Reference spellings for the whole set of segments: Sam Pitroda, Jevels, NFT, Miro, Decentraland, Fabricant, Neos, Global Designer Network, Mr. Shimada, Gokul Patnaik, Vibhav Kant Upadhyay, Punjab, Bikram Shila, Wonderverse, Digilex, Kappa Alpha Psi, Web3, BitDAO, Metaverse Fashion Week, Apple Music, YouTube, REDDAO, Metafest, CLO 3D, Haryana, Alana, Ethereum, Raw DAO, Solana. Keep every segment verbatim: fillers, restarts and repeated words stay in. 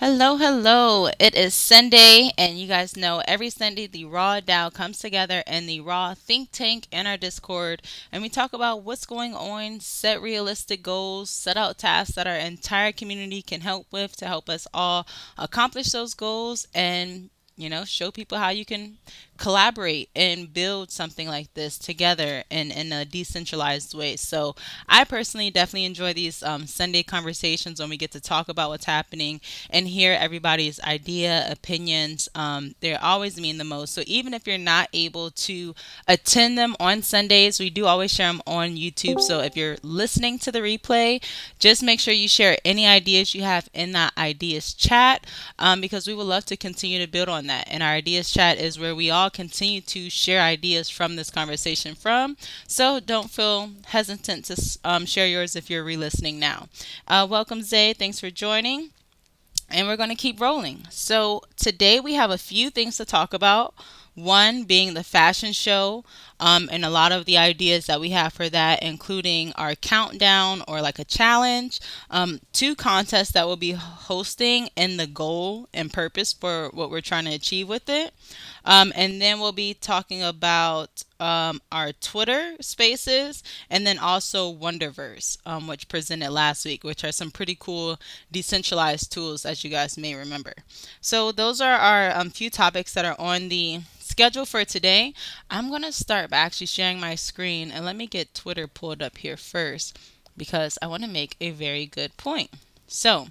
Hello, hello. It is Sunday, and you guys know every Sunday the Raw DAO comes together in the Raw Think Tank and our Discord, and we talk about what's going on, set realistic goals, set out tasks that our entire community can help with to help us all accomplish those goals, and you know, show people how you can collaborate and build something like this together and in, in a decentralized way. So I personally definitely enjoy these um, Sunday conversations when we get to talk about what's happening and hear everybody's idea, opinions. Um, they always mean the most. So even if you're not able to attend them on Sundays, we do always share them on YouTube. So if you're listening to the replay, just make sure you share any ideas you have in that ideas chat um, because we would love to continue to build on that. That. And our ideas chat is where we all continue to share ideas from this conversation from. So don't feel hesitant to um, share yours if you're re-listening now. Uh, welcome, Zay. Thanks for joining. And we're going to keep rolling. So today we have a few things to talk about. One being the fashion show um, and a lot of the ideas that we have for that, including our countdown or like a challenge, um, two contests that we'll be hosting and the goal and purpose for what we're trying to achieve with it. Um, and then we'll be talking about um, our Twitter spaces and then also Wonderverse, um, which presented last week, which are some pretty cool decentralized tools, as you guys may remember. So those are our um, few topics that are on the schedule for today. I'm going to start by actually sharing my screen, and let me get Twitter pulled up here first because I want to make a very good point. So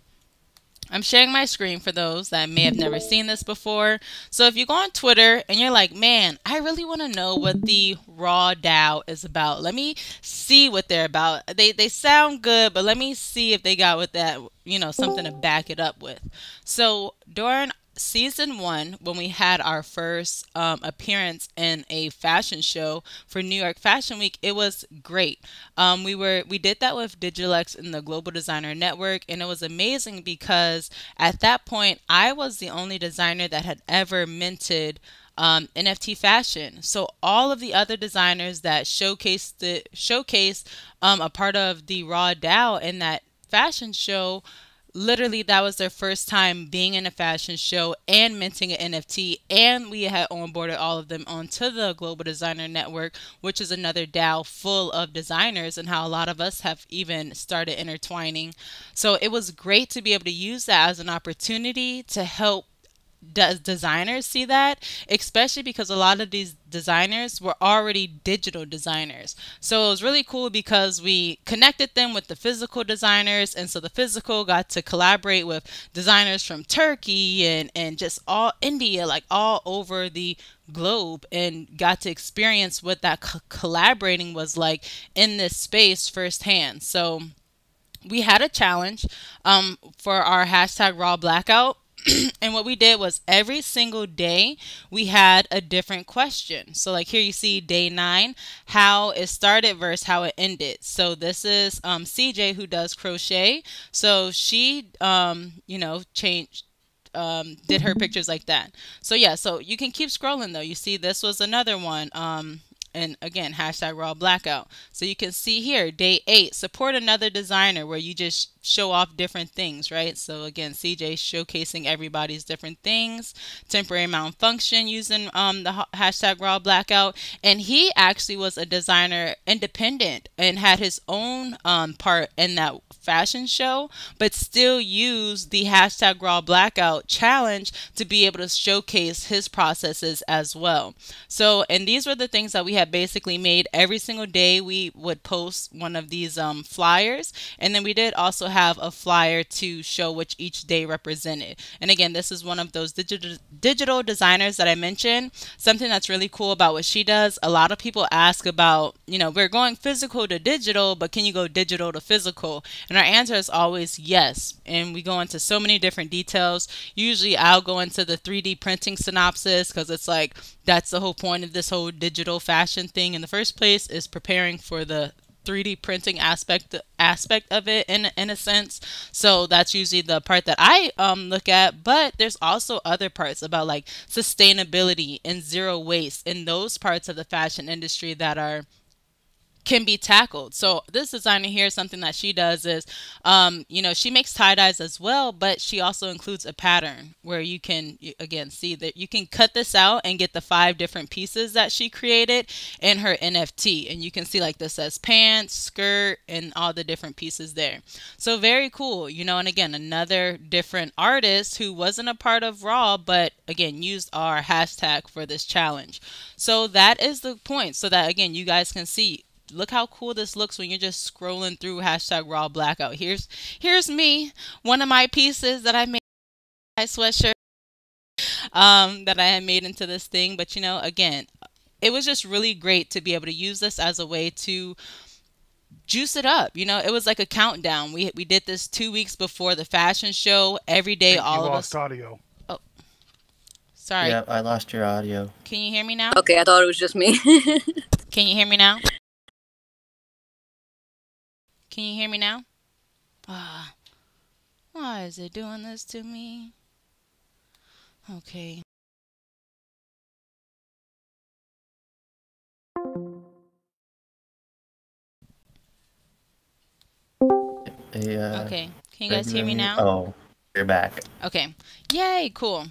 I'm sharing my screen for those that may have never seen this before. So if you go on Twitter and you're like, man, I really want to know what the Raw DAO is about. Let me see what they're about. They, they sound good, but let me see if they got with that, you know, something to back it up with. So during season one, when we had our first um, appearance in a fashion show for New York Fashion Week, it was great. Um, we were we did that with Digilex and the Global Designer Network, and it was amazing because at that point I was the only designer that had ever minted Um, N F T fashion. So all of the other designers that showcased the showcased um, a part of the Raw DAO in that fashion show, literally that was their first time being in a fashion show and minting an N F T, and we had onboarded all of them onto the Global Designer Network, which is another DAO full of designers, and how a lot of us have even started intertwining. So it was great to be able to use that as an opportunity to help Does designers see that, especially because a lot of these designers were already digital designers. So it was really cool because we connected them with the physical designers, and so the physical got to collaborate with designers from Turkey and and just all India, like all over the globe, and got to experience what that co collaborating was like in this space firsthand. So we had a challenge um, for our hashtag Raw Blackout. And what we did was every single day we had a different question. So like here you see day nine, how it started versus how it ended. So this is um, C J, who does crochet. So she, um, you know, changed, um, did her pictures like that. So yeah, so you can keep scrolling though. You see this was another one. Um, And again, hashtag Raw Blackout. So you can see here, day eight, support another designer, where you just show off different things, right? So again, C J showcasing everybody's different things, temporary malfunction using um, the hashtag Raw Blackout. And he actually was a designer independent and had his own um, part in that fashion show, but still used the hashtag Raw Blackout challenge to be able to showcase his processes as well. So, and these were the things that we had Had basically made. Every single day we would post one of these um, flyers, and then we did also have a flyer to show which each day represented. And again, this is one of those digital digital designers that I mentioned. Something that's really cool about what she does, a lot of people ask about, you know, we're going physical to digital, but can you go digital to physical? And our answer is always yes, and we go into so many different details. Usually I'll go into the three D printing synopsis, because it's like that's the whole point of this whole digital fashion thing in the first place, is preparing for the three D printing aspect aspect of it in, in a sense. So that's usually the part that I um, look at, but there's also other parts about like sustainability and zero waste and those parts of the fashion industry that are can be tackled. So this designer here, something that she does is, um, you know, she makes tie dyes as well, but she also includes a pattern where you can, again, see that you can cut this out and get the five different pieces that she created in her N F T. And you can see like this says pants, skirt, and all the different pieces there. So very cool, you know, and again, another different artist who wasn't a part of Raw, but again, used our hashtag for this challenge. So that is the point. So that again, you guys can see, look how cool this looks when you're just scrolling through hashtag Raw Blackout. Here's here's me, one of my pieces that I made, my sweatshirt um, that I had made into this thing. But you know, again, it was just really great to be able to use this as a way to juice it up. You know, it was like a countdown. We we did this two weeks before the fashion show. Every day, Thank all you of lost us. Audio. Oh, sorry. Yeah, I lost your audio. Can you hear me now? Okay, I thought it was just me. Can you hear me now? Can you hear me now? Ah, why is it doing this to me? Okay. Yeah. Okay. Can you guys hear me now? Oh, you're back. Okay. Yay, cool.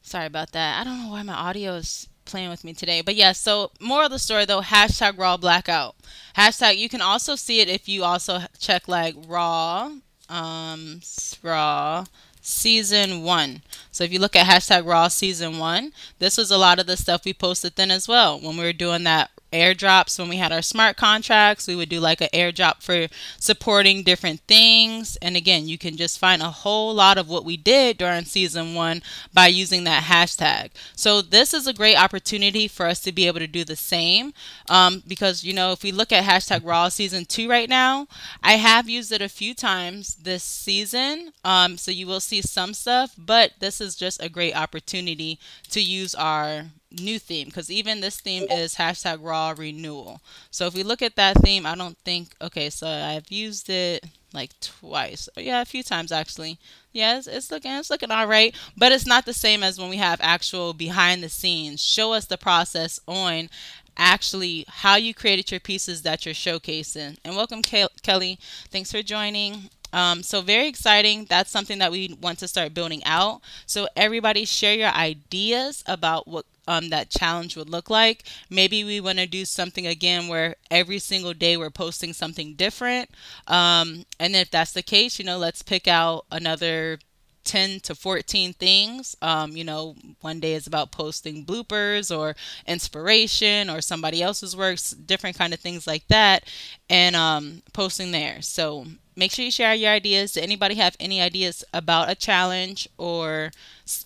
Sorry about that. I don't know why my audio is playing with me today, but yeah, so moral of the story though, hashtag Raw Blackout, hashtag. You can also see it if you also check like Raw um Raw season one. So if you look at hashtag Raw season one, this was a lot of the stuff we posted then as well when we were doing that airdrops. When we had our smart contracts, we would do like an airdrop for supporting different things. And again, you can just find a whole lot of what we did during season one by using that hashtag. So this is a great opportunity for us to be able to do the same, um, because you know, if we look at hashtag Raw season two right now, I have used it a few times this season, um, so you will see some stuff, but this is just a great opportunity to use our new theme, because even this theme is hashtag Raw Renewal. So if we look at that theme, I don't think, okay, so I've used it like twice, yeah, a few times actually. Yes, yeah, it's, it's looking it's looking all right, but it's not the same as when we have actual behind the scenes, show us the process on actually how you created your pieces that you're showcasing. And welcome Ke Kelly, thanks for joining. Um, so very exciting. That's something that we want to start building out. So everybody share your ideas about what um, that challenge would look like. Maybe we want to do something again where every single day we're posting something different. Um, and if that's the case, you know, let's pick out another ten to fourteen things. Um, you know, one day is about posting bloopers or inspiration or somebody else's works, different kind of things like that, and um, posting there. So make sure you share your ideas. Does anybody have any ideas about a challenge or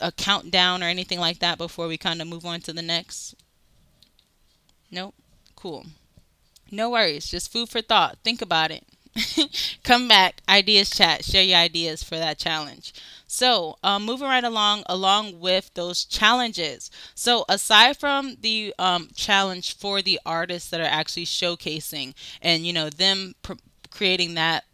a countdown or anything like that before we kind of move on to the next? Nope. Cool. No worries. Just food for thought. Think about it. Come back. Ideas chat. Share your ideas for that challenge. So um, moving right along, along with those challenges. So aside from the um, challenge for the artists that are actually showcasing and, you know, them pr creating that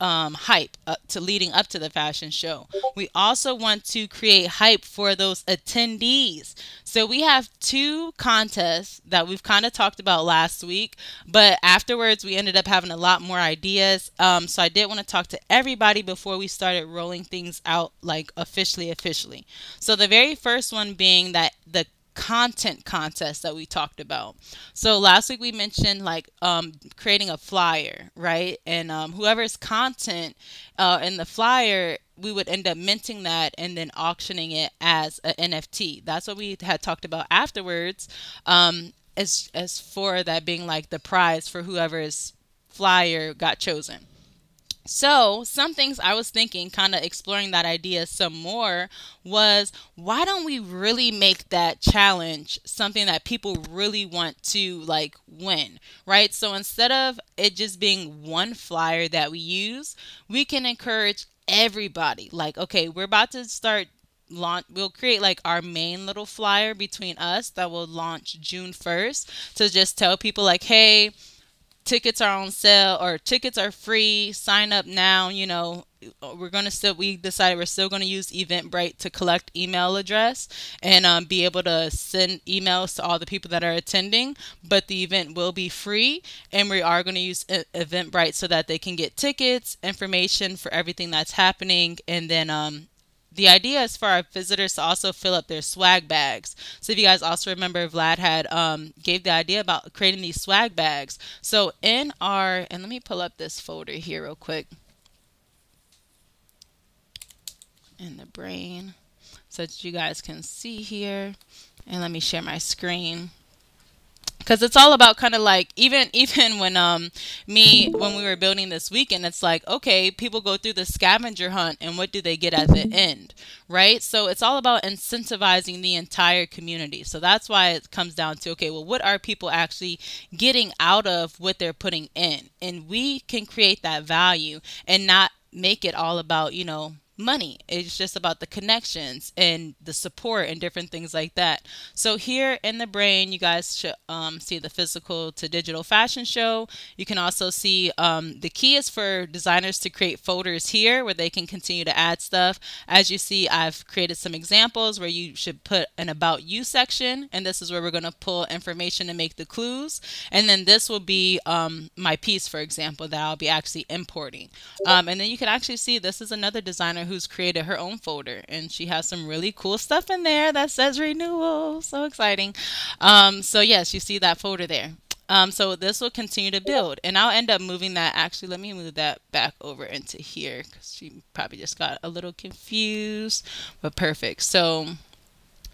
Um, hype uh, to leading up to the fashion show, we also want to create hype for those attendees. So we have two contests that we've kind of talked about last week, but afterwards we ended up having a lot more ideas. Um, so I did want to talk to everybody before we started rolling things out like officially officially. So the very first one being that the content contest that we talked about. So last week we mentioned like um, creating a flyer, right? And um, whoever's content uh, in the flyer, we would end up minting that and then auctioning it as an N F T. That's what we had talked about afterwards, um, as, as for that being like the prize for whoever's flyer got chosen. So some things I was thinking, kind of exploring that idea some more, was why don't we really make that challenge something that people really want to like win, right? So instead of it just being one flyer that we use, we can encourage everybody. Like, okay, we're about to start launch, we'll create like our main little flyer between us that will launch June first to just tell people like, hey, tickets are on sale, or tickets are free, sign up now, you know, we're going to still, we decided we're still going to use Eventbrite to collect email address and um, be able to send emails to all the people that are attending, but the event will be free, and we are going to use Eventbrite so that they can get tickets, information for everything that's happening, and then um, the idea is for our visitors to also fill up their swag bags. So if you guys also remember, Vlad had um, gave the idea about creating these swag bags. So in our, and let me pull up this folder here real quick. In the brain so that you guys can see here, and let me share my screen, because it's all about kind of like, even even when um me when we were building this weekend, it's like, okay, people go through the scavenger hunt and what do they get at the end, right? So it's all about incentivizing the entire community. So that's why it comes down to, okay, well, what are people actually getting out of what they're putting in? And we can create that value and not make it all about, you know, money. It's just about the connections and the support and different things like that. So here in the brain, you guys should um, see the physical to digital fashion show. You can also see um, the key is for designers to create folders here where they can continue to add stuff. As you see, I've created some examples where you should put an about you section, and this is where we're going to pull information to make the clues. And then this will be um, my piece, for example, that I'll be actually importing. Um, and then you can actually see this is another designer who's created her own folder, and she has some really cool stuff in there that says renewal. So exciting. Um, so yes, you see that folder there. Um, so this will continue to build, and I'll end up moving that. Actually, let me move that back over into here because she probably just got a little confused, but perfect. So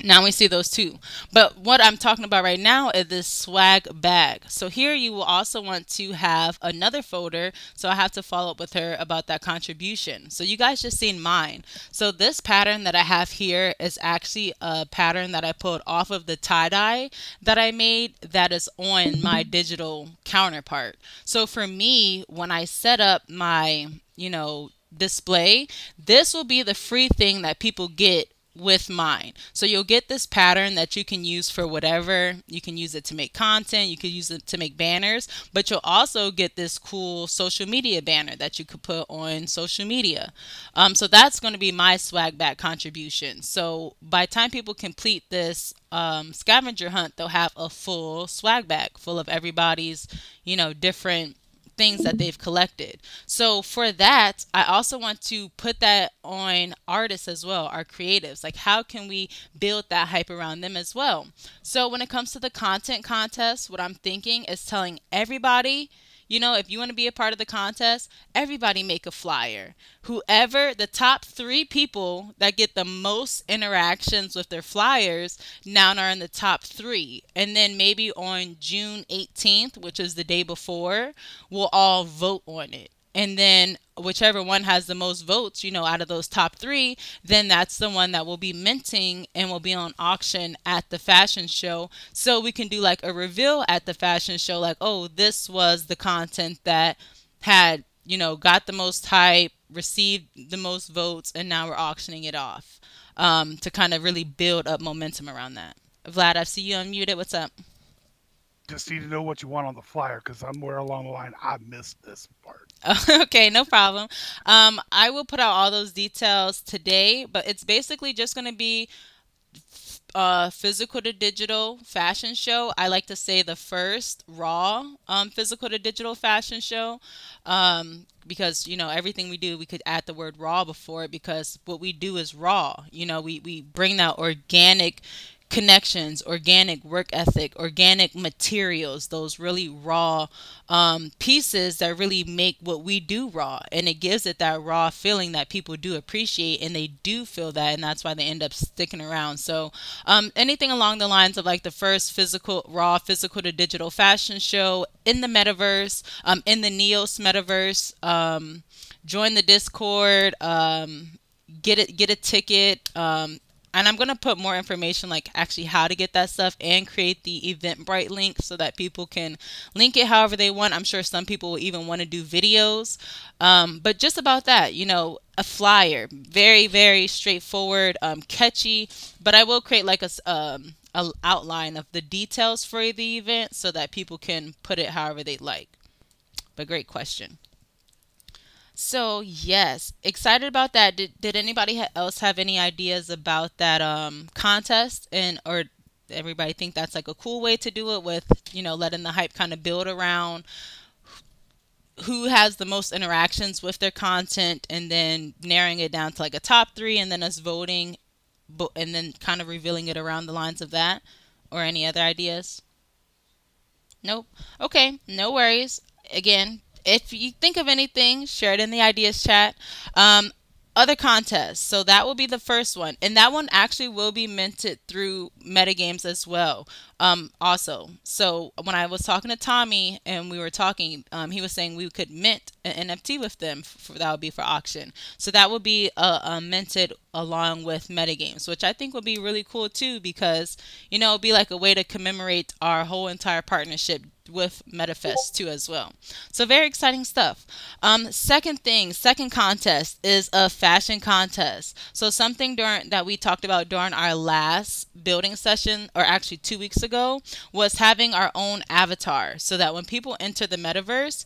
now we see those two. But what I'm talking about right now is this swag bag. So here you will also want to have another folder. So I have to follow up with her about that contribution. So you guys just seen mine. So this pattern that I have here is actually a pattern that I pulled off of the tie-dye that I made that is on my digital counterpart. So for me, when I set up my, you know, display, this will be the free thing that people get with mine. So you'll get this pattern that you can use for whatever. You can use it to make content, you could use it to make banners, but you'll also get this cool social media banner that you could put on social media. Um, so that's going to be my swag bag contribution. So by the time people complete this um, scavenger hunt, they'll have a full swag bag full of everybody's, you know, different things that they've collected. So for that, I also want to put that on artists as well, our creatives. Like, how can we build that hype around them as well? So when it comes to the content contest, what I'm thinking is telling everybody, you know, if you want to be a part of the contest, everybody make a flyer. Whoever, the top three people that get the most interactions with their flyers now are in the top three. And then maybe on June eighteenth, which is the day before, we'll all vote on it. And then whichever one has the most votes, you know, out of those top three, then that's the one that will be minting and will be on auction at the fashion show. So we can do like a reveal at the fashion show, like, oh, this was the content that had, you know, got the most hype, received the most votes, and now we're auctioning it off um, to kind of really build up momentum around that. Vlad, I see you unmuted. What's up? Just need to know what you want on the flyer, because somewhere along the line, I missed this part. Okay, no problem. Um, I will put out all those details today, but it's basically just going to be uh, physical to digital fashion show. I like to say the first raw um, physical to digital fashion show, um, because, you know, everything we do, we could add the word raw before it, because what we do is raw. You know, we, we bring that organic connections, organic work ethic, organic materials, those really raw um, pieces that really make what we do raw. And it gives it that raw feeling that people do appreciate, and they do feel that. And that's why they end up sticking around. So um, anything along the lines of like the first physical, raw physical to digital fashion show in the metaverse, um, in the Neos metaverse, um, join the Discord, um, get it, get a ticket, um, and I'm going to put more information, like actually how to get that stuff, and create the Eventbrite link so that people can link it however they want. I'm sure some people will even want to do videos. Um, but just about that, you know, a flyer, very, very straightforward, um, catchy. But I will create like a, um, a outline of the details for the event so that people can put it however they like. But great question. So yes, excited about that. Did, did anybody ha else have any ideas about that um, contest, and or everybody think that's like a cool way to do it with, you know, letting the hype kind of build around who has the most interactions with their content and then narrowing it down to like a top three and then us voting and then kind of revealing it around the lines of that? Or any other ideas? Nope. Okay, no worries. Again, if you think of anything, share it in the ideas chat. Um, other contests. So that will be the first one. And that one actually will be minted through metagames as well. Um, also. So when I was talking to Tommy and we were talking, um, he was saying we could mint an N F T with them. For, that would be for auction. So that would be uh, uh, minted along with metagames, which I think would be really cool too, because, you know, it'd be like a way to commemorate our whole entire partnership with Metafest too as well. So very exciting stuff. Um, second thing, second contest is a fashion contest. So something during that we talked about during our last building session, or actually two weeks ago, was having our own avatar, so that when people enter the metaverse,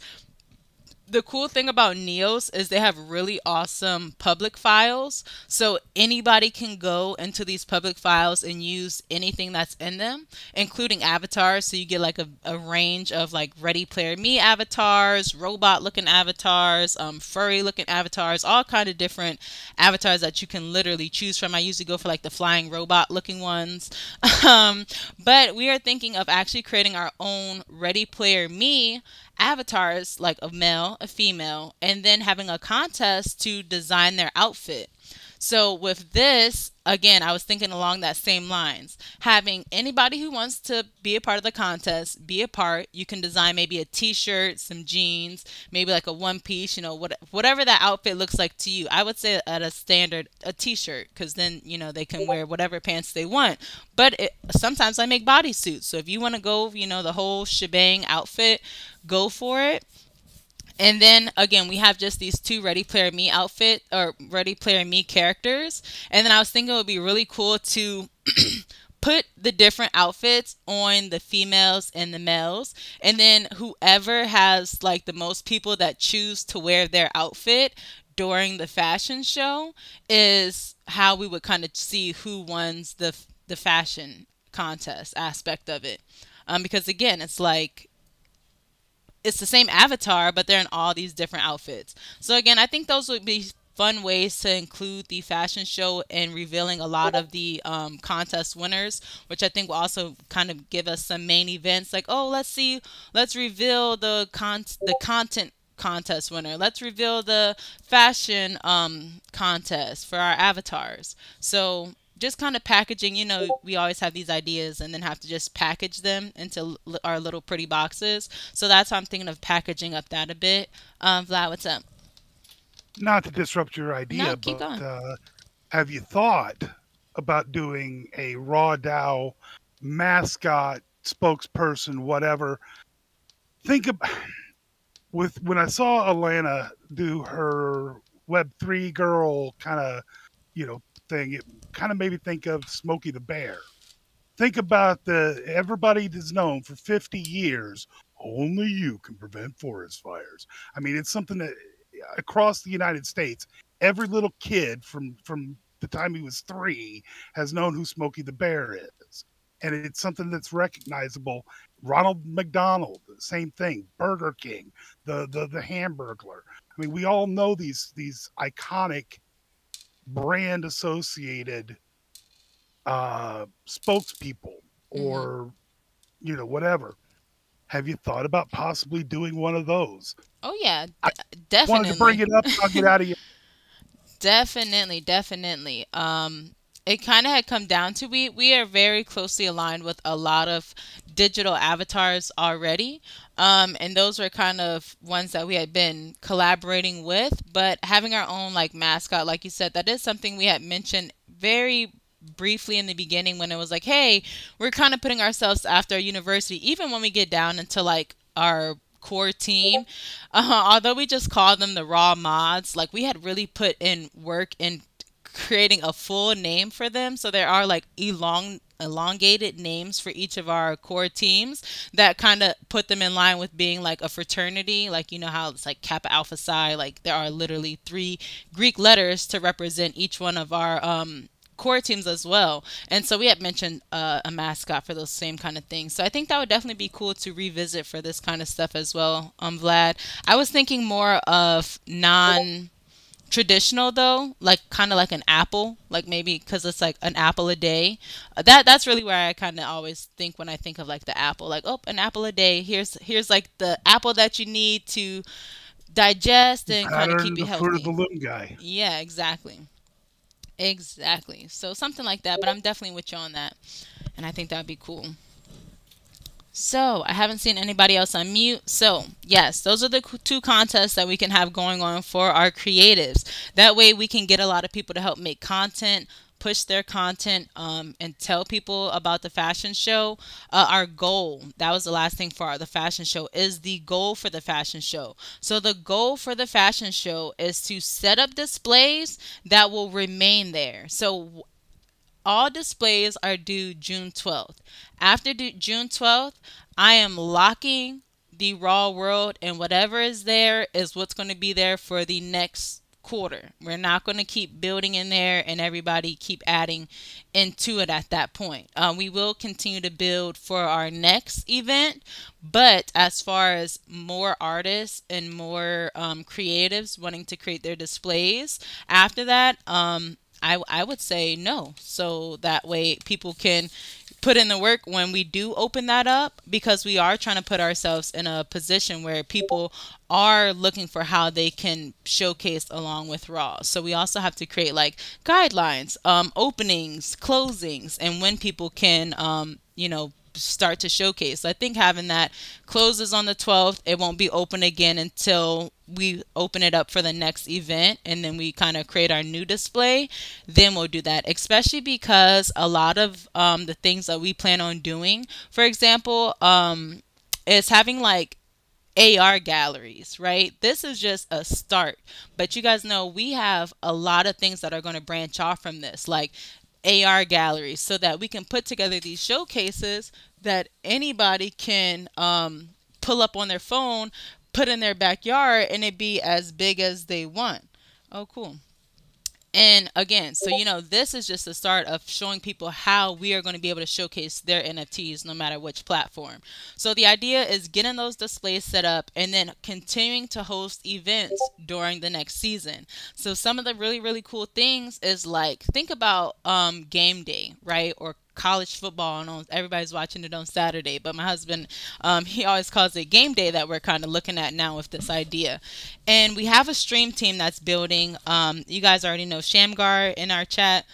the cool thing about Neos is they have really awesome public files. So anybody can go into these public files and use anything that's in them, including avatars. So you get like a, a range of like Ready Player Me avatars, robot looking avatars, um, furry looking avatars, all kind of different avatars that you can literally choose from. I usually go for like the flying robot looking ones. um, but we are thinking of actually creating our own Ready Player Me avatars, like a male, a female, and then having a contest to design their outfit. So with this, again, I was thinking along that same lines, having anybody who wants to be a part of the contest, be a part. You can design maybe a t-shirt, some jeans, maybe like a one piece, you know, what, whatever that outfit looks like to you. I would say at a standard, a t-shirt, because then, you know, they can wear whatever pants they want. But it, sometimes I make bodysuits. So if you want to go, you know, the whole shebang outfit, go for it. And then again, we have just these two Ready Player Me outfit or Ready Player Me characters. And then I was thinking it would be really cool to put the different outfits on the females and the males. And then whoever has like the most people that choose to wear their outfit during the fashion show is how we would kind of see who wins the, the fashion contest aspect of it. Um, because again, it's like, it's the same avatar, but they're in all these different outfits. So again, I think those would be fun ways to include the fashion show and revealing a lot of the um, contest winners, which I think will also kind of give us some main events like, oh, let's see, let's reveal the con the content contest winner. Let's reveal the fashion um, contest for our avatars. So just kind of packaging, you know, we always have these ideas and then have to just package them into l our little pretty boxes. So that's how I'm thinking of packaging up that a bit. Um, Vlad, what's up? Not to disrupt your idea, no, keep but going. Uh, have you thought about doing a Raw DAO mascot, spokesperson, whatever? Think about, with when I saw Alana do her Web three girl kind of, you know, thing, it kind of made me think of Smokey the Bear. Think about the, everybody that's known for fifty years, only you can prevent forest fires. I mean, it's something that across the United States, every little kid from, from the time he was three has known who Smokey the Bear is. And it's something that's recognizable. Ronald McDonald, same thing. Burger King, the, the, the Hamburglar. I mean, we all know these, these iconic brand associated uh spokespeople or mm-hmm. you know, whatever. Have you thought about possibly doing one of those? Oh yeah, I definitely wanted to bring it up. I'll get out of here. Definitely, definitely. Um it kind of had come down to, we we are very closely aligned with a lot of digital avatars already. Um, and those were kind of ones that we had been collaborating with, but having our own like mascot, like you said, that is something we had mentioned very briefly in the beginning when it was like, hey, we're kind of putting ourselves after a university, even when we get down into like our core team, uh, although we just call them the Raw Mods, like we had really put in work in creating a full name for them. So there are like elong elongated names for each of our core teams that kind of put them in line with being like a fraternity. Like, you know how it's like Kappa Alpha Psi, like there are literally three Greek letters to represent each one of our um core teams as well. And so we had mentioned uh, a mascot for those same kind of things. So I think that would definitely be cool to revisit for this kind of stuff as well. Um, Vlad, I was thinking more of non-traditional though, like kind of like an apple, like maybe because it's like an apple a day. That that's really where I kind of always think when I think of like the apple, like, oh, an apple a day. Here's here's like the apple that you need to digest and kind of keep you healthy. Pattern the balloon guy. Yeah, exactly. Exactly. So something like that, but I'm definitely with you on that. And I think that'd be cool. So I haven't seen anybody else on mute. So yes, those are the two contests that we can have going on for our creatives. That way we can get a lot of people to help make content, push their content, um, and tell people about the fashion show. Uh, our goal, that was the last thing for our, the fashion show, is the goal for the fashion show. So the goal for the fashion show is to set up displays that will remain there. So all displays are due June twelfth. After June twelfth, I am locking the raw world, and whatever is there is what's going to be there for the next quarter. We're not going to keep building in there and everybody keep adding into it at that point. Um, we will continue to build for our next event, but as far as more artists and more um, creatives wanting to create their displays after that, um, I, I would say no. So that way people can put in the work when we do open that up, because we are trying to put ourselves in a position where people are looking for how they can showcase along with Raw. So we also have to create like guidelines, um, openings, closings, and when people can, um, you know, start to showcase. So I think having that closes on the twelfth, it won't be open again until we open it up for the next event, and then we kind of create our new display. Then we'll do that, especially because a lot of um, the things that we plan on doing, for example, um, is having like A R galleries, right? This is just a start, but you guys know we have a lot of things that are going to branch off from this, like A R galleries, so that we can put together these showcases that anybody can um, pull up on their phone, put in their backyard, and it be as big as they want. Oh, cool. And again, so, you know, this is just the start of showing people how we are going to be able to showcase their N F Ts no matter which platform. So the idea is getting those displays set up and then continuing to host events during the next season. So some of the really, really cool things is like, think about um, game day, right? Or college football, and everybody's watching it on Saturday, but my husband, um, he always calls it game day that we're kind of looking at now with this idea. And we have a stream team that's building. Um, you guys already know Shamgar in our chat.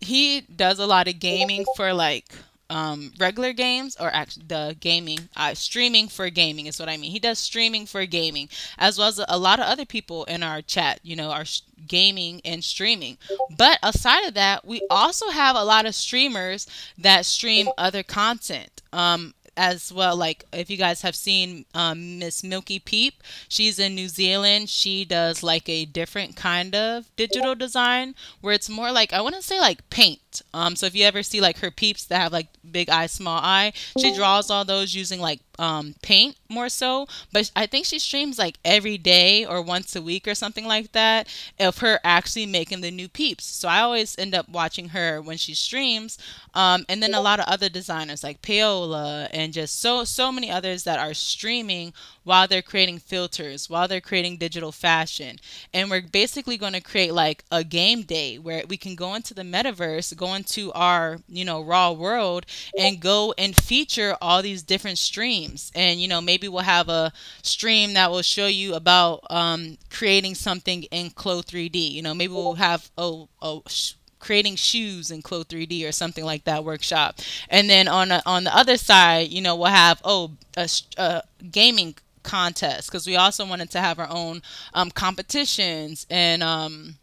He does a lot of gaming for like um, regular games, or actually the gaming, uh, streaming for gaming is what I mean. He does streaming for gaming, as well as a lot of other people in our chat, you know, our gaming and streaming. But aside of that, we also have a lot of streamers that stream other content um as well. Like if you guys have seen um Miss Milky Peep, she's in New Zealand. She does like a different kind of digital design where it's more like, I want to say like paint. Um so if you ever see like her peeps that have like big eye, small eye, she draws all those using like um paint more so. But I think she streams like every day or once a week or something like that of her actually making the new peeps. So I always end up watching her when she streams. Um and then a lot of other designers like Paola and just so so many others that are streaming while they're creating filters, while they're creating digital fashion. And we're basically going to create like a game day where we can go into the metaverse, go into our, you know, raw world, and go and feature all these different streams. And, you know, maybe we'll have a stream that will show you about um, creating something in C L O three D. You know, maybe we'll have a, a sh creating shoes in C L O three D or something like that workshop. And then on, a, on the other side, you know, we'll have, oh, a, a gaming contest, because we also wanted to have our own um, competitions and um,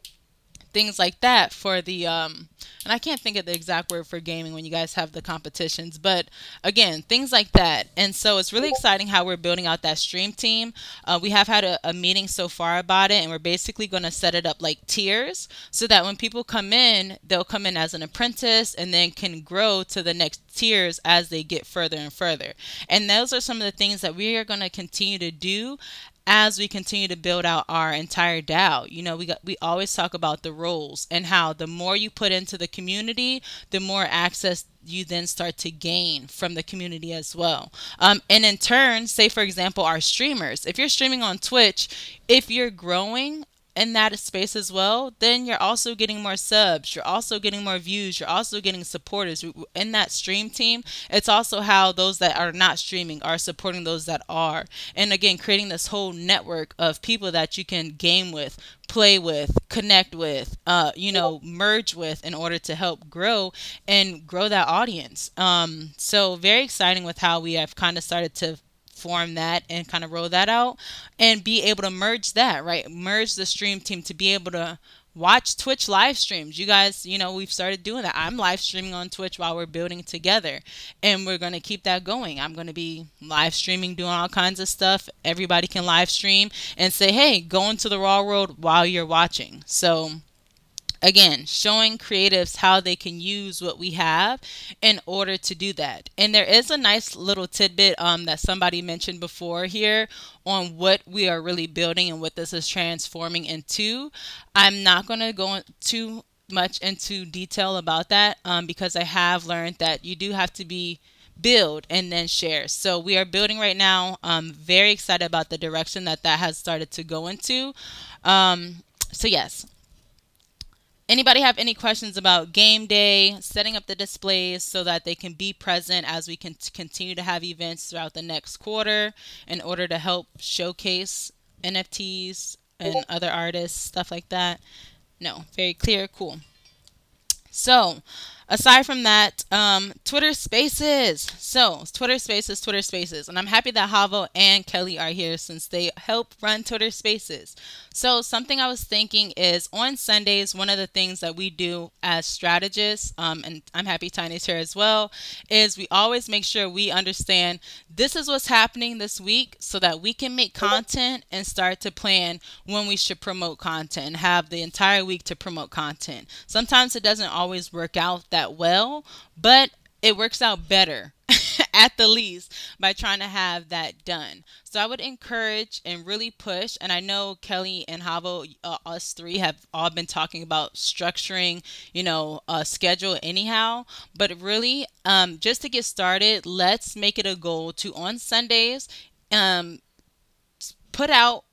things like that for the, um, and I can't think of the exact word for gaming when you guys have the competitions, but again, things like that. And so it's really exciting how we're building out that stream team. Uh, we have had a, a meeting so far about it, and we're basically going to set it up like tiers so that when people come in, they'll come in as an apprentice and then can grow to the next tiers as they get further and further. And those are some of the things that we are going to continue to do as we continue to build out our entire DAO. You know, we got, we always talk about the roles and how the more you put into the community, the more access you then start to gain from the community as well. Um, and in turn, say, for example, our streamers, if you're streaming on Twitch, if you're growing in that space as well, then you're also getting more subs, you're also getting more views, you're also getting supporters in that stream team. It's also how those that are not streaming are supporting those that are. And again, creating this whole network of people that you can game with, play with, connect with, uh, you know, merge with in order to help grow and grow that audience. Um, so very exciting with how we have kind of started to form that and kind of roll that out and be able to merge that, right? Merge the stream team to be able to watch Twitch live streams. You guys, you know, we've started doing that. I'm live streaming on Twitch while we're building together, and we're going to keep that going. I'm going to be live streaming, doing all kinds of stuff. Everybody can live stream and say, hey, go into the raw world while you're watching. So again, showing creatives how they can use what we have in order to do that. And there is a nice little tidbit um, that somebody mentioned before here on what we are really building and what this is transforming into. I'm not going to go too much into detail about that um, because I have learned that you do have to be build and then share. So we are building right now. I'm very excited about the direction that that has started to go into. Um, so yes. Anybody have any questions about game day, setting up the displays so that they can be present as we can continue to have events throughout the next quarter in order to help showcase N F Ts and other artists, stuff like that? No, very clear. Cool. So aside from that, um, Twitter Spaces. So Twitter Spaces, Twitter Spaces. And I'm happy that Havo and Kelly are here since they help run Twitter Spaces. So something I was thinking is on Sundays, one of the things that we do as strategists, um, and I'm happy Tiny's here as well, is we always make sure we understand this is what's happening this week so that we can make content and start to plan when we should promote content and have the entire week to promote content. Sometimes it doesn't always work out that that well, but it works out better at the least by trying to have that done. So I would encourage and really push, and I know Kelly and Havo, uh, us three have all been talking about structuring, you know, a schedule anyhow, but really um, just to get started, let's make it a goal to on Sundays um, put out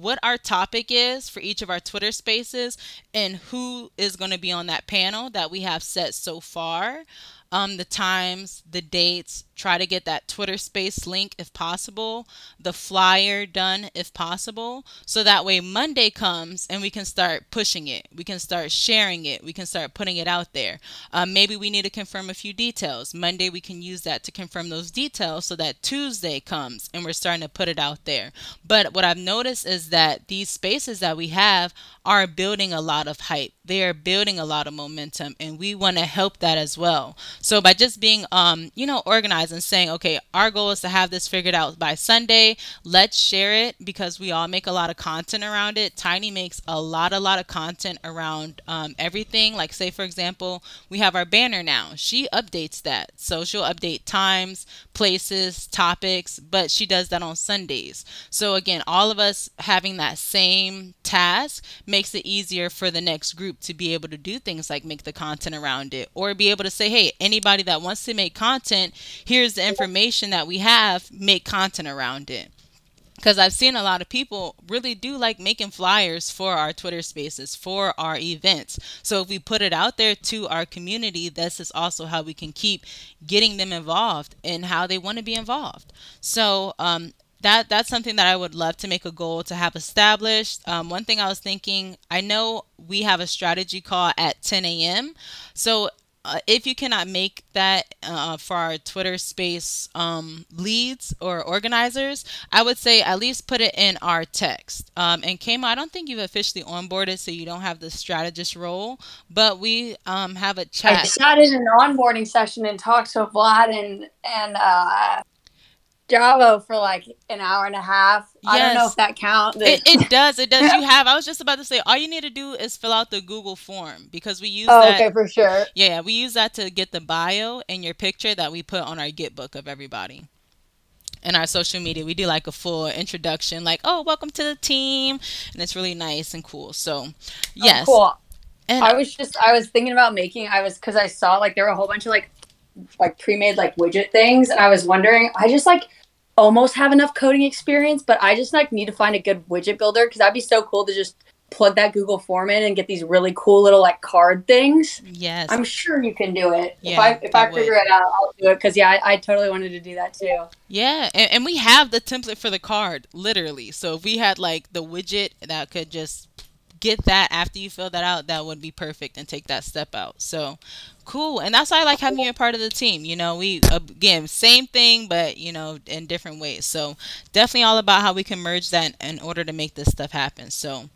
what our topic is for each of our Twitter spaces and who is going to be on that panel that we have set so far. Um, the times, the dates, try to get that Twitter space link if possible, the flyer done if possible. So that way Monday comes and we can start pushing it. We can start sharing it. We can start putting it out there. Uh, maybe we need to confirm a few details. Monday we can use that to confirm those details so that Tuesday comes and we're starting to put it out there. But what I've noticed is that these spaces that we have are building a lot of hype. They are building a lot of momentum, and we want to help that as well. So by just being, um, you know, organized and saying, okay, our goal is to have this figured out by Sunday. Let's share it because we all make a lot of content around it. Tiny makes a lot, a lot of content around um, everything. Like say, for example, we have our banner now. She updates that. So she'll update times, places, topics, but she does that on Sundays. So again, all of us having that same task makes it easier for the next group to be able to do things like make the content around it or be able to say, hey, anybody that wants to make content, here's the information that we have, make content around it. Because I've seen a lot of people really do like making flyers for our Twitter spaces, for our events. So if we put it out there to our community, this is also how we can keep getting them involved and how they want to be involved. So um, that that's something that I would love to make a goal to have established. Um, one thing I was thinking, I know we have a strategy call at ten A M So uh, if you cannot make that uh, for our Twitter space um, leads or organizers, I would say at least put it in our text. Um, and Kamo, I don't think you've officially onboarded, so you don't have the strategist role, but we um, have a chat. I sat in an onboarding session and talked to Vlad and, and uh, Javo for like an hour and a half. Yes. I don't know if that counts. It, it does. It does. You have. I was just about to say, all you need to do is fill out the Google form, because we use. Oh, that, okay, for sure. Yeah, we use that to get the bio and your picture that we put on our Gitbook of everybody. And our social media, we do like a full introduction, like, "Oh, welcome to the team," and it's really nice and cool. So, yes. Oh, cool. And I was just, I was thinking about making. I was because I saw like there were a whole bunch of like, like pre-made like widget things, and I was wondering. I just like. almost have enough coding experience, but I just like need to find a good widget builder, because that'd be so cool to just plug that Google form in and get these really cool little like card things. Yes, I'm sure you can do it. Yeah, if I if I figure would. it out, I'll do it, because yeah, I, I totally wanted to do that too. Yeah, and, and we have the template for the card literally. So if we had like the widget that could just get that after you fill that out, that would be perfect, and take that step out. So. Cool. And that's why I like having you a part of the team. You know, we, again, same thing, but, you know, in different ways. So definitely all about how we can merge that in order to make this stuff happen. So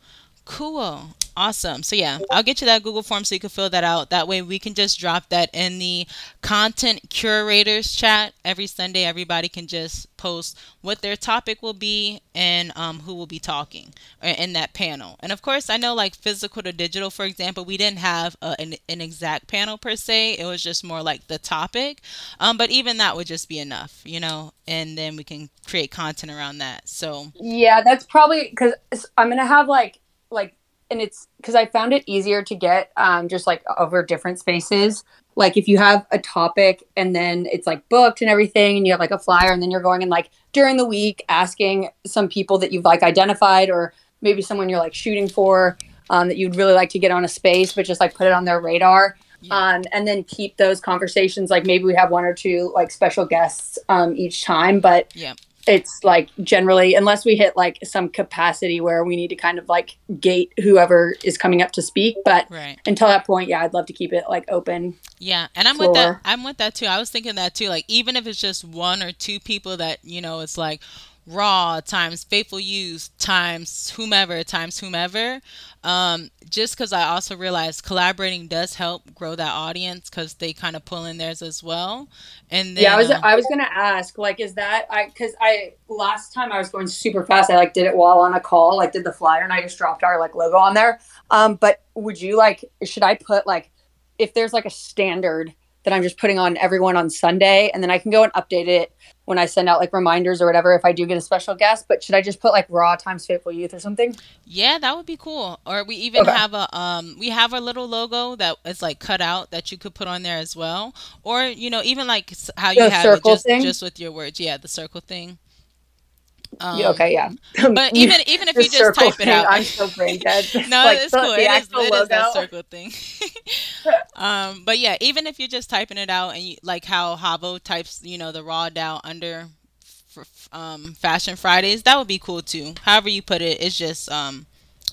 cool. Awesome. So, yeah, I'll get you that Google form so you can fill that out. That way we can just drop that in the content curators chat every Sunday. Everybody can just post what their topic will be and um, who will be talking in that panel. And of course, I know like physical to digital, for example, we didn't have uh, an, an exact panel per se. It was just more like the topic. Um, but even that would just be enough, you know, and then we can create content around that. So, yeah, that's probably because I'm going to have like like. And it's because I found it easier to get um, just like over different spaces. Like if you have a topic and then it's like booked and everything, and you have like a flyer, and then you're going and like during the week asking some people that you've like identified, or maybe someone you're like shooting for um, that you'd really like to get on a space, but just like put it on their radar. Yeah. Um, and then keep those conversations. Like maybe we have one or two like special guests um, each time, but yeah. It's like generally, unless we hit like some capacity where we need to kind of like gate whoever is coming up to speak. But right. Until that point, yeah, I'd love to keep it like open. Yeah. And I'm for... with that. I'm with that too. I was thinking that too. Like even if it's just one or two people that, you know, it's like Raw times Faithful Youth times whomever times whomever. Um, just because I also realized collaborating does help grow that audience, because they kind of pull in theirs as well. And then, yeah, I was I was gonna ask, like, is that I because I last time I was going super fast. I like did it while on a call, like did the flyer, and I just dropped our like logo on there. Um, but would you like should I put like if there's like a standard that I'm just putting on everyone on Sunday, and then I can go and update it when I send out like reminders or whatever, if I do get a special guest, but should I just put like Raw times Faithful Youth or something? Yeah, that would be cool. Or we even okay. have a, um, we have a little logo that is like cut out that you could put on there as well. Or, you know, even like how you the have circle it just, thing? just with your words. Yeah. The circle thing. Um, yeah, okay. Yeah. But even, even if you just type thing, it out, I'm so brain dead. No, like, it's cool. It is, it is that circle thing. um, but yeah, even if you're just typing it out, and you, like how Havo types, you know, the Raw DAO under for, um, Fashion Fridays, that would be cool too. However you put it, it's just, um,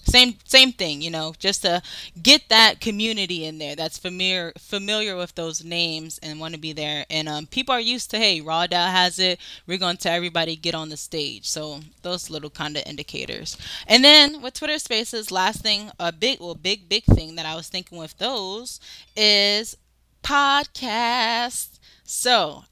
same, same thing, you know, just to get that community in there that's familiar, familiar with those names and want to be there. And um, people are used to, hey, Raw DAO has it. We're going to everybody get on the stage. So those little kind of indicators. And then with Twitter Spaces, last thing, a big, well, big, big thing that I was thinking with those is podcasts. So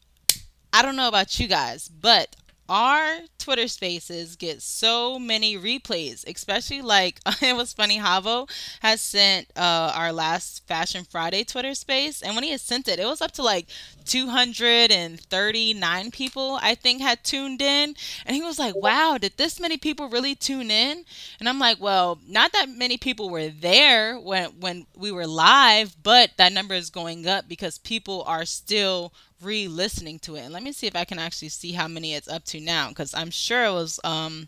I don't know about you guys, but our Twitter Spaces get so many replays, especially like it was funny. Havo has sent uh, our last Fashion Friday Twitter Space, and when he had sent it, it was up to like two hundred thirty-nine people I think had tuned in, and he was like, "Wow, did this many people really tune in?" And I'm like, "Well, not that many people were there when when we were live, but that number is going up because people are still." Re-listening to it. And let me see if I can actually see how many it's up to now, because I'm sure it was um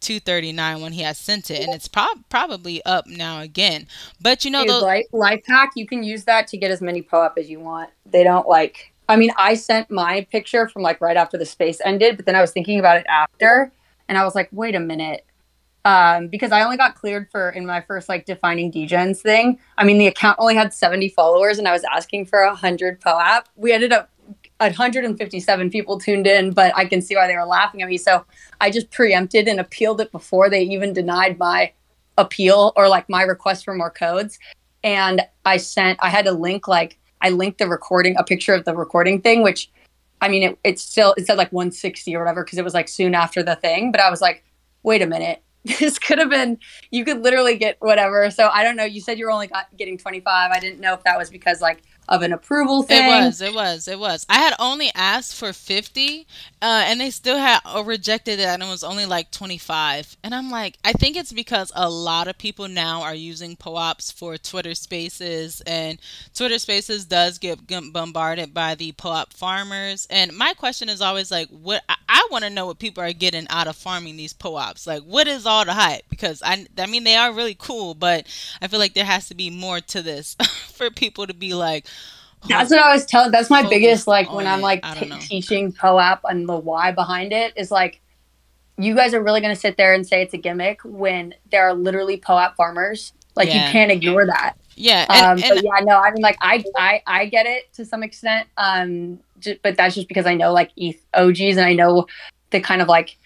two thirty-nine when he had sent it, and it's prob probably up now again. But you know, the life, life hack, you can use that to get as many POAP as you want. They don't like, I mean, I sent my picture from like right after the space ended, but then I was thinking about it after, and I was like, wait a minute, um, because I only got cleared for in my first like defining D gens thing. I mean, the account only had seventy followers and I was asking for a hundred P O A P. We ended up one hundred fifty-seven people tuned in, but I can see why they were laughing at me. So I just preempted and appealed it before they even denied my appeal or like my request for more codes. And I sent, I had to link, like I linked the recording, a picture of the recording thing, which I mean, it, it still, it said like one sixty or whatever, cause it was like soon after the thing, but I was like, wait a minute, this could have been, you could literally get whatever. So I don't know. You said you were only got, getting twenty-five. I didn't know if that was because like of an approval thing. It was, it was, it was. I had only asked for fifty uh, and they still had rejected it and it was only like twenty-five. And I'm like, I think it's because a lot of people now are using P O A Ps for Twitter Spaces, and Twitter Spaces does get bombarded by the P O A P farmers. And my question is always like, what, I, I want to know what people are getting out of farming these P O A Ps. Like, what is all the hype? Because I, I mean, they are really cool, but I feel like there has to be more to this for people to be like, that's what I was telling. That's my biggest, like when I'm like t teaching P O A P and the why behind it is like, you guys are really going to sit there and say it's a gimmick when there are literally P O A P farmers. Like yeah. you can't ignore that. Yeah. And, um, and but yeah, no, I mean like I, I, I get it to some extent. Um, just, but that's just because I know like E T H O Gs and I know the kind of like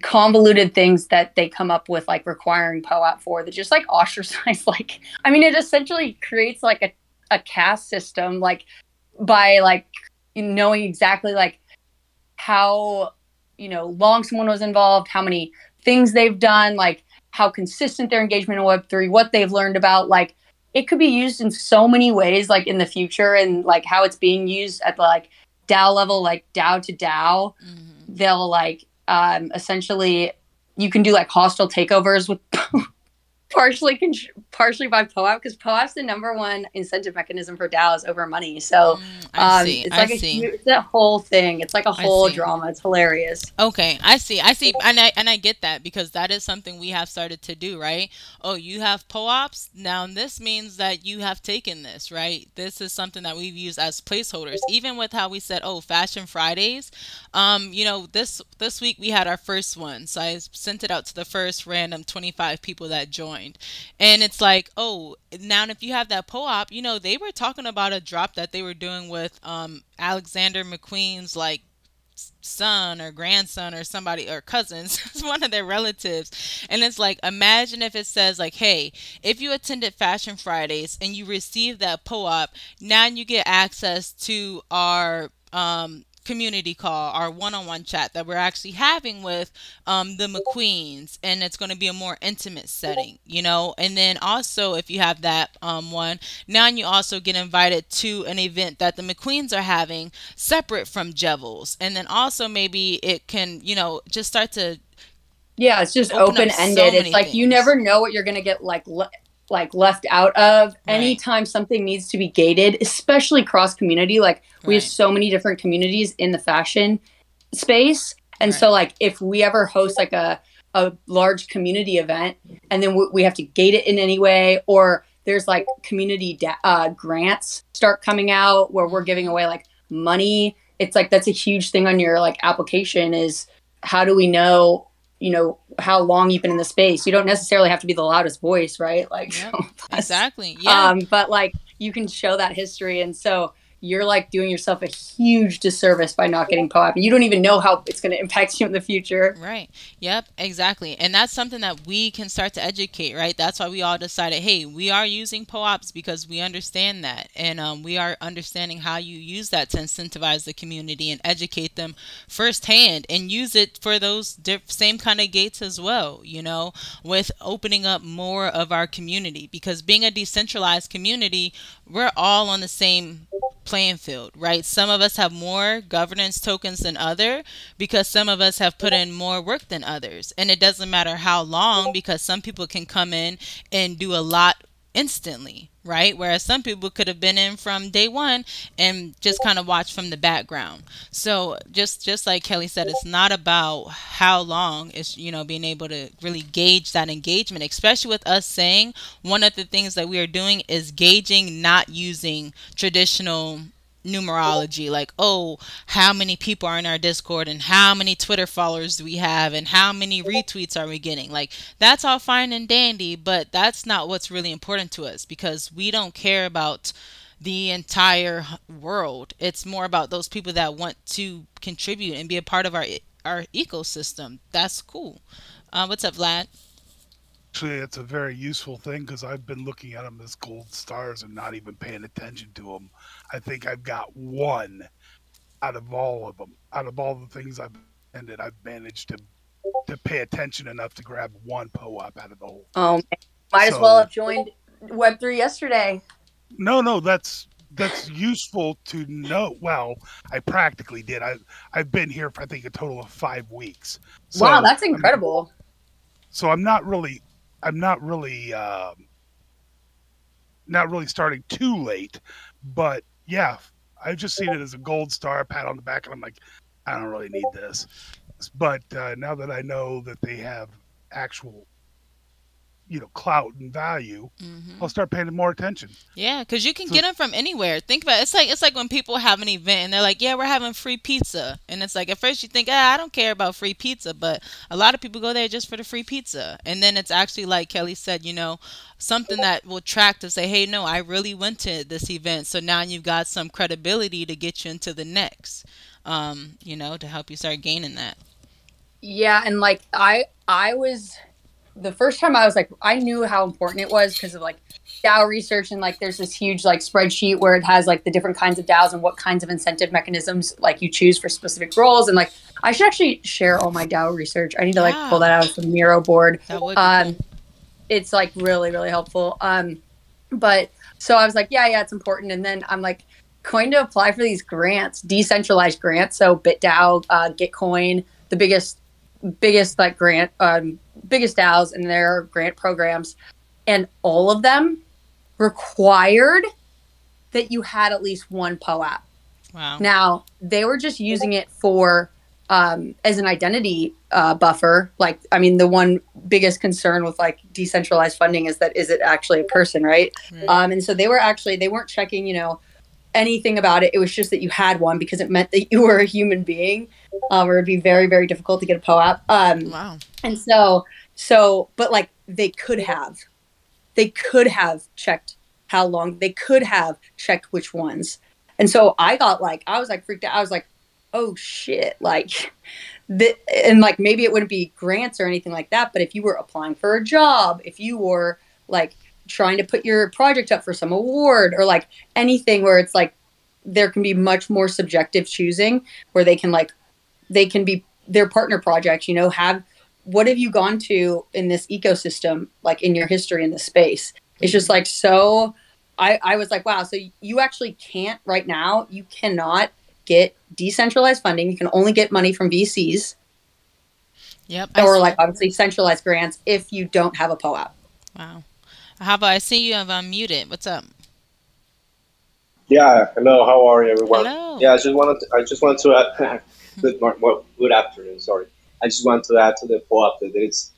convoluted things that they come up with, like requiring P O A P for that just like ostracize, like, I mean, it essentially creates like a, a caste system, like by like knowing exactly like how, you know, long someone was involved, how many things they've done, like how consistent their engagement in Web three, what they've learned about, like it could be used in so many ways, like in the future, and like how it's being used at the like DAO level, like DAO to DAO. Mm-hmm. They'll like um, essentially you can do like hostile takeovers with partially partially by P O A P, because P O A P's the number one incentive mechanism for DAOs over money. So um, it's like I a see. Huge, that whole thing. It's like a whole drama. It's hilarious. Okay, I see. I see. And I, and I get that, because that is something we have started to do, right? Oh, you have P O A Ps. Now this means that you have taken this, right? This is something that we've used as placeholders, even with how we said, oh, Fashion Fridays. Um, you know, this, this week we had our first one. So I sent it out to the first random twenty-five people that joined. And it's like, oh, now if you have that P O A P, you know, they were talking about a drop that they were doing with um, Alexander McQueen's like son or grandson or somebody or cousins, one of their relatives. And it's like, imagine if it says like, hey, if you attended Fashion Fridays and you received that P O A P, now you get access to our um community call, our one-on-one chat that we're actually having with um, the McQueens, and it's going to be a more intimate setting, you know. And then also, if you have that um, one, now you also get invited to an event that the McQueens are having separate from Jevels, and then also maybe it can, you know, just start to yeah, it's just open-ended. So it's like things. You never know what you're going to get like le like left out of. Right. Anytime something needs to be gated, especially cross community, like. We have so many different communities in the fashion space. And right. so like if we ever host like a, a large community event and then w we have to gate it in any way, or there's like community uh, grants start coming out where we're giving away like money. It's like, that's a huge thing on your like application is how do we know, you know, how long you've been in the space? You don't necessarily have to be the loudest voice, right? Like yep. Exactly. Yeah. Um, but like you can show that history. And so you're like doing yourself a huge disservice by not getting P O A P. You don't even know how it's going to impact you in the future. Right. Yep, exactly. And that's something that we can start to educate, right? That's why we all decided, hey, we are using P O A Ps because we understand that. And um, we are understanding how you use that to incentivize the community and educate them firsthand, and use it for those diff same kind of gates as well, you know, with opening up more of our community, because being a decentralized community, we're all on the same playing field, right? Some of us have more governance tokens than other, because some of us have put in more work than others. And it doesn't matter how long, because some people can come in and do a lot instantly, right? Whereas some people could have been in from day one and just kind of watch from the background. So just, just like Kelly said, it's not about how long, it's, you know, being able to really gauge that engagement, especially with us saying one of the things that we are doing is gauging, not using traditional numerology, like, oh, how many people are in our Discord and how many Twitter followers do we have and how many retweets are we getting? Like, that's all fine and dandy, but that's not what's really important to us, because we don't care about the entire world. It's more about those people that want to contribute and be a part of our our ecosystem. That's cool. Uh, what's up, Vlad? Actually, it's a very useful thing, because I've been looking at them as gold stars and not even paying attention to them. I think I've got one out of all of them. Out of all the things I've ended, I've managed to to pay attention enough to grab one P O A P out of the whole. Oh, might so, as well have joined Web three yesterday. No, no, that's that's useful to know. Well, I practically did. I I've been here for I think a total of five weeks. So, wow, that's incredible. I'm, so I'm not really. I'm not really, uh, not really starting too late, but yeah, I've just seen it as a gold star, pat on the back, and I'm like, I don't really need this. But uh, now that I know that they have actual, you know, clout and value, mm-hmm. I'll start paying more attention. Yeah, because you can so, get them from anywhere. Think about it. It's like it's like when people have an event and they're like, yeah, we're having free pizza, and it's like at first you think, ah, I don't care about free pizza, but a lot of people go there just for the free pizza, and then it's actually like Kelly said, you know, something that will track to say, hey, no, I really went to this event, so now you've got some credibility to get you into the next, um, you know, to help you start gaining that. Yeah, and like I I was. The first time I was like, I knew how important it was because of like DAO research, and like there's this huge like spreadsheet where it has like the different kinds of DAOs and what kinds of incentive mechanisms like you choose for specific roles. And like I should actually share all my DAO research. I need to like pull that out of the Miro board. Um, it's like really, really helpful. Um, but so I was like, yeah, yeah, it's important. And then I'm like going to apply for these grants, decentralized grants. So BitDAO, uh, Gitcoin, the biggest, biggest like grant, um, biggest DAOs and their grant programs, and all of them required that you had at least one P O A P. Wow. Now they were just using it for um, as an identity uh, buffer. Like, I mean, the one biggest concern with like decentralized funding is that, is it actually a person? Right. Right. Um, and so they were actually, they weren't checking, you know, anything about it. It was just that you had one because it meant that you were a human being, um, or it'd be very, very difficult to get a P O A P. Um, wow. And so, so, but like they could have, they could have checked how long, they could have checked which ones. And so I got like, I was like freaked out. I was like, oh shit. Like the, and like, maybe it wouldn't be grants or anything like that, but if you were applying for a job, if you were like trying to put your project up for some award or like anything where it's like, there can be much more subjective choosing where they can like, they can be their partner projects, you know, have, what have you gone to in this ecosystem, like in your history in this space? It's just like, so I, I was like, wow, so you actually can't right now, you cannot get decentralized funding. You can only get money from V Cs. Yep. Or like obviously centralized grants if you don't have a P O A P. Wow. How about I see you have unmuted? What's up? Yeah. Hello. How are you, everyone? Hello. Yeah. I just wanted to, I just wanted to add, good morning, well, good afternoon. Sorry. I just want to add to the P O A P that it's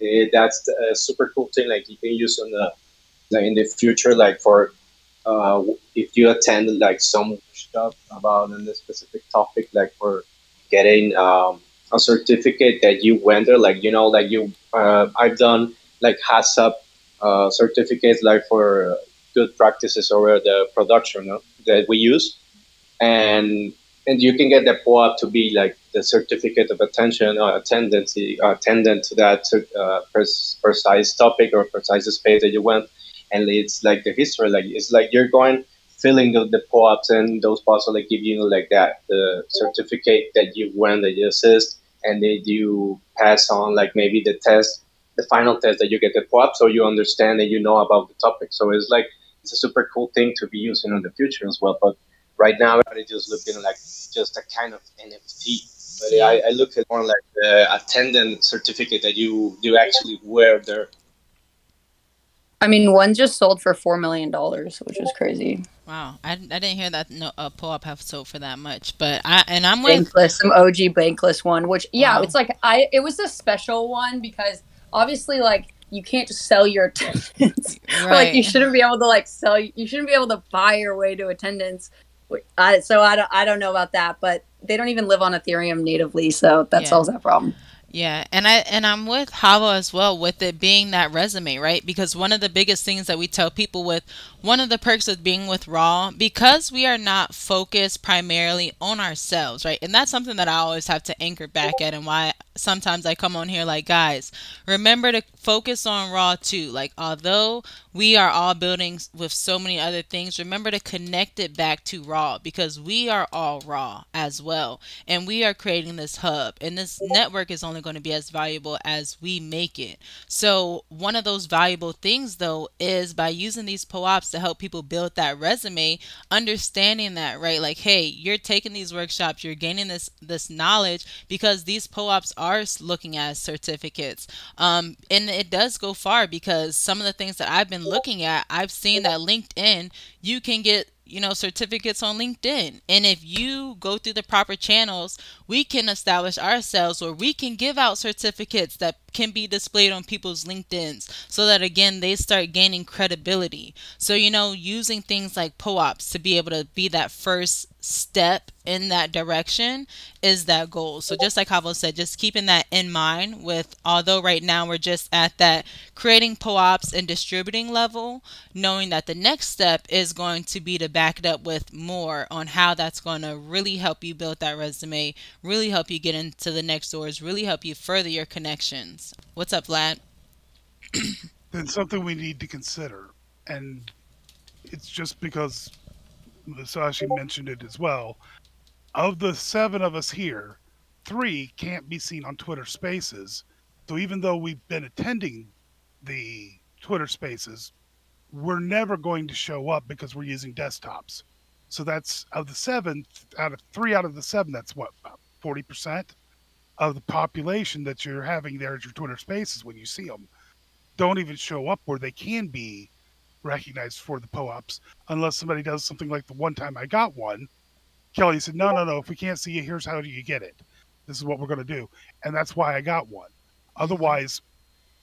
it, that's a super cool thing. Like you can use on the like in the future, like for uh, if you attend like some workshop about in this specific topic, like for getting um, a certificate that you went there. Like you know, like you uh, I've done like HACCP. Uh, certificates like for good practices over the production no, that we use, and and you can get the P O A P to be like the certificate of attention or attendance attendant to that uh, precise topic or precise space that you went, and it's like the history, like it's like you're going filling the, the P O A Ps, and those P O A Ps will like give you like that the certificate that you went, that you assist, and they do pass on like maybe the test. The final test that you get the P O A P, so you understand and you know about the topic. So it's like it's a super cool thing to be using in the future as well. But right now, everybody's just looking like just a kind of N F T. But I, I look at more like the attendant certificate that you you actually wear there. I mean, one just sold for four million dollars, which is crazy. Wow, I, I didn't hear that. No, uh, P O A P have sold for that much, but I and I'm with bankless, some O G bankless one, which yeah, wow. It's like I it was a special one because. Obviously, like you can't just sell your attendance. Right. Or, like you shouldn't be able to like sell. You shouldn't be able to buy your way to attendance. I, so I don't, I don't know about that, but they don't even live on Ethereum natively, so that yeah. solves that problem. Yeah, and I and I'm with Hava as well with it being that resume, right? Because one of the biggest things that we tell people with one of the perks of being with Raw, because we are not focused primarily on ourselves, right? And that's something that I always have to anchor back at, and why sometimes I come on here like, guys, remember to focus on Raw too. Like, although we are all building with so many other things, remember to connect it back to Raw, because we are all Raw as well. And we are creating this hub, and this network is only going to be as valuable as we make it. So one of those valuable things though is by using these P O A Ps to help people build that resume, understanding that, right? Like, hey, you're taking these workshops, you're gaining this this knowledge, because these P O A Ps are looking as certificates. Um, and it does go far, because some of the things that I've been looking at, I've seen that LinkedIn, you can get you know, certificates on LinkedIn. And if you go through the proper channels, we can establish ourselves where we can give out certificates that can be displayed on people's LinkedIns, so that again, they start gaining credibility. So, you know, using things like P O A Ps to be able to be that first step in that direction is that goal. So just like Havo said, just keeping that in mind with, although right now we're just at that creating P O A Ps and distributing level, knowing that the next step is going to be to back it up with more on how that's going to really help you build that resume, really help you get into the next doors, really help you further your connections. What's up, Vlad? Then something we need to consider, and it's just because Musashi mentioned it as well. Of the seven of us here, three can't be seen on Twitter Spaces. So even though we've been attending the Twitter Spaces, we're never going to show up because we're using desktops. So that's of the seven, out of three out of the seven, that's what, about forty percent of the population that you're having there at your Twitter Spaces when you see them don't even show up where they can be recognized for the P O A Ps, unless somebody does something like the one time I got one, Kelly said, no, no, no, if we can't see you, here's how do you get it. This is what we're going to do. And that's why I got one. Otherwise,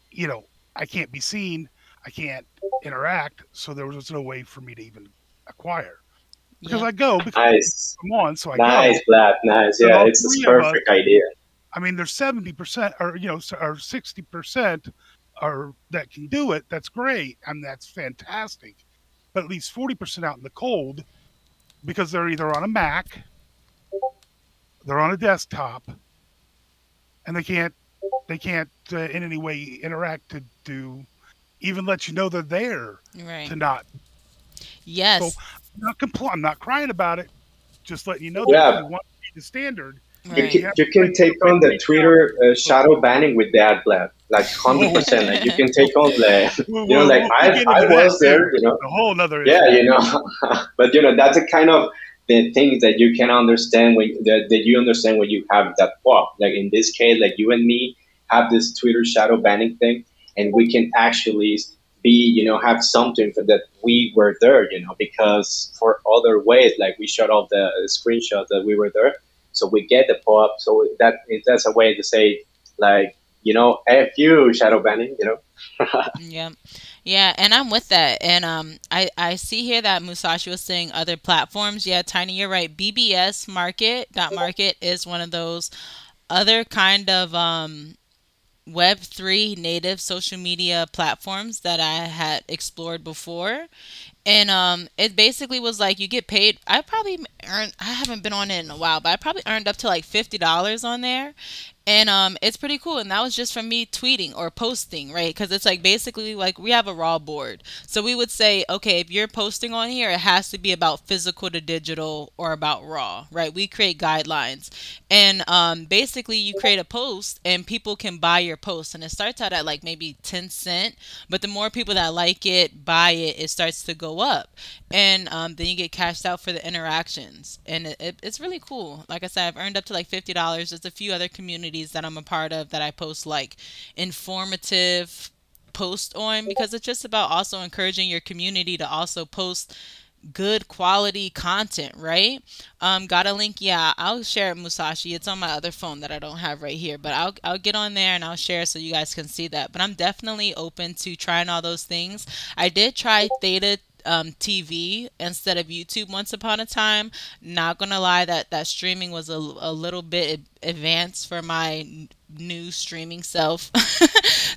you know, I can't be seen. I can't interact. So there was no way for me to even acquire. Because yeah. I go, because nice. I'm on, so I nice, go. Nice, nice. Yeah, so it's a perfect us, idea. I mean, there's seventy percent or, you know, or sixty percent or that can do it. That's great. I mean, that's fantastic. But at least forty percent out in the cold, because they're either on a Mac, they're on a desktop, and they can't they can't uh, in any way interact to do, even let you know they're there, right? To not, yes. So I'm not compl I'm not crying about it. Just letting you know yeah. that you want to be the standard. Right. You, you, you can take on the Twitter uh, shadow banning with that, Blab. Like one hundred percent, like you can take on the, you know, like I, I was there, you know, a whole nother issue. Yeah, you know, but you know, that's the kind of the things that you can understand when that, that you understand when you have that pop. Like in this case, like you and me have this Twitter shadow banning thing, and we can actually be, you know, have something for that we were there, you know, because for other ways, like we shot off the screenshot that we were there, so we get the pop. So that that's a way to say, like, you know, F you, shadow banning, you know? Yeah. Yeah, and I'm with that. And um, I, I see here that Musashi was saying other platforms. Yeah, Tiny, you're right. B B S Market, dot market is one of those other kind of um, web three native social media platforms that I had explored before. And um, it basically was like you get paid. I probably earned, I haven't been on it in a while, but I probably earned up to like fifty dollars on there. And um, it's pretty cool. And that was just from me tweeting or posting, right? Because it's like basically like we have a raw board. So we would say, okay, if you're posting on here, it has to be about physical to digital or about raw, right? We create guidelines. And um, basically you create a post and people can buy your post. And it starts out at like maybe ten cent. But the more people that like it, buy it, it starts to go up. And um, then you get cashed out for the interactions. And it, it, it's really cool. Like I said, I've earned up to like fifty dollars. There's a few other communities that I'm a part of that I post like informative posts on, because it's just about also encouraging your community to also post good quality content, right? Um, got a link? Yeah, I'll share it, Musashi. It's on my other phone that I don't have right here, but I'll, I'll get on there and I'll share so you guys can see that. But I'm definitely open to trying all those things. I did try Theta um, T V instead of YouTube once upon a time. Not gonna lie, that that streaming was a, a little bit advanced for my new streaming self.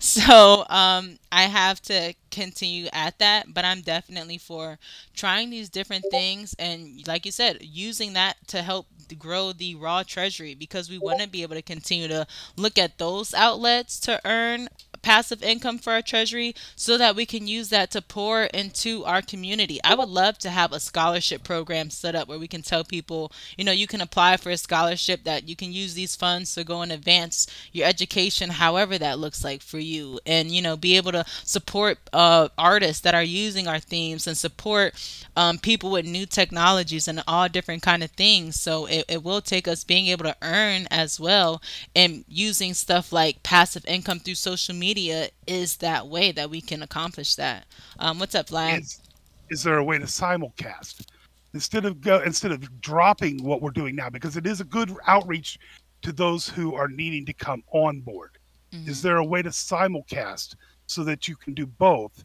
So um, I have to continue at that, but I'm definitely for trying these different things, and like you said, using that to help grow the raw treasury, because we want to be able to continue to look at those outlets to earn passive income for our treasury so that we can use that to pour into our community. I would love to have a scholarship program set up where we can tell people, you know, you can apply for a scholarship, that you can use these funds to go and advance your education, however that looks like for you. And, you know, be able to support uh, artists that are using our themes, and support um, people with new technologies and all different kind of things. So it, it will take us being able to earn as well, and using stuff like passive income through social media Media is that way that we can accomplish that. Um, what's up, Vlad? Is, is there a way to simulcast instead of go, instead of dropping what we're doing now? Because it is a good outreach to those who are needing to come on board. Mm-hmm. Is there a way to simulcast so that you can do both,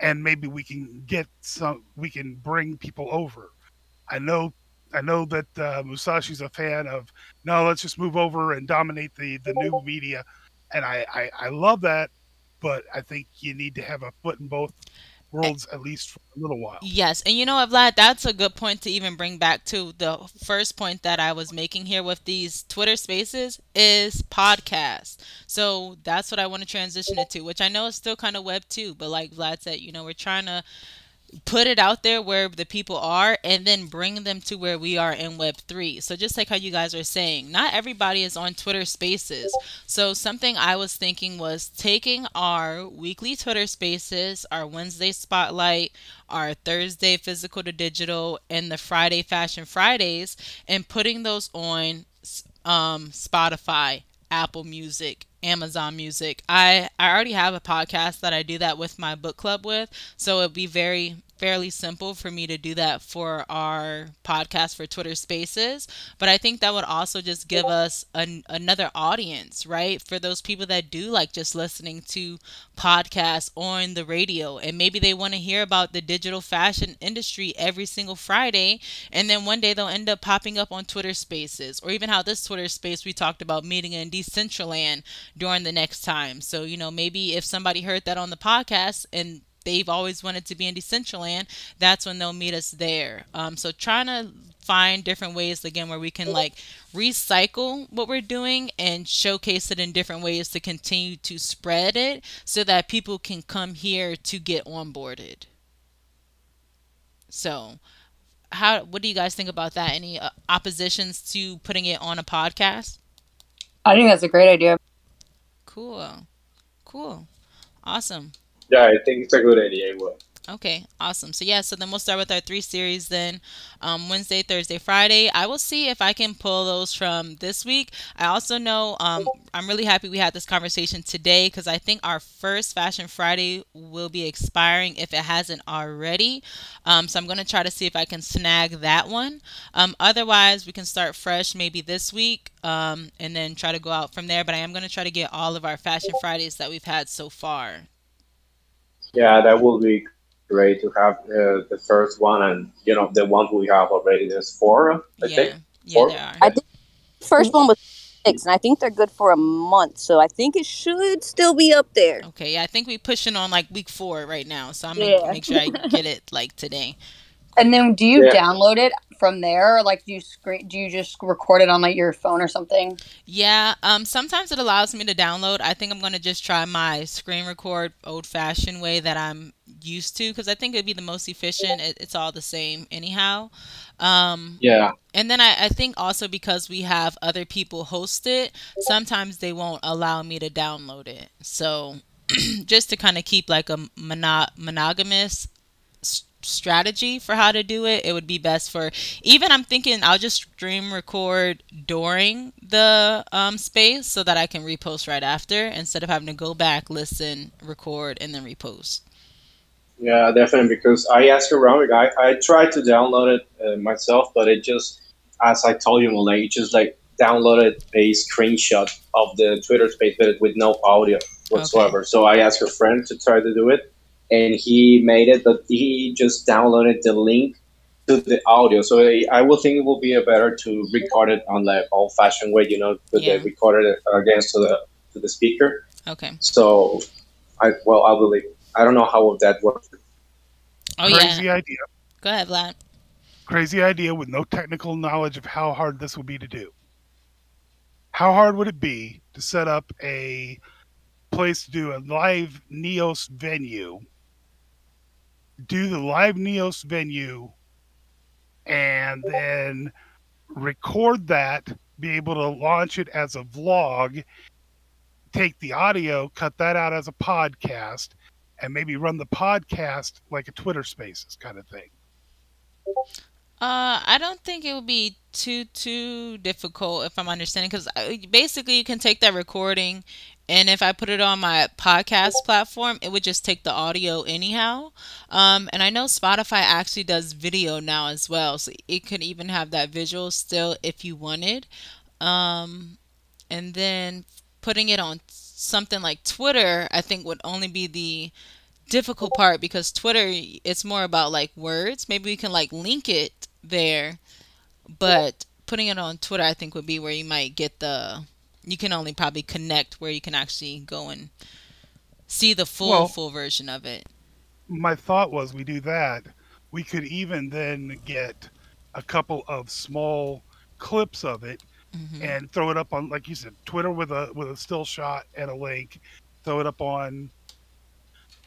and maybe we can get some, we can bring people over? I know, I know that uh, Musashi's a fan of, no, let's just move over and dominate the the new media. And I, I, I love that, but I think you need to have a foot in both worlds, at least for a little while. Yes. And you know what, Vlad, that's a good point to even bring back to the first point that I was making here with these Twitter spaces is podcasts. So that's what I want to transition it to, which I know is still kind of web two, but like Vlad said, you know, we're trying to put it out there where the people are, and then bring them to where we are in web three. So just like how you guys are saying, not everybody is on Twitter spaces. So something I was thinking was taking our weekly Twitter spaces, our Wednesday spotlight, our Thursday physical to digital, and the Friday Fashion Fridays, and putting those on um, Spotify, Apple Music, Amazon Music. I, I already have a podcast that I do that with my book club with, so it'd be very fairly simple for me to do that for our podcast for Twitter Spaces. But I think that would also just give us an, another audience, right? For those people that do like just listening to podcasts on the radio, and maybe they want to hear about the digital fashion industry every single Friday, and then one day they'll end up popping up on Twitter Spaces, or even how this Twitter Space we talked about meeting in Decentraland during the next time. So, you know, maybe if somebody heard that on the podcast and they've always wanted to be in Decentraland, that's when they'll meet us there. Um, so trying to find different ways, again, where we can like recycle what we're doing and showcase it in different ways to continue to spread it so that people can come here to get onboarded. So how, what do you guys think about that? Any uh, oppositions to putting it on a podcast? I think that's a great idea. Cool. Cool. Awesome. Yeah, I think it's a good idea. Okay, awesome. So yeah, so then we'll start with our three series then, um, Wednesday, Thursday, Friday. I will see if I can pull those from this week. I also know um, I'm really happy we had this conversation today, because I think our first Fashion Friday will be expiring if it hasn't already. Um, so I'm going to try to see if I can snag that one. Um, otherwise, we can start fresh maybe this week. Um, and then try to go out from there. But I am going to try to get all of our Fashion Fridays that we've had so far. Yeah, that would be great to have uh, the first one, and you know the ones we have already. There's four, I yeah. think. Yeah, four? There are. I think the first one was six, and I think they're good for a month, so I think it should still be up there. Okay, yeah, I think we're pushing on like week four right now, so I'm gonna yeah. make sure I get it like today. And then, do you yeah. download it from there, or like do you screen, do you just record it on like your phone or something? Yeah, um sometimes it allows me to download. I think I'm going to just try my screen record old-fashioned way that I'm used to, because I think it'd be the most efficient. It, it's all the same anyhow. Um, yeah. And then I, I think also because we have other people host it, sometimes they won't allow me to download it. So just to kind of keep like a mono monogamous strategy for how to do it, it would be best for, even I'm thinking I'll just stream record during the um, space so that I can repost right after, instead of having to go back, listen, record, and then repost. Yeah, definitely, because I asked around, I, I tried to download it uh, myself, but it just, as I told you, Malay, it just like downloaded a screenshot of the Twitter space, but with no audio whatsoever. Okay. So I asked a friend to try to do it, and he made it, but he just downloaded the link to the audio. So I would think it would be better to record it on the old-fashioned way, you know, to yeah. the record it against to the to the speaker. Okay. So, I well, I believe I don't know how that works. Oh Crazy yeah. Crazy idea. Go ahead, Vlad. Crazy idea with no technical knowledge of how hard this would be to do. How hard would it be to set up a place to do a live Neos venue? Do the live Neos venue. And then record that, be able to launch it as a vlog, take the audio, cut that out as a podcast, and maybe run the podcast like a Twitter Spaces kind of thing. Uh, I don't think it would be too, too difficult if I'm understanding, because basically you can take that recording, and if I put it on my podcast platform, it would just take the audio anyhow. Um, and I know Spotify actually does video now as well. So it could even have that visual still if you wanted. Um, and then putting it on something like Twitter, I think would only be the difficult part, because Twitter, it's more about like words. Maybe we can like link it there. But putting it on Twitter, I think would be where you might get the... You can only probably connect where you can actually go and see the full, well, full version of it. My thought was we do that. We could even then get a couple of small clips of it mm-hmm. and throw it up on, like you said, Twitter with a with a still shot and a link. Throw it up on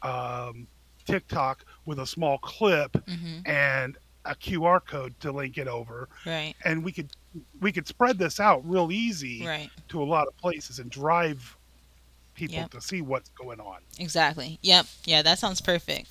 um, TikTok with a small clip mm-hmm. and a Q R code to link it over. Right. And we could... we could spread this out real easy right. to a lot of places and drive people yep. to see what's going on. Exactly. Yep. Yeah, that sounds perfect.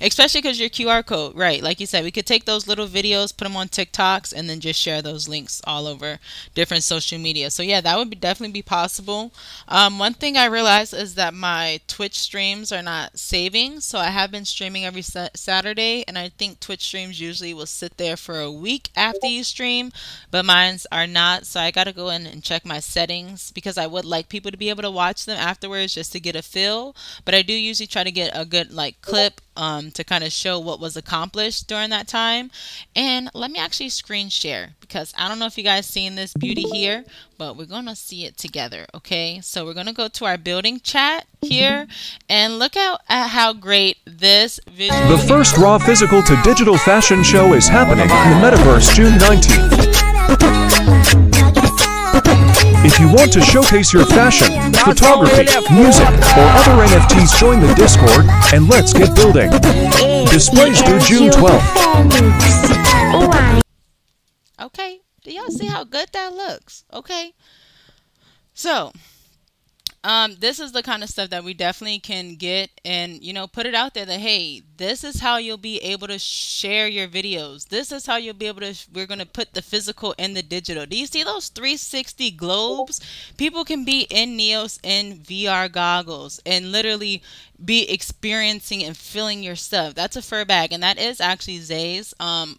Especially because your Q R code, right? Like you said, we could take those little videos, put them on TikToks, and then just share those links all over different social media. So yeah, that would be definitely be possible. Um, one thing I realized is that my Twitch streams are not saving. So I have been streaming every sa Saturday, and I think Twitch streams usually will sit there for a week after you stream, but mine's are not. So I got to go in and check my settings, because I would like people to be able to watch them afterwards just to get a feel. But I do usually try to get a good like clip Um, to kind of show what was accomplished during that time. And let me actually screen share, because I don't know if you guys seen this beauty here, but we're going to see it together. Okay, so we're going to go to our building chat here and look out at how great this visual. The first Raw physical to digital fashion show is happening in the Metaverse June nineteenth. If you want to showcase your fashion, photography, music, or other N F Ts, join the Discord, and let's get building. Displays through June twelfth. Okay, do y'all see how good that looks? Okay. So, um, this is the kind of stuff that we definitely can get and, you know, put it out there that, hey, this is how you'll be able to share your videos. This is how you'll be able to, we're going to put the physical and the digital. Do you see those three sixty globes? People can be in Neos in V R goggles and literally be experiencing and feeling your stuff. That's a fur bag. And that is actually Zay's, um,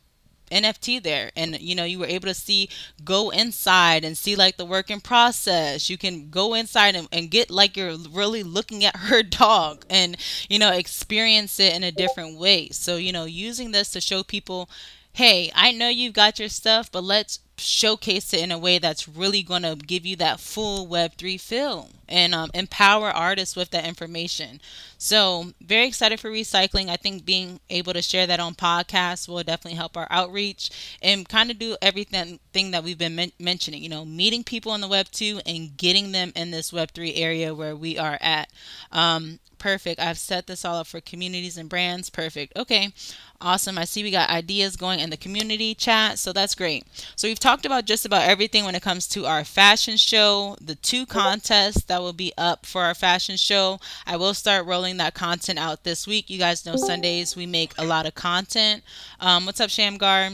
N F T there, and you know you were able to see, go inside and see like the work in process. You can go inside and, and get like you're really looking at her dog and you know experience it in a different way. So you know using this to show people, hey, I know you've got your stuff, but let's showcase it in a way that's really going to give you that full Web three feel and um, empower artists with that information. So very excited for recycling. I think being able to share that on podcasts will definitely help our outreach and kind of do everything thing that we've been men mentioning, you know, meeting people in the Web two and getting them in this Web three area where we are at. Um, perfect. I've set this all up for communities and brands. Perfect. Okay. Awesome. I see we got ideas going in the community chat. So that's great. So we've talked about just about everything when it comes to our fashion show, the two contests that will be up for our fashion show. I will start rolling that content out this week. You guys know Sundays we make a lot of content. Um, what's up, Shamgar?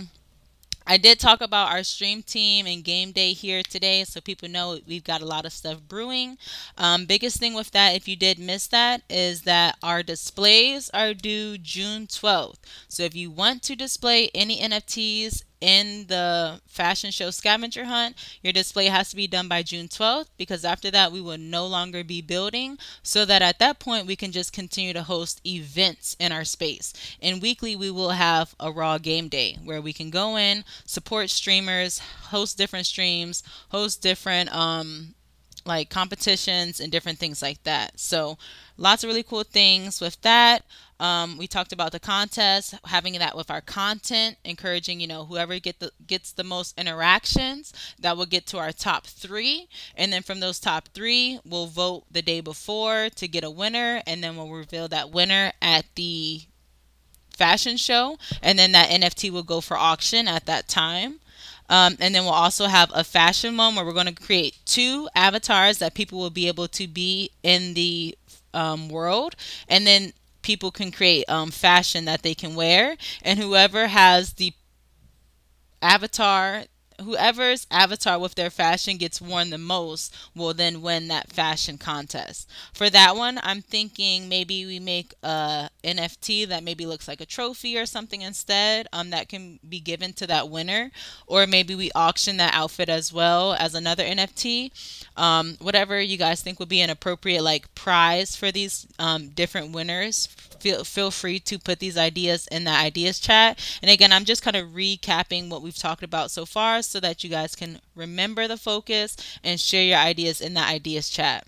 I did talk about our stream team and game day here today, so people know we've got a lot of stuff brewing. Um, biggest thing with that, if you did miss that, is that our displays are due June twelfth. So if you want to display any N F Ts in the fashion show scavenger hunt, your display has to be done by June twelfth, because after that we will no longer be building, so that at that point we can just continue to host events in our space. And weekly we will have a Raw game day where we can go in, support streamers, host different streams, host different um like competitions and different things like that. So lots of really cool things with that. Um, we talked about the contest, having that with our content, encouraging, you know, whoever get the, gets the most interactions, that will get to our top three. And then from those top three, we'll vote the day before to get a winner. And then we'll reveal that winner at the fashion show. And then that N F T will go for auction at that time. Um, and then we'll also have a fashion one where we're going to create two avatars that people will be able to be in the um, world. And then people can create um, fashion that they can wear. And whoever has the avatar, whoever's avatar with their fashion gets worn the most will then win that fashion contest. For that one, I'm thinking maybe we make a N F T that maybe looks like a trophy or something instead, um, that can be given to that winner, or maybe we auction that outfit as well as another N F T. Um, whatever you guys think would be an appropriate like prize for these um, different winners, feel feel free to put these ideas in the ideas chat. And again, I'm just kind of recapping what we've talked about so far, so that you guys can remember the focus and share your ideas in the ideas chat.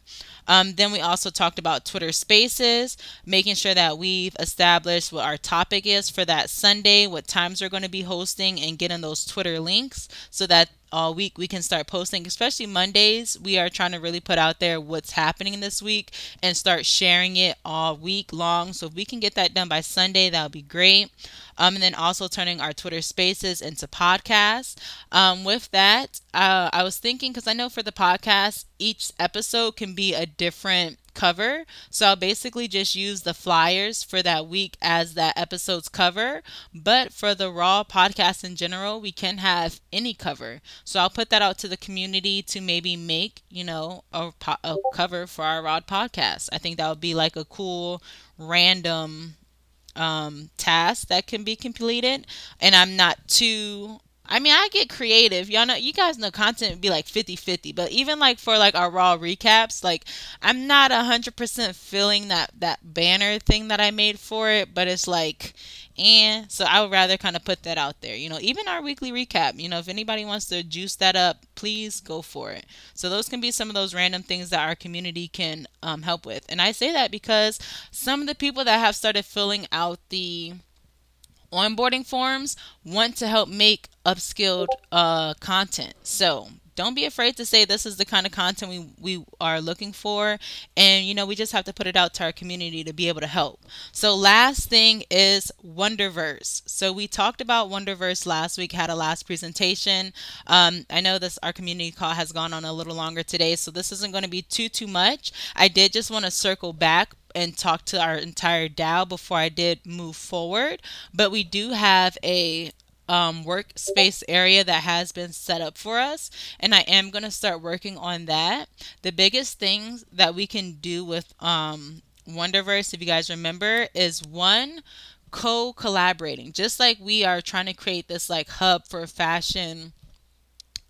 Um, then we also talked about Twitter Spaces, making sure that we've established what our topic is for that Sunday, what times we're going to be hosting, and getting those Twitter links so that all week we can start posting. Especially Mondays, we are trying to really put out there what's happening this week and start sharing it all week long. So if we can get that done by Sunday, that'll be great. Um, and then also turning our Twitter Spaces into podcasts. Um, with that, uh, I was thinking, because I know for the podcast, each episode can be a different cover. So I'll basically just use the flyers for that week as that episode's cover. But for the Raw podcast in general, we can have any cover. So I'll put that out to the community to maybe make, you know, a, a cover for our Raw podcast. I think that would be like a cool random um, task that can be completed. And I'm not too... I mean, I get creative. Y'all know, you guys know content would be like fifty fifty, but even like for like our Raw recaps, like I'm not one hundred percent feeling that, that banner thing that I made for it, but it's like, eh. So I would rather kind of put that out there. You know, even our weekly recap, you know, if anybody wants to juice that up, please go for it. So those can be some of those random things that our community can um, help with. And I say that because some of the people that have started filling out the onboarding forms want to help make upskilled uh, content. So don't be afraid to say this is the kind of content we, we are looking for. And, you know, we just have to put it out to our community to be able to help. So last thing is Wonderverse. So we talked about Wonderverse last week, had a last presentation. Um, I know this, our community call has gone on a little longer today, so this isn't going to be too, too much. I did just want to circle back and talk to our entire DAO before I did move forward. But we do have a um, workspace area that has been set up for us, and I am going to start working on that. The biggest things that we can do with um, Wonderverse, if you guys remember, is one, co-collaborating. Just like we are trying to create this like hub for fashion,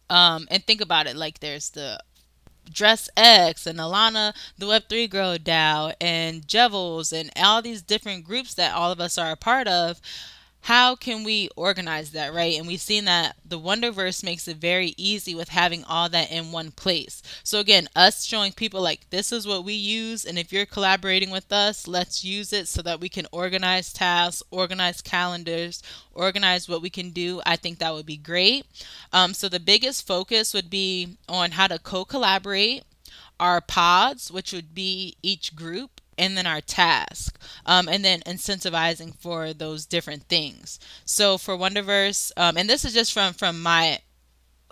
um, and think about it, like there's the DressX and Alana, the Web three Girl DAO, and Jevels, and all these different groups that all of us are a part of. How can we organize that, right? And we've seen that the Wonderverse makes it very easy with having all that in one place. So again, us showing people like, this is what we use, and if you're collaborating with us, let's use it so that we can organize tasks, organize calendars, organize what we can do. I think that would be great. Um, so the biggest focus would be on how to co-collaborate, our pods, which would be each group, and then our task, um, and then incentivizing for those different things. So for Wonderverse, um, and this is just from, from my,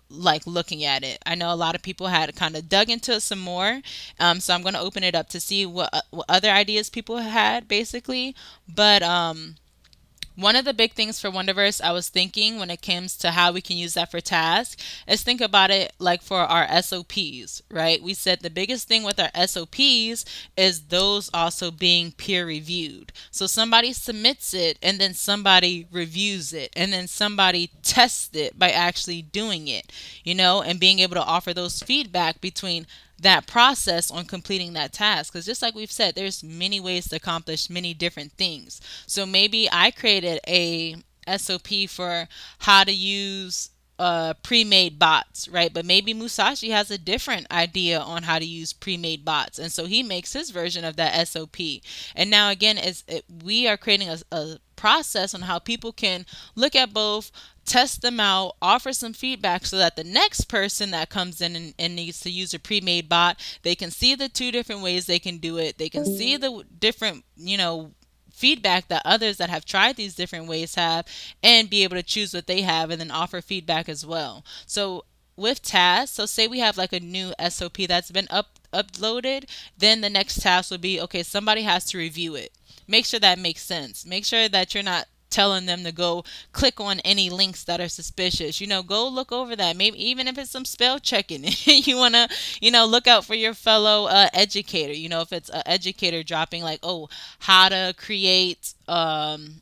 like looking at it, I know a lot of people had kind of dug into it some more. Um, so I'm going to open it up to see what, what other ideas people had basically. But um, One of the big things for Wonderverse I was thinking when it comes to how we can use that for tasks is think about it like for our S O Ps, right? We said the biggest thing with our S O Ps is those also being peer reviewed. So somebody submits it and then somebody reviews it and then somebody tests it by actually doing it, you know, and being able to offer those feedback between that process on completing that task. Because just like we've said, there's many ways to accomplish many different things. So maybe I created a S O P for how to use uh, pre-made bots, right? But maybe Musashi has a different idea on how to use pre-made bots. And so he makes his version of that S O P. And now again, it's, it, we are creating a, a process on how people can look at both, test them out, offer some feedback so that the next person that comes in and, and needs to use a pre-made bot, they can see the two different ways they can do it. They can see the different, you know, feedback that others that have tried these different ways have and be able to choose what they have and then offer feedback as well. So with tasks, so say we have like a new S O P that's been up uploaded, then the next task would be, okay, somebody has to review it. Make sure that makes sense. Make sure that you're not telling them to go click on any links that are suspicious. You know, go look over that. Maybe even if it's some spell checking, you want to, you know, look out for your fellow uh, educator. You know, if it's an educator dropping like, oh, how to create um,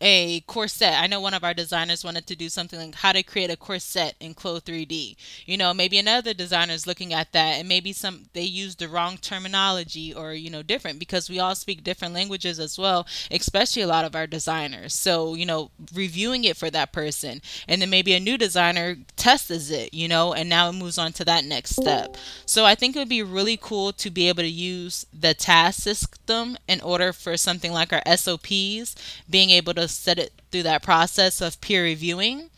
a corset. I know one of our designers wanted to do something like how to create a corset in C L O three D. You know, maybe another designer is looking at that and maybe some they use the wrong terminology or, you know, different, because we all speak different languages as well, especially a lot of our designers. So, you know, reviewing it for that person, and then maybe a new designer tests it, you know, and now it moves on to that next step. So I think it would be really cool to be able to use the task system in order for something like our S O Ps, being able to set it through that process of peer reviewing.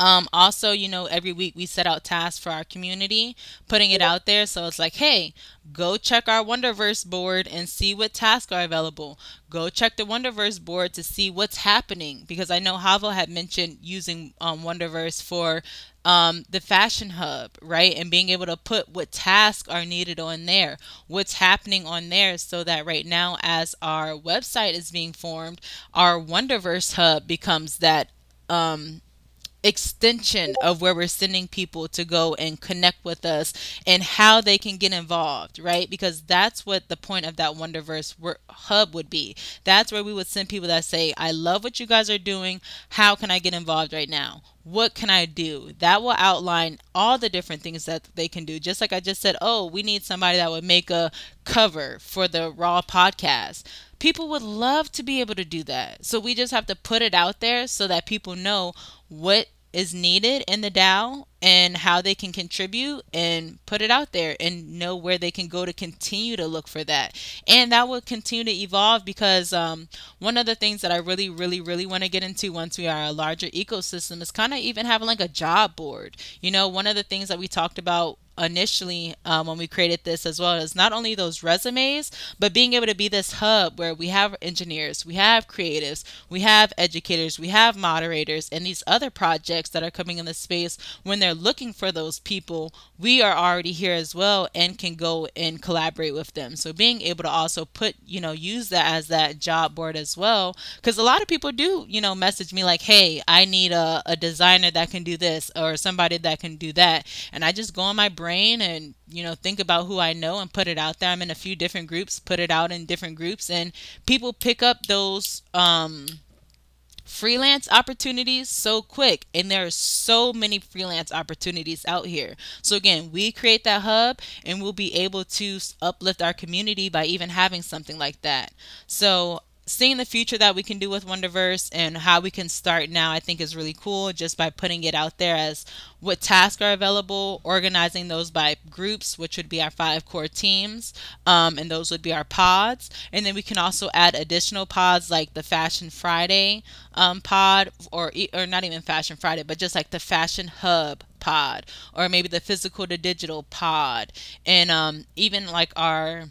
Um, also, you know, every week we set out tasks for our community, putting it out there. So it's like, hey, go check our Wonderverse board and see what tasks are available. Go check the Wonderverse board to see what's happening. Because I know Havel had mentioned using um, Wonderverse for um, the Fashion Hub, right? And being able to put what tasks are needed on there, what's happening on there, so that right now as our website is being formed, our Wonderverse Hub becomes that um extension of where we're sending people to go and connect with us and how they can get involved, right? Because that's what the point of that Wonderverse hub would be. That's where we would send people that say, I love what you guys are doing. How can I get involved right now? What can I do? That will outline all the different things that they can do. Just like I just said, oh, we need somebody that would make a cover for the Raw podcast. People would love to be able to do that. So we just have to put it out there so that people know what is needed in the DAO and how they can contribute, and put it out there and know where they can go to continue to look for that. And that will continue to evolve, because um, one of the things that I really, really, really want to get into once we are a larger ecosystem is kind of even having like a job board. You know, one of the things that we talked about initially um, when we created this as well as not only those resumes, but being able to be this hub where we have engineers, we have creatives, we have educators, we have moderators, and these other projects that are coming in the space. When they're looking for those people, we are already here as well and can go and collaborate with them. So being able to also put, you know, use that as that job board as well, because a lot of people do, you know, message me like, hey, I need a, a designer that can do this or somebody that can do that. And I just go on my brain and, you know, think about who I know and put it out there. I'm in a few different groups, put it out in different groups, and people pick up those um, freelance opportunities so quick. And there are so many freelance opportunities out here. So again, we create that hub and we'll be able to uplift our community by even having something like that. So seeing the future that we can do with Wonderverse and how we can start now, I think is really cool, just by putting it out there as what tasks are available, organizing those by groups, which would be our five core teams, um, and those would be our pods. And then we can also add additional pods like the Fashion Friday um, pod, or, or not even Fashion Friday, but just like the Fashion Hub pod, or maybe the physical to digital pod. And um, even like our,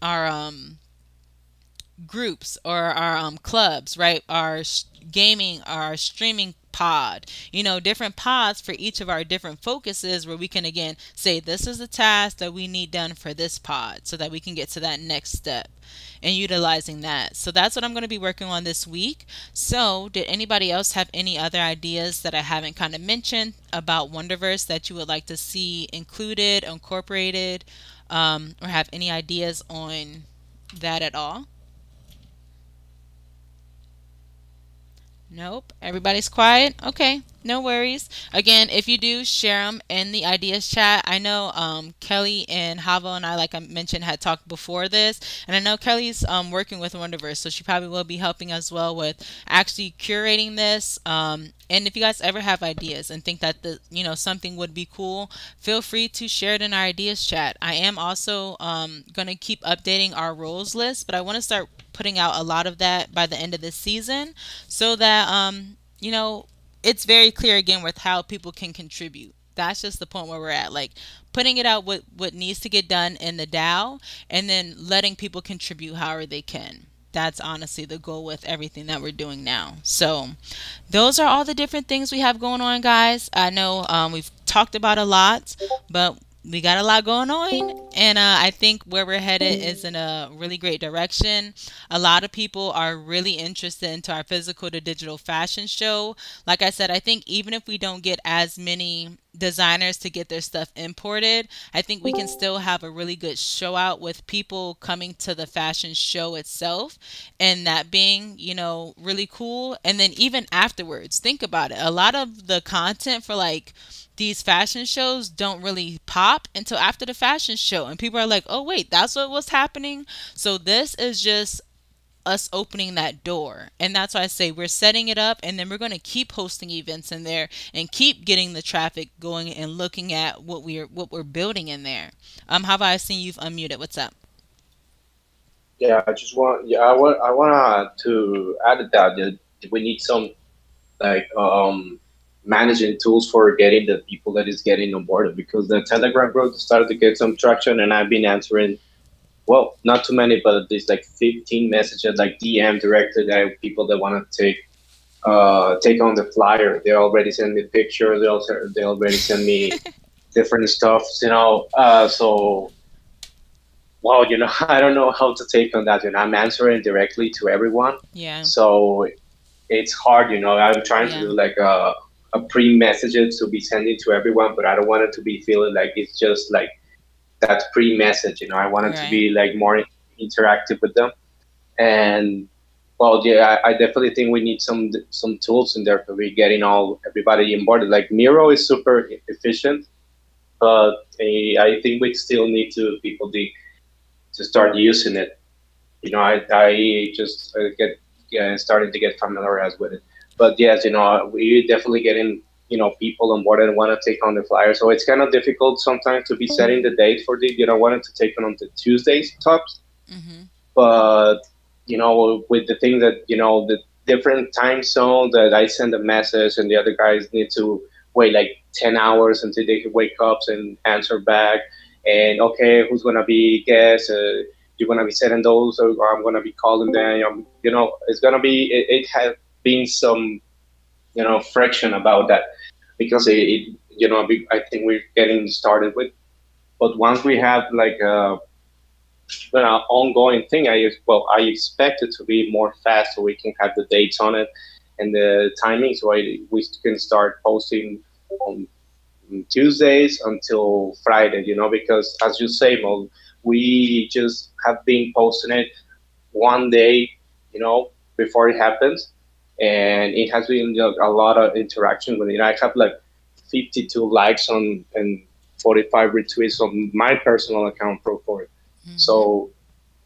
our, um, groups or our um, clubs, right? Our gaming, our streaming pod, you know, different pods for each of our different focuses, where we can again say this is a task that we need done for this pod so that we can get to that next step, and utilizing that. So that's what I'm going to be working on this week. So did anybody else have any other ideas that I haven't kind of mentioned about Wonderverse that you would like to see included, incorporated, um, or have any ideas on that at all? Nope. Everybody's quiet. Okay. No worries. Again, if you do, share them in the ideas chat. I know um, Kelly and Havo and I, like I mentioned, had talked before this. And I know Kelly's um, working with Wonderverse, so she probably will be helping as well with actually curating this. Um, and if you guys ever have ideas and think that the you know something would be cool, feel free to share it in our ideas chat. I am also um, going to keep updating our roles list, but I want to start putting out a lot of that by the end of this season so that, um, you know, it's very clear again with how people can contribute. That's just the point where we're at, like putting it out what, what needs to get done in the DAO and then letting people contribute however they can. That's honestly the goal with everything that we're doing now. So those are all the different things we have going on, guys. I know um, we've talked about a lot, but we got a lot going on, and uh, I think where we're headed is in a really great direction. A lot of people are really interested into our physical to digital fashion show. Like I said, I think even if we don't get as many designers to get their stuff imported, I think we can still have a really good show out with people coming to the fashion show itself, and that being, you know, really cool. And then even afterwards, think about it. A lot of the content for like these fashion shows don't really pop until after the fashion show, and people are like, oh wait, that's what was happening. So this is just us opening that door, and that's why I say we're setting it up, and then we're going to keep hosting events in there and keep getting the traffic going and looking at what we're what we're building in there. Um, how about I seen you've unmuted? What's up? Yeah, I just want yeah I want I want to add that we need some like um. managing tools for getting the people that is getting on board, because the Telegram group started to get some traction, and I've been answering, well, not too many, but there's like fifteen messages, like D M directed at people that want to take uh, take on the flyer. They already send me pictures. They also they already send me different stuff, you know. Uh, so, well, you know, I don't know how to take on that, and I'm answering directly to everyone. Yeah. So it's hard, you know. I'm trying yeah. to do like a a pre-message to be sending to everyone, but I don't want it to be feeling like it's just like that pre-message, you know. I want it right. to be like more interactive with them. And well, yeah, I, I definitely think we need some some tools in there for we getting all everybody onboarded. Like Miro is super efficient, but I, I think we still need to people to, to start using it. You know, I I just I get yeah, starting to get familiarized with it. But yes, you know, we definitely getting, you know, people on board and want to take on the flyer. So it's kind of difficult sometimes to be setting the date for the, you know, wanting to take on the Tuesdays tops. Mm-hmm. But, you know, with the thing that, you know, the different time zone that I send a message and the other guys need to wait like ten hours until they can wake up and answer back. And, okay, who's going to be guest? Uh, you're going to be sending those, or I'm going to be calling them. You know, it's going to be, it, it has been some, you know, friction about that, because it, it you know, I think we're getting started with, but once we have like a, you know, ongoing thing, I well, I expect it to be more fast, so we can have the dates on it and the timing, so I, we can start posting on Tuesdays until Friday, you know, because as you say, Mo, we just have been posting it one day, you know, before it happens. And it has been a lot of interaction with it. I have like fifty-two likes on and forty-five retweets on my personal account, pro for it. Mm-hmm. So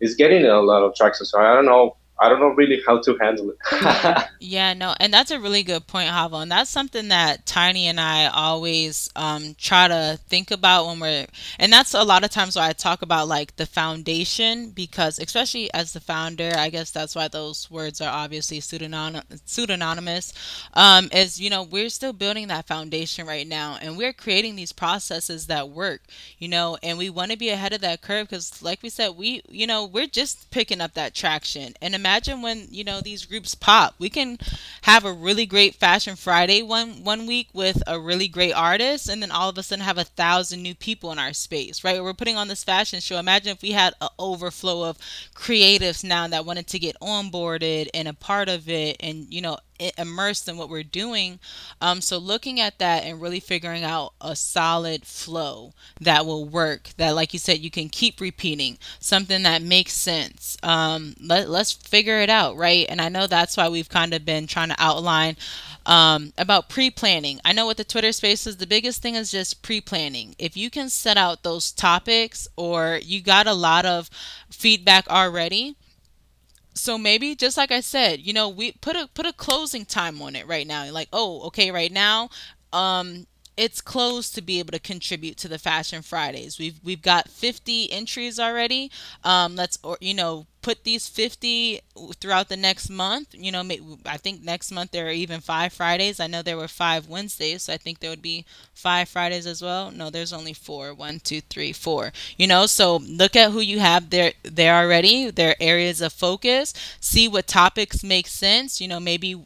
it's getting a lot of traction. So I don't know I don't know really how to handle it. Yeah, no, and that's a really good point, Havel. And that's something that Tiny and I always um, try to think about when we're, and that's a lot of times why I talk about like the foundation, because especially as the founder, I guess that's why those words are obviously pseudonym pseudonymous, um, is, you know, we're still building that foundation right now, and we're creating these processes that work, you know, and we want to be ahead of that curve because like we said, we, you know, we're just picking up that traction. And imagine when, you know, these groups pop, we can have a really great Fashion Friday one one week with a really great artist, and then all of a sudden have a thousand new people in our space, right? We're putting on this fashion show. Imagine if we had an overflow of creatives now that wanted to get onboarded and a part of it, and, you know, immersed in what we're doing. Um, so looking at that and really figuring out a solid flow that will work, that, like you said, you can keep repeating, something that makes sense. Um, let, let's figure it out, right? And I know that's why we've kind of been trying to outline um, about pre-planning. I know with the Twitter spaces, the biggest thing is just pre-planning. If you can set out those topics, or you got a lot of feedback already, so maybe just like I said, you know, we put a put a closing time on it right now. Like, oh, okay, right now, um, it's closed to be able to contribute to the Fashion Fridays. We've we've got fifty entries already. Um, let's or you know. Put these fifty throughout the next month. You know, I think next month there are even five Fridays. I know there were five Wednesdays, so I think there would be five Fridays as well. No, there's only four. One, two, three, four. You know, so look at who you have there there already. Their areas of focus. See what topics make sense. You know, maybe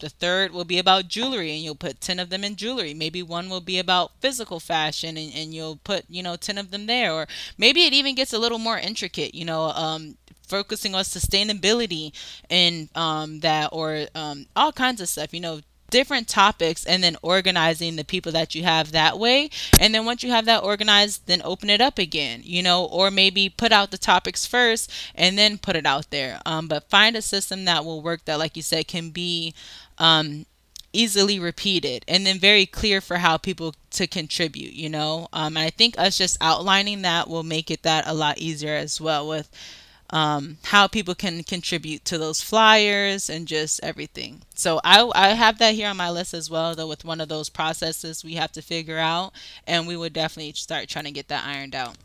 the third will be about jewelry, and you'll put ten of them in jewelry. Maybe one will be about physical fashion, and, and you'll put, you know, ten of them there. Or maybe it even gets a little more intricate, you know, um, focusing on sustainability and um, that, or um, all kinds of stuff, you know, different topics, and then organizing the people that you have that way. And then once you have that organized, then open it up again, you know, or maybe put out the topics first and then put it out there. Um, but find a system that will work, that, like you said, can be um, easily repeated, and then very clear for how people to contribute, you know. Um, and I think us just outlining that will make it that a lot easier as well, with Um, how people can contribute to those flyers and just everything. So I, I have that here on my list as well, though, with one of those processes we have to figure out, and we would definitely start trying to get that ironed out.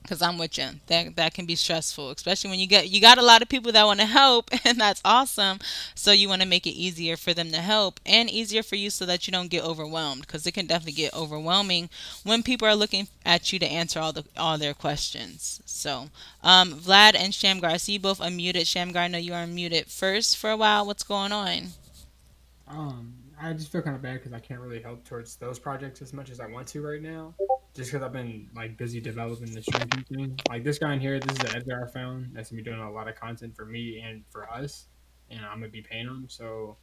Because I'm with you, that, that can be stressful, especially when you get you got a lot of people that want to help, and that's awesome. So you want to make it easier for them to help, and easier for you, so that you don't get overwhelmed, because it can definitely get overwhelming when people are looking at you to answer all the all their questions. So um, Vlad and Shamgar, I see you both unmuted. Shamgar, I know you are unmuted first for a while. What's going on? Um, I just feel kind of bad because I can't really help towards those projects as much as I want to right now, just because I've been like busy developing the shrinking thing. Like this guy in here, this is the editor I found that's gonna be doing a lot of content for me and for us, and I'm gonna be paying him. So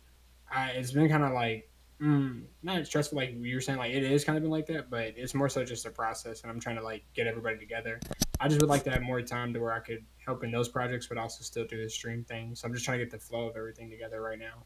I, it's been kind of like, mm, not stressful like you were saying, like it is kind of been like that, but it's more so just a process, and I'm trying to like get everybody together. I just would like to have more time to where I could help in those projects, but also still do the stream thing. So I'm just trying to get the flow of everything together right now.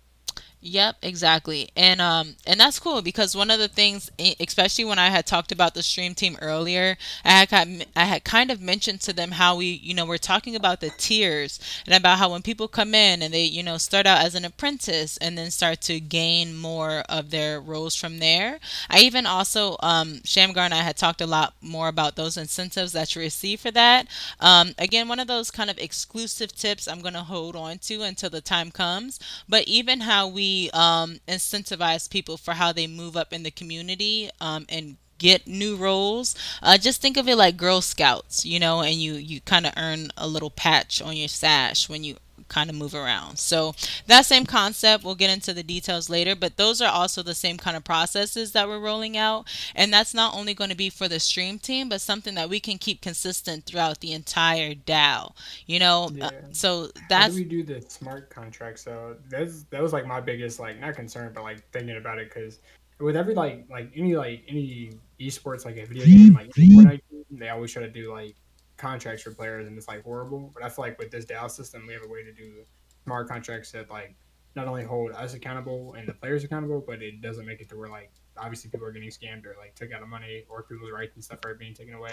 Yep, exactly. And um and that's cool, because one of the things, especially when I had talked about the stream team earlier, I had I had kind of mentioned to them how we, you know, we're talking about the tiers, and about how when people come in and they, you know, start out as an apprentice and then start to gain more of their roles from there. I even also um Shamgar and I had talked a lot more about those incentives that you receive for that. Um again, one of those kind of exclusive tips I'm going to hold on to until the time comes, but even how we Um, incentivize people for how they move up in the community um, and get new roles. Uh, just think of it like Girl Scouts, you know, and you you kind of earn a little patch on your sash when you kind of move around. So that same concept, we'll get into the details later, but those are also the same kind of processes that we're rolling out. And that's not only going to be for the stream team, but something that we can keep consistent throughout the entire DAO, you know. Yeah. uh, so that's, how do we do the smart contract? So that's, that was like my biggest, like not concern, but like thinking about it, because with every like like any like any esports, like a video game, like Fortnite, they always try to do like contracts for players, and it's like horrible. But I feel like with this DAO system, we have a way to do smart contracts that like not only hold us accountable and the players accountable, but it doesn't make it to where like obviously people are getting scammed or like took out of money, or people's rights and stuff are being taken away.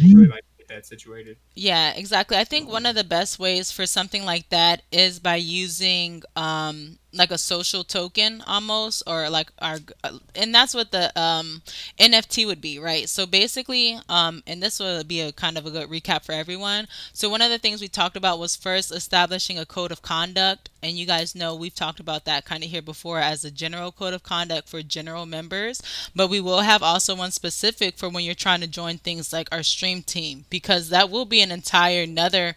Really, like, get that situated. Yeah, exactly. I think one of the best ways for something like that is by using um, like a social token almost, or like our, and that's what the um, N F T would be, right? So basically, um, and this will be a kind of a good recap for everyone. So one of the things we talked about was first establishing a code of conduct. And you guys know we've talked about that kind of here before as a general code of conduct for general members, but we will have also one specific for when you're trying to join things like our stream team, because that will be an entire another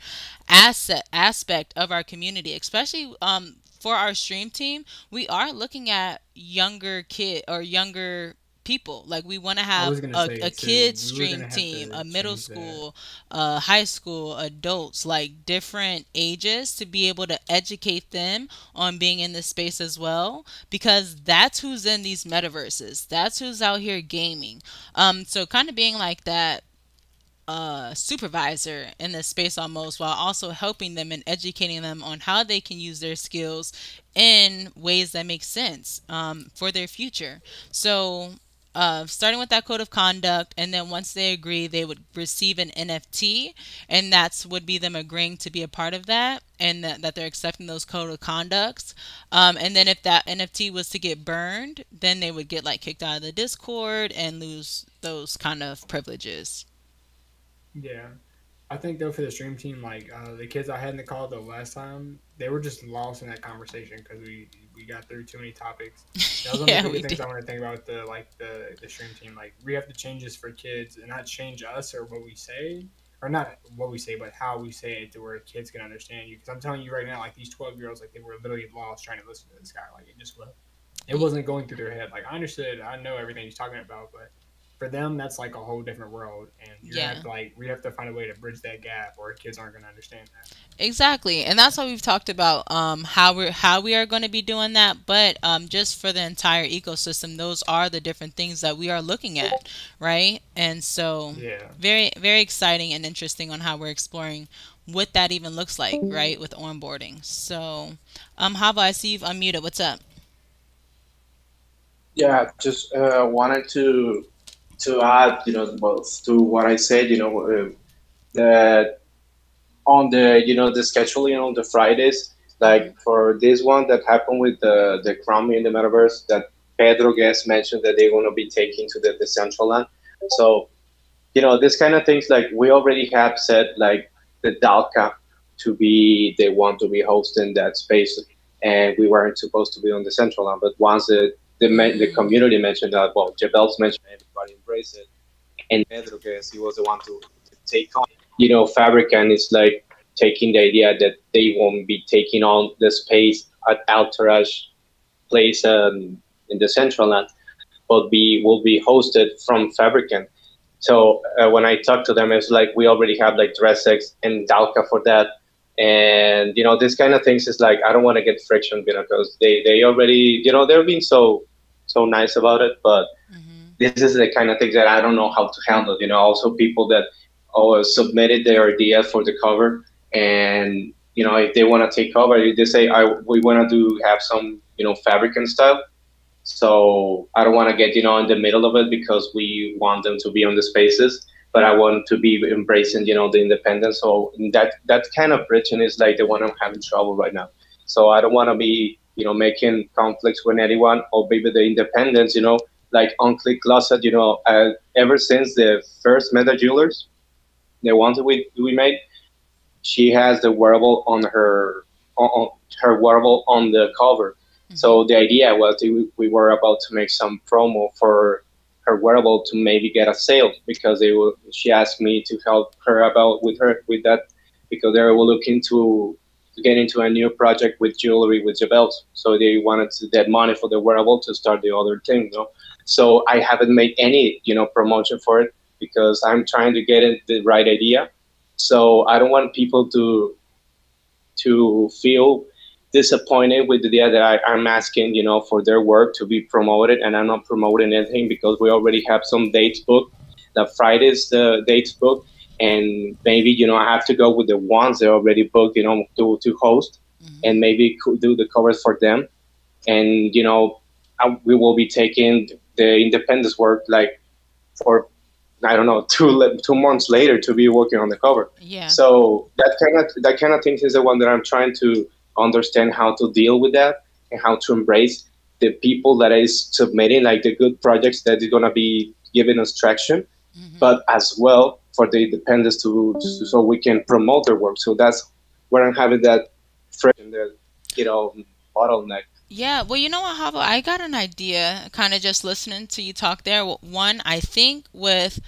asset aspect of our community, especially um, for our stream team. We are looking at younger kid or younger people. Like we want to have a, a kids stream team, a middle school, uh, high school, adults, like different ages, to be able to educate them on being in this space as well, because that's who's in these metaverses. That's who's out here gaming. Um, so kind of being like that Uh, supervisor in this space almost, while also helping them and educating them on how they can use their skills in ways that make sense um, for their future. So uh, starting with that code of conduct, and then once they agree, they would receive an N F T, and that's would be them agreeing to be a part of that, and that, that they're accepting those code of conducts. Um, and then if that N F T was to get burned, then they would get like kicked out of the Discord and lose those kind of privileges. Yeah, I think though for the stream team, like uh, the kids I had in the call the last time, they were just lost in that conversation because we we got through too many topics. That was one yeah, of the things did. I want to think about with the like the the stream team. Like we have to change this for kids and not change us or what we say, or not what we say, but how we say it to where kids can understand you. Because I'm telling you right now, like these twelve year olds, like they were literally lost trying to listen to this guy. Like it just it wasn't going through their head. Like I understood, I know everything he's talking about, but for them, that's like a whole different world, and you yeah. have to like we have to find a way to bridge that gap, or kids aren't going to understand that. Exactly, and that's why we've talked about um, how we how we are going to be doing that. But um, just for the entire ecosystem, those are the different things that we are looking at, right? And so, yeah, very very exciting and interesting on how we're exploring what that even looks like, right, with onboarding. So, um, Hava, I see you've unmuted. What's up? Yeah, just uh, wanted to. To add, you know, well, to what I said, you know, uh, that on the, you know, the scheduling on the Fridays, like for this one that happened with the the Crummy in the metaverse, that Pedro Guest mentioned that they're going to be taking to the Decentraland. So, you know, this kind of things, like we already have said, like the DAO to be, they want to be hosting that space, and we weren't supposed to be on the Decentraland, but once it. The, the community mentioned that, well, Jevels mentioned everybody embraced it, and Pedro, because he was the one to, to take on, you know, Fabric, and it's like taking the idea that they won't be taking on the space at Alterash place um, in the Decentraland, but be will be hosted from Fabric. So uh, when I talked to them, it's like we already have like DressX and Dalka for that, and you know, this kind of things is like I don't want to get friction, you know, because they they already, you know, they're being so. so nice about it, but mm-hmm. this is the kind of thing that I don't know how to handle, you know. Also people that oh, submitted their idea for the cover, and you know, if they want to take over, they say I we want to do have some, you know, Fabric and stuff, so I don't want to get, you know, in the middle of it, because we want them to be on the spaces, but I want to be embracing, you know, the independence. So that that kind of friction is like the one I'm having trouble right now, so I don't want to be, you know, making conflicts with anyone, or maybe the independence, you know, like Unclick Closet, you know, uh, ever since the first Meta Jewelers, the one that we, we made, she has the wearable on her, on her wearable on the cover. Mm-hmm. So the idea was we, we were about to make some promo for her wearable to maybe get a sale, because they will, she asked me to help her about with her, with that, because they were looking to, to get into a new project with jewelry with Jevels, so they wanted to get money for the wearable to start the other thing, you know? So I haven't made any, you know, promotion for it, because I'm trying to get it the right idea. So I don't want people to to feel disappointed with the idea that I, I'm asking, you know, for their work to be promoted, and I'm not promoting anything, because we already have some dates booked. The Fridays, the dates booked. And maybe, you know, I have to go with the ones that are already booked, you know, to, to host, mm-hmm. and maybe do the covers for them. And, you know, I, we will be taking the independence work, like, for I don't know, two two months later to be working on the cover. Yeah. So that kind of that kind of thing is the one that I'm trying to understand how to deal with that and how to embrace the people that is submitting, like the good projects that is gonna be giving us traction, mm-hmm. but as well for the independents to, to so we can promote their work. So that's where I'm having that friction, the you know bottleneck. Yeah, well, you know what, Javo, I got an idea kind of just listening to you talk there. One, I think with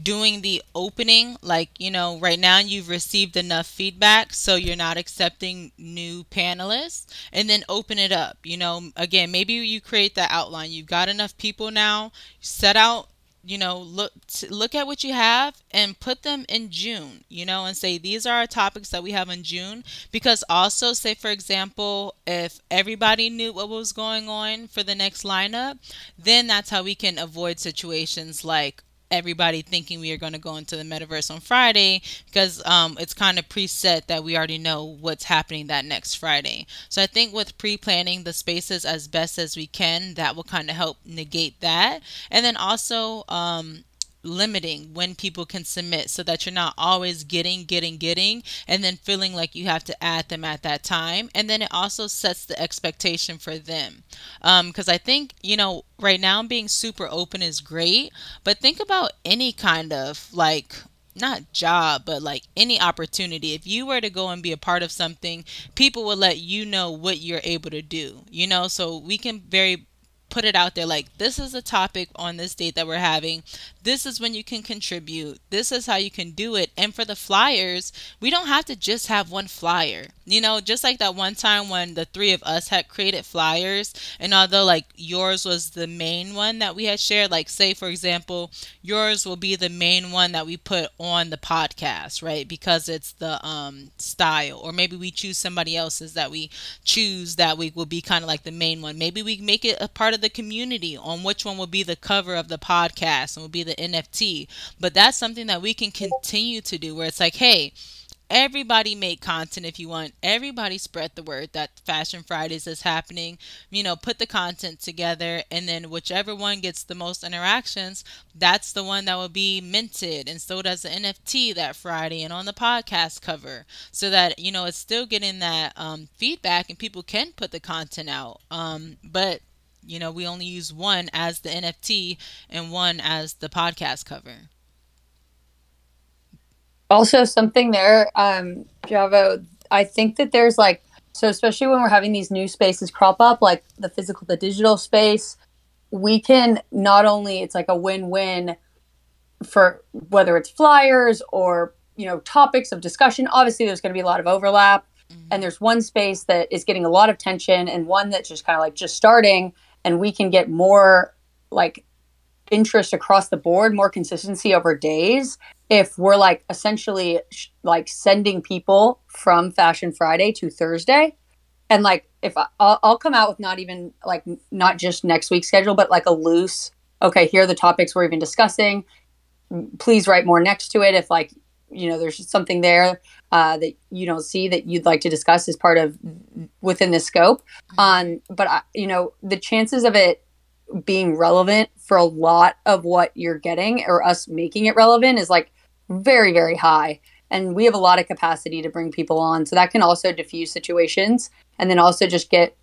doing the opening, like, you know, right now you've received enough feedback, so you're not accepting new panelists, and then open it up. You know, again, maybe you create that outline. You've got enough people now, set out, you know, look, look at what you have and put them in June, you know, and say, these are our topics that we have in June. Because also, say, for example, if everybody knew what was going on for the next lineup, then that's how we can avoid situations like everybody thinking we are going to go into the metaverse on Friday, because um, it's kind of preset that we already know what's happening that next Friday. So I think with pre-planning the spaces as best as we can, that will kind of help negate that. And then also um, limiting when people can submit, so that you're not always getting, getting, getting, and then feeling like you have to add them at that time. And then it also sets the expectation for them. Um, 'cause I think, you know, right now being super open is great, but think about any kind of like, not job, but like any opportunity. If you were to go and be a part of something, people will let you know what you're able to do, you know, so we can very put it out there like, this is a topic on this date that we're having. This is when you can contribute. This is how you can do it. And for the flyers, we don't have to just have one flyer. You know, just like that one time when the three of us had created flyers, and although like yours was the main one that we had shared, like say for example, yours will be the main one that we put on the podcast, right? Because it's the um, style, or maybe we choose somebody else's that we choose that week will be kind of like the main one. Maybe we make it a part of the community on which one will be the cover of the podcast and will be the N F T. But that's something that we can continue to do, where it's like, hey, everybody make content if you want. Everybody spread the word that Fashion Fridays is happening. You know, put the content together, and then whichever one gets the most interactions, that's the one that will be minted, and so does the N F T that Friday and on the podcast cover, so that, you know, it's still getting that um, feedback and people can put the content out. Um, but you know, we only use one as the N F T and one as the podcast cover. Also something there, um, Javo, I think that there's like, so especially when we're having these new spaces crop up, like the physical, the digital space, we can not only, it's like a win-win for whether it's flyers or, you know, topics of discussion. Obviously there's going to be a lot of overlap, mm-hmm. and there's one space that is getting a lot of tension and one that's just kind of like just starting, and we can get more like interest across the board, more consistency over days, if we're like essentially sh like sending people from Fashion Friday to Thursday. And like, if I, I'll, I'll come out with not even like, not just next week's schedule, but like a loose, okay, here are the topics we're even discussing. Please write more next to it. If like, you know, there's something there uh, that you don't see that you'd like to discuss as part of within the scope. Um, but I, you know, the chances of it being relevant for a lot of what you're getting, or us making it relevant, is like, very, very high. And we have a lot of capacity to bring people on. So that can also diffuse situations, and then also just get,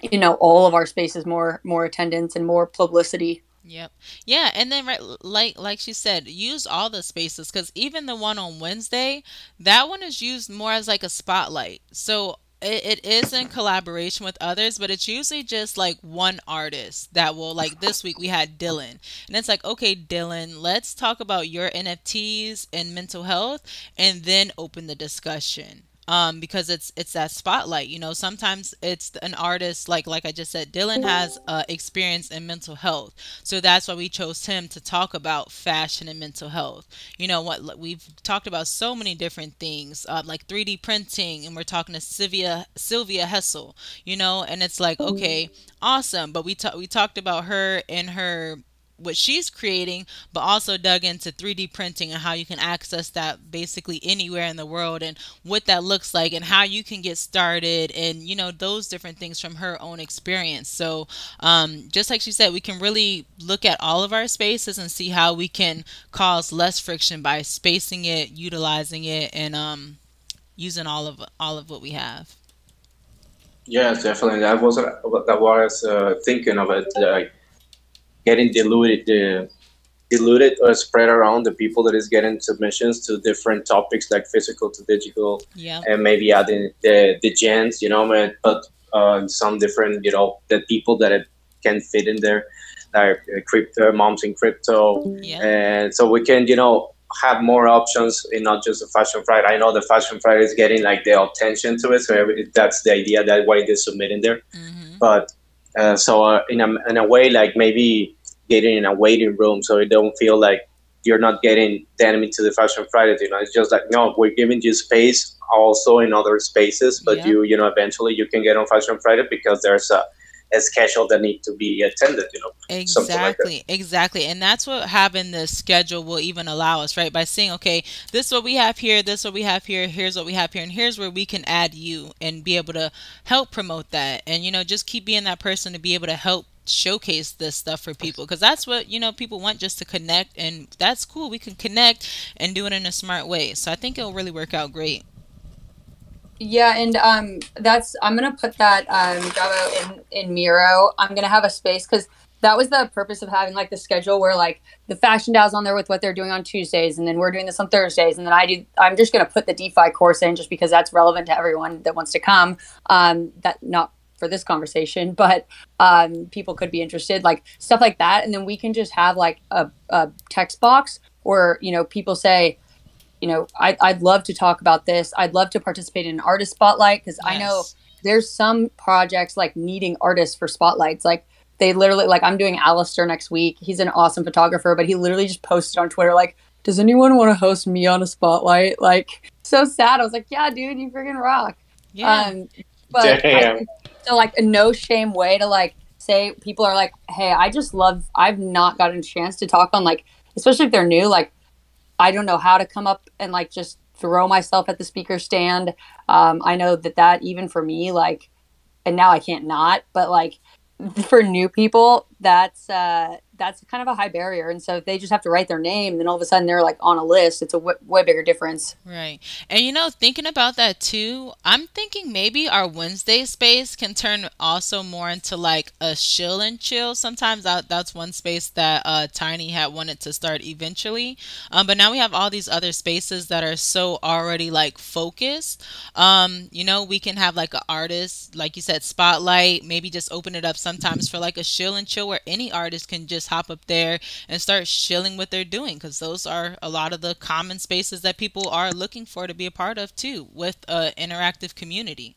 you know, all of our spaces more, more attendance and more publicity. Yep. Yeah. And then, right, like, like she said, use all the spaces. 'Cause even the one on Wednesday, that one is used more as like a spotlight. So It, it is in collaboration with others, but it's usually just like one artist that will, like this week we had Dylan, and it's like, okay, Dylan, let's talk about your N F Ts and mental health, and then open the discussion. Um, because it's it's that spotlight, you know. Sometimes it's an artist, like like I just said, Dylan has uh, experience in mental health, so that's why we chose him to talk about fashion and mental health. You know what, we've talked about so many different things, uh, like three D printing, and we're talking to Sylvia Sylvia Hessel, you know, and it's like, okay, awesome, but we ta we talked about her and her what she's creating, but also dug into three D printing and how you can access that basically anywhere in the world and what that looks like and how you can get started and, you know, those different things from her own experience. So um, just like she said, we can really look at all of our spaces and see how we can cause less friction by spacing it, utilizing it, and um, using all of all of what we have. Yeah, definitely. That was that was uh, thinking of it, like getting diluted, uh, diluted or spread around the people that is getting submissions to different topics like physical to digital, yeah, and maybe adding the the gens, you know, but uh, some different, you know, the people that it can fit in there, like crypto moms in crypto, yeah, and so we can, you know, have more options in not just the Fashion Friday. I know the Fashion Friday is getting like the attention to it, so every, that's the idea, that why they submit in there. Mm-hmm. But uh, so uh, in a in a way, like maybe getting in a waiting room, so it don't feel like you're not getting the enemy to the Fashion Friday. You know, it's just like, no, we're giving you space also in other spaces, but yeah, you you know eventually you can get on Fashion Friday because there's a as casual that need to be attended, you know. Exactly, like exactly. And that's what having the schedule will even allow us, right? By seeing, okay, this is what we have here, this is what we have here, here's what we have here, and here's where we can add you and be able to help promote that. And, you know, just keep being that person to be able to help showcase this stuff for people, because that's what, you know, people want, just to connect. And that's cool. We can connect and do it in a smart way. So I think it'll really work out great. Yeah, and um, that's I'm gonna put that um, Javo in in Miro. I'm gonna have a space, because that was the purpose of having like the schedule where like the Fashion DAO's on there with what they're doing on Tuesdays, and then we're doing this on Thursdays, and then I do. I'm just gonna put the DeFi course in just because that's relevant to everyone that wants to come. Um, that not for this conversation, but um, people could be interested, like stuff like that, and then we can just have like a, a text box where, you know, people say, you know, I, I'd love to talk about this. I'd love to participate in an artist spotlight, because yes, I know there's some projects like needing artists for spotlights. Like they literally, like I'm doing Alistair next week. He's an awesome photographer, but he literally just posted on Twitter, like, does anyone want to host me on a spotlight? Like, so sad. I was like, yeah, dude, you freaking rock. Yeah. Um, but I, so like a no shame way to like say, people are like, hey, I just love, I've not gotten a chance to talk on like, especially if they're new, like, I don't know how to come up and like just throw myself at the speaker stand. Um, I know that that even for me, like, and now I can't not, but like for new people, that's uh, that's kind of a high barrier. And so if they just have to write their name, then all of a sudden they're like on a list. It's a w way bigger difference. Right. And, you know, thinking about that too, I'm thinking maybe our Wednesday space can turn also more into like a shill and chill. Sometimes that, that's one space that uh, Tiny had wanted to start eventually. Um, but now we have all these other spaces that are so already like focused. Um, you know, we can have like an artist, like you said, spotlight, maybe just open it up sometimes for like a shill and chill where any artist can just hop up there and start shilling what they're doing, because those are a lot of the common spaces that people are looking for to be a part of too, with an interactive community.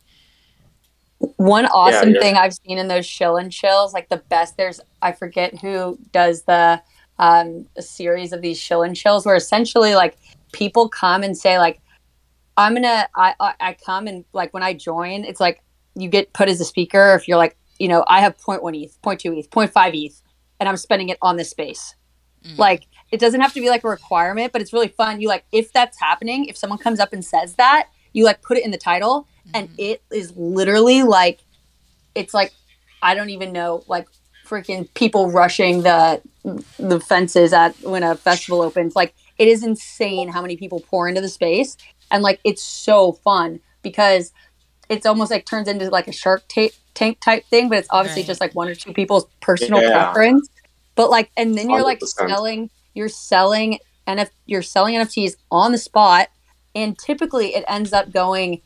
One awesome yeah, yeah. thing I've seen in those shill and chills, like the best, there's, I forget who does the um, a series of these shill and chills where essentially like people come and say like, I'm gonna, I, I, I come and like when I join, it's like you get put as a speaker if you're like, you know, I have zero point one E T H, zero point two E T H, zero point five E T H, and I'm spending it on this space. Mm. Like, it doesn't have to be like a requirement, but it's really fun. You like, if that's happening, if someone comes up and says that, you like put it in the title, mm. and it is literally like, it's like, I don't even know, like freaking people rushing the, the fences at when a festival opens. Like, it is insane how many people pour into the space. And like, it's so fun because it's almost like turns into like a shark tape tank type thing, but it's obviously right. just like one or two people's personal yeah. preference. But like, and then you're one hundred percent like selling, you're selling N F, you're selling N F Ts on the spot. And typically it ends up going,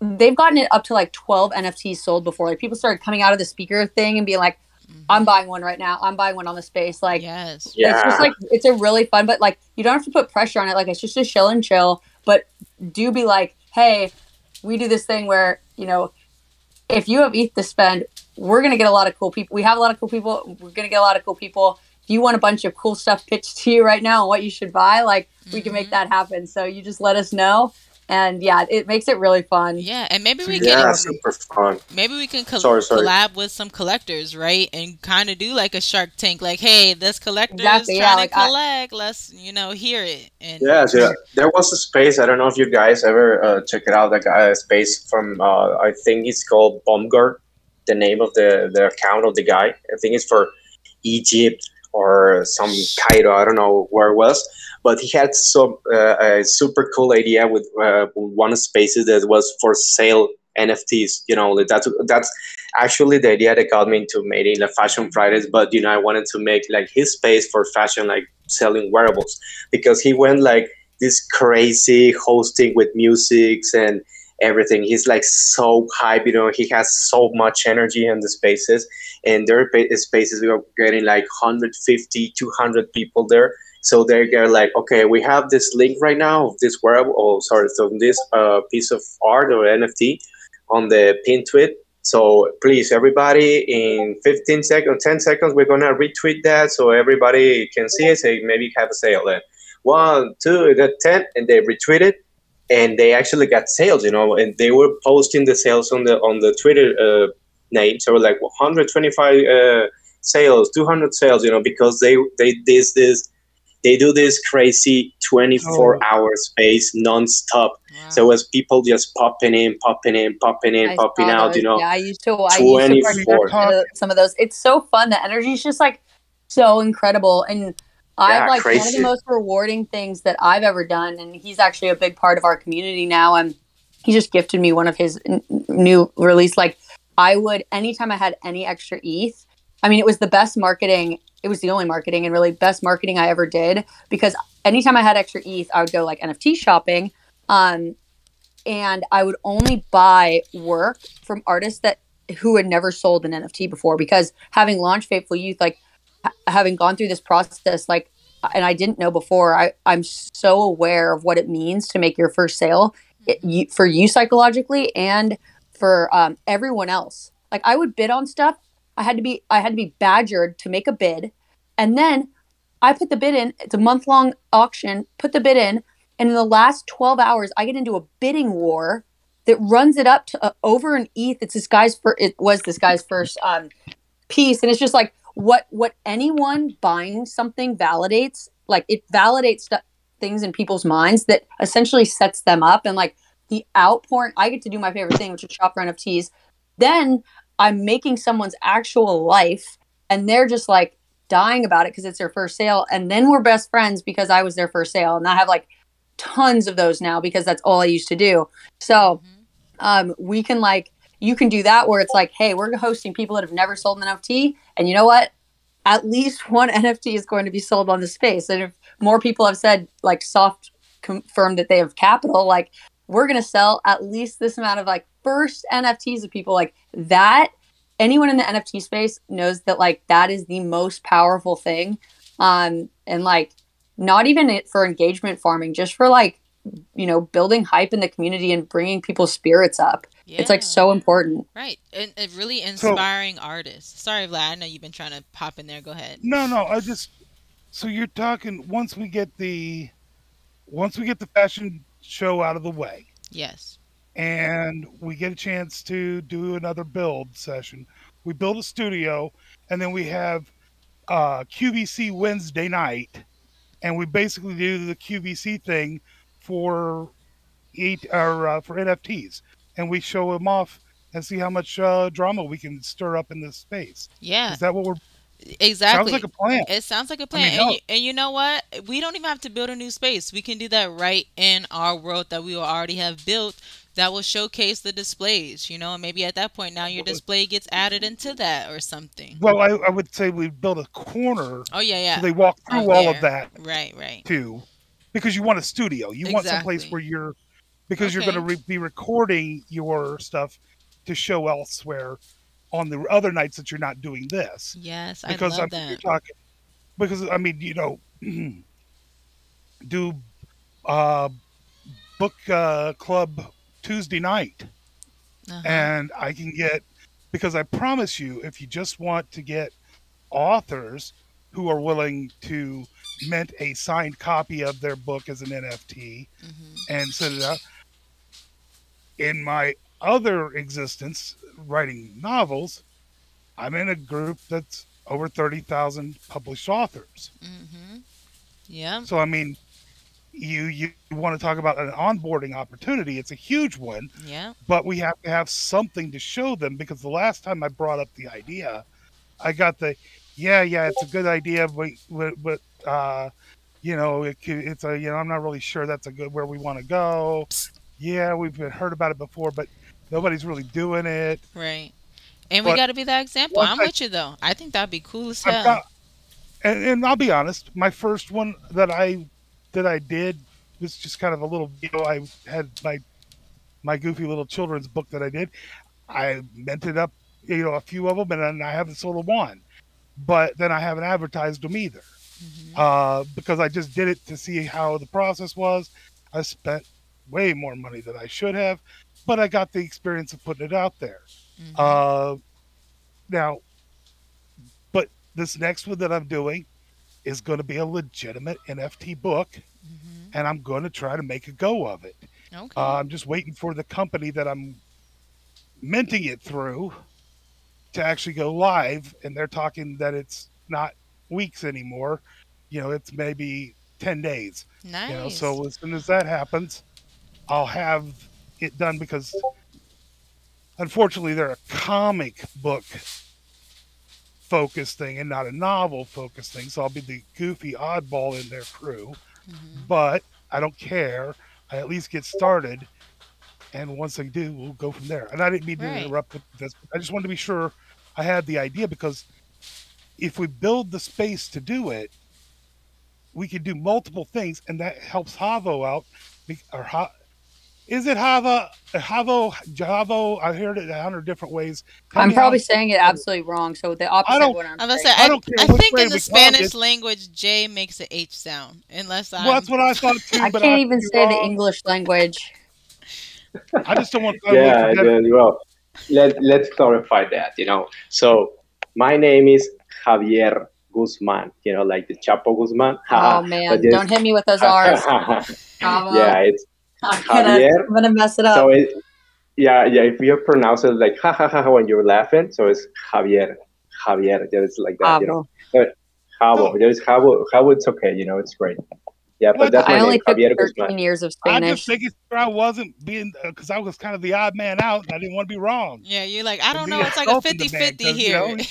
they've gotten it up to like twelve N F Ts sold before. Like people started coming out of the speaker thing and being like, mm-hmm. I'm buying one right now. I'm buying one on the space. Like, yes. yeah. it's just like, it's a really fun, but like, you don't have to put pressure on it. Like it's just a chill and chill, but do be like, hey, we do this thing where, you know, if you have E T H to spend, we're going to get a lot of cool people. We have a lot of cool people. We're going to get a lot of cool people. If you want a bunch of cool stuff pitched to you right now, and what you should buy, like mm-hmm. we can make that happen. So you just let us know And yeah, it makes it really fun. Yeah, and maybe we yeah, can super fun. Maybe we can coll sorry, sorry. collab with some collectors, right? And kind of do like a Shark Tank, like, hey, this collector's exactly, trying yeah, like to collect. I Let's you know hear it. And yeah, yeah, there was a space. I don't know if you guys ever uh, check it out. Like a space from uh, I think it's called Bomgard, the name of the the account of the guy. I think it's for Egypt or some Cairo. I don't know where it was. But he had some uh, a super cool idea with uh, one spaces that was for sale N F Ts. You know, that's that's actually the idea that got me into making like Fashion Fridays. But you know, I wanted to make like his space for fashion, like selling wearables, because he went like this crazy hosting with musics and everything. He's like so hype, you know. He has so much energy in the spaces, and their spaces we were getting like one fifty, two hundred people there. So they're like, okay, we have this link right now of this wearable, oh, sorry, so this uh, piece of art or N F T on the pin tweet. So please, everybody, in fifteen seconds, ten seconds, we're gonna retweet that so everybody can see it, say maybe have a sale there. One, two, the ten, and they retweeted, and they actually got sales, you know, and they were posting the sales on the on the Twitter uh, name. So like one hundred twenty-five uh, sales, two hundred sales, you know, because they they did this. They do this crazy twenty-four hour oh. space non-stop. Yeah. So it was people just popping in, popping in, popping in, I popping out, those, you know. Yeah, I used to, I used to partner some of those. It's so fun. The energy is just like so incredible. And I'm yeah, like crazy. One of the most rewarding things that I've ever done. And he's actually a big part of our community now. And he just gifted me one of his n new release. Like I would, anytime I had any extra E T H, I mean, it was the best marketing. It was the only marketing and really best marketing I ever did, because anytime I had extra E T H, I would go like N F T shopping. Um, and I would only buy work from artists that who had never sold an N F T before, because having launched Faithful Youth, like ha having gone through this process, like, and I didn't know before, I, I'm so aware of what it means to make your first sale it, you, for you psychologically and for um, everyone else. Like I would bid on stuff. I had to be I had to be badgered to make a bid, and then I put the bid in. It's a month long auction. Put the bid in, and in the last twelve hours, I get into a bidding war that runs it up to uh, over an E T H. It's this guy's first, it was this guy's first um, piece, and it's just like what what anyone buying something validates. Like it validates things in people's minds that essentially sets them up, and like the outpouring. I get to do my favorite thing, which is shop for N F Ts. Then I'm making someone's actual life, and they're just like dying about it because it's their first sale. And then we're best friends because I was their first sale. And I have like tons of those now because that's all I used to do. So um, we can like, you can do that where it's like, hey, we're hosting people that have never sold an N F T. And you know what? At least one N F T is going to be sold on the space. And if more people have said like soft confirmed that they have capital, like we're going to sell at least this amount of like first N F Ts of people like that. Anyone in the N F T space knows that like that is the most powerful thing. Um, and like not even it for engagement farming, just for like, you know, building hype in the community and bringing people's spirits up. Yeah. It's like so important. Right. And, and really inspiring so, artists. Sorry, Vlad, I know you've been trying to pop in there. Go ahead. No, no, I just, so you're talking once we get the, once we get the fashion show out of the way. Yes. And we get a chance to do another build session. We build a studio, and then we have uh, Q V C Wednesday night, and we basically do the Q V C thing for eight or uh, for N F Ts, and we show them off and see how much uh, drama we can stir up in this space. Yeah, is that what we're? Exactly. Sounds like a plan. It sounds like a plan. I mean, and, no. you, and you know what? We don't even have to build a new space. We can do that right in our world that we already have built. That will showcase the displays, you know, and maybe at that point now your display gets added into that or something. Well, I, I would say we build a corner. Oh, yeah, yeah. So they walk through all of that. Right, right. Too, because you want a studio. You exactly. want someplace where you're, because okay. you're going to re be recording your stuff to show elsewhere on the other nights that you're not doing this. Yes, because, I love I mean, that. You're talking, because, I mean, you know, do uh, book uh, club Tuesday night uh-huh. and I can get, because I promise you, if you just want to get authors who are willing to mint a signed copy of their book as an N F T mm-hmm. and set it up, in my other existence writing novels, I'm in a group that's over thirty thousand published authors. Mm-hmm. Yeah. So, I mean, you, you want to talk about an onboarding opportunity. It's a huge one. Yeah. But we have to have something to show them, because the last time I brought up the idea, I got the, yeah, yeah, it's a good idea, but, but uh, you know, it, it's a, you know, I'm not really sure that's a good, where we want to go. Psst. Yeah, we've heard about it before, but nobody's really doing it. Right. And but we got to be that example. I'm I, with you, though. I think that'd be cool as hell. Got, and, and I'll be honest, my first one that I that I did was just kind of a little video. I had my my goofy little children's book that I did. I mented up, you know, a few of them, and then I have this little one. But then I haven't advertised them either, mm-hmm. uh, because I just did it to see how the process was. I spent way more money than I should have, but I got the experience of putting it out there. Mm-hmm. Uh, now, but this next one that I'm doing is going to be a legitimate N F T book, mm-hmm. and I'm going to try to make a go of it. Okay. Uh, I'm just waiting for the company that I'm minting it through to actually go live, and they're talking that it's not weeks anymore. You know, it's maybe ten days. Nice. You know, so as soon as that happens, I'll have it done, because unfortunately, they're a comic book focused thing and not a novel focused thing. So I'll be the goofy oddball in their crew, mm-hmm. but I don't care. I at least get started. And once I do, we'll go from there. And I didn't mean to right. interrupt this. I just wanted to be sure I had the idea, because if we build the space to do it, we can do multiple things, and that helps Havo out. Or ha- Is it Hava, Havo, Javo? I heard it a hundred different ways. Tell I'm probably saying it absolutely wrong. So the opposite of what I'm saying. I, I, don't I, I think in the Spanish language, J makes an H sound. Unless I. Well, that's what I thought too. I but can't I'm even say wrong. The English language. I just don't want. To yeah, yeah, well, let let's clarify that. You know, so my name is Javier Guzman. You know, like the Chapo Guzman. Oh man, don't hit me with those R's. Yeah, it's. I'm gonna, I'm gonna mess it up. So it, yeah, yeah. If you pronounce it like ha ha ha when you're laughing, so it's Javier, Javier. Yeah, it's like that, Javo. You know. But Javo, there's Javo, Javo. It's okay, you know, it's great. Yeah, but well, that's I my only name, took thirteen years of Spanish. I just think it's, I wasn't being because uh, I was kind of the odd man out. And I didn't want to be wrong. Yeah, you're like I don't know. It's like a fifty-fifty here. You know,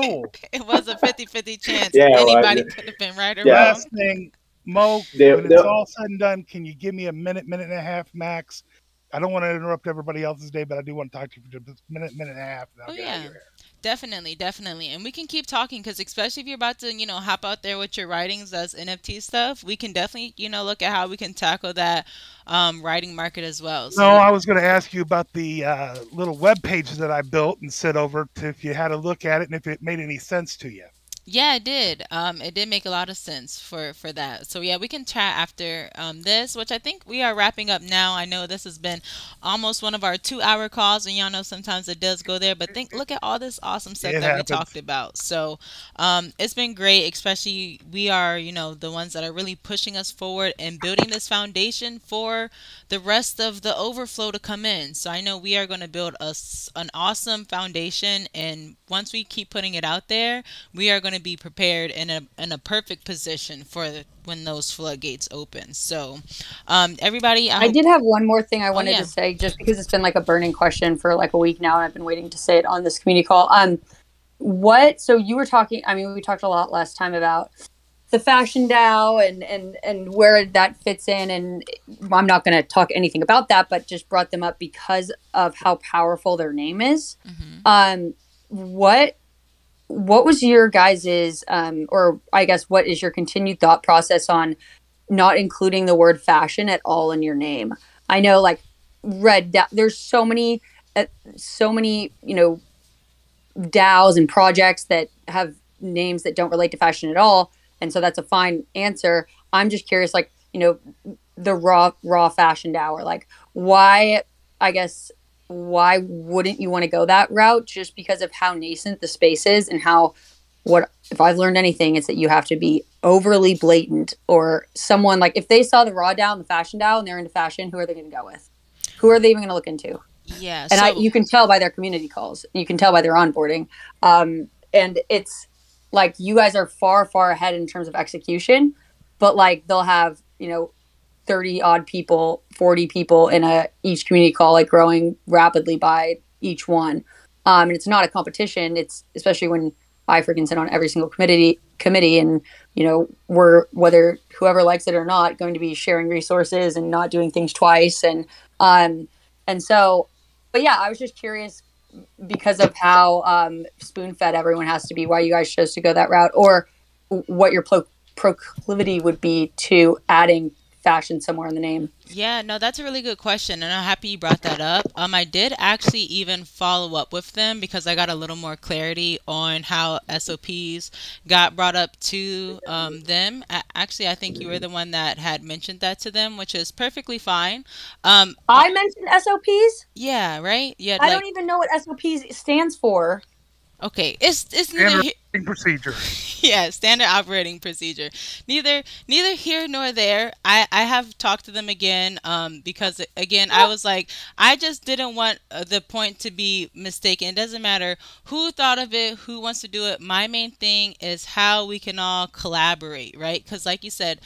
no. It was a fifty-fifty chance. Yeah, anybody well, yeah. could have been right or yeah. wrong. Last thing. Mo, they're, when it's all said and done, can you give me a minute, minute and a half max? I don't want to interrupt everybody else's day, but I do want to talk to you for just a minute, minute and a half. And I'll oh, get yeah. out of here. Definitely, definitely. And we can keep talking because especially if you're about to, you know, hop out there with your writings as N F T stuff, we can definitely, you know, look at how we can tackle that um, writing market as well. So, no, I was going to ask you about the uh, little web page that I built and sent over to if you had a look at it and if it made any sense to you. Yeah, it did. Um, it did make a lot of sense for, for that. So, yeah, we can chat after um, this, which I think we are wrapping up now. I know this has been almost one of our two-hour calls, and y'all know sometimes it does go there. But think, look at all this awesome stuff it that happens. We talked about. So um, it's been great, especially we are, you know, the ones that are really pushing us forward and building this foundation for the rest of the overflow to come in. So I know we are going to build a, an awesome foundation, and once we keep putting it out there, we are going to to be prepared in a in a perfect position for the, when those floodgates open. So um everybody I, I did have one more thing I wanted oh, yeah. to say, just because it's been like a burning question for like a week now and I've been waiting to say it on this community call. Um what so you were talking, I mean we talked a lot last time about the Fashion DAO and and and where that fits in, and I'm not going to talk anything about that, but just brought them up because of how powerful their name is. Mm-hmm. um what What was your guys's, um, or I guess, what is your continued thought process on not including the word fashion at all in your name? I know, like Red DAO, there's so many, uh, so many, you know, DAOs and projects that have names that don't relate to fashion at all, and so that's a fine answer. I'm just curious, like, you know, the raw, raw fashion DAO, or like, why? I guess. Why wouldn't you want to go that route, just because of how nascent the space is and how, what if I've learned anything, is that you have to be overly blatant, or someone like if they saw the Raw DAO and the Fashion DAO and they're into fashion, who are they going to go with? who are they even going to look into? Yeah. And so I, you can tell by their community calls. You can tell by their onboarding. Um, and it's like, you guys are far, far ahead in terms of execution, but like they'll have, you know, thirty odd people, forty people in a, each community call, like growing rapidly by each one. Um, and it's not a competition. It's especially when I freaking sit on every single committee committee and, you know, we're, whether whoever likes it or not, going to be sharing resources and not doing things twice. And, um, and so, but yeah, I was just curious because of how, um, spoon fed everyone has to be, why you guys chose to go that route, or what your pro proclivity would be to adding fashion somewhere in the name. Yeah, no, that's a really good question, and I'm happy you brought that up. Um, I did actually even follow up with them because I got a little more clarity on how S O Ps got brought up to um, them. Actually, I think you were the one that had mentioned that to them, which is perfectly fine. Um, I mentioned S O Ps? Yeah, right? Yeah. I like, don't even know what S O Ps stands for. Okay, it's it's standard operating procedure. Yeah, standard operating procedure. Neither neither here nor there. I I have talked to them again um because again I was like, I just didn't want the point to be mistaken. It doesn't matter who thought of it, who wants to do it. My main thing is how we can all collaborate, right? Because like you said,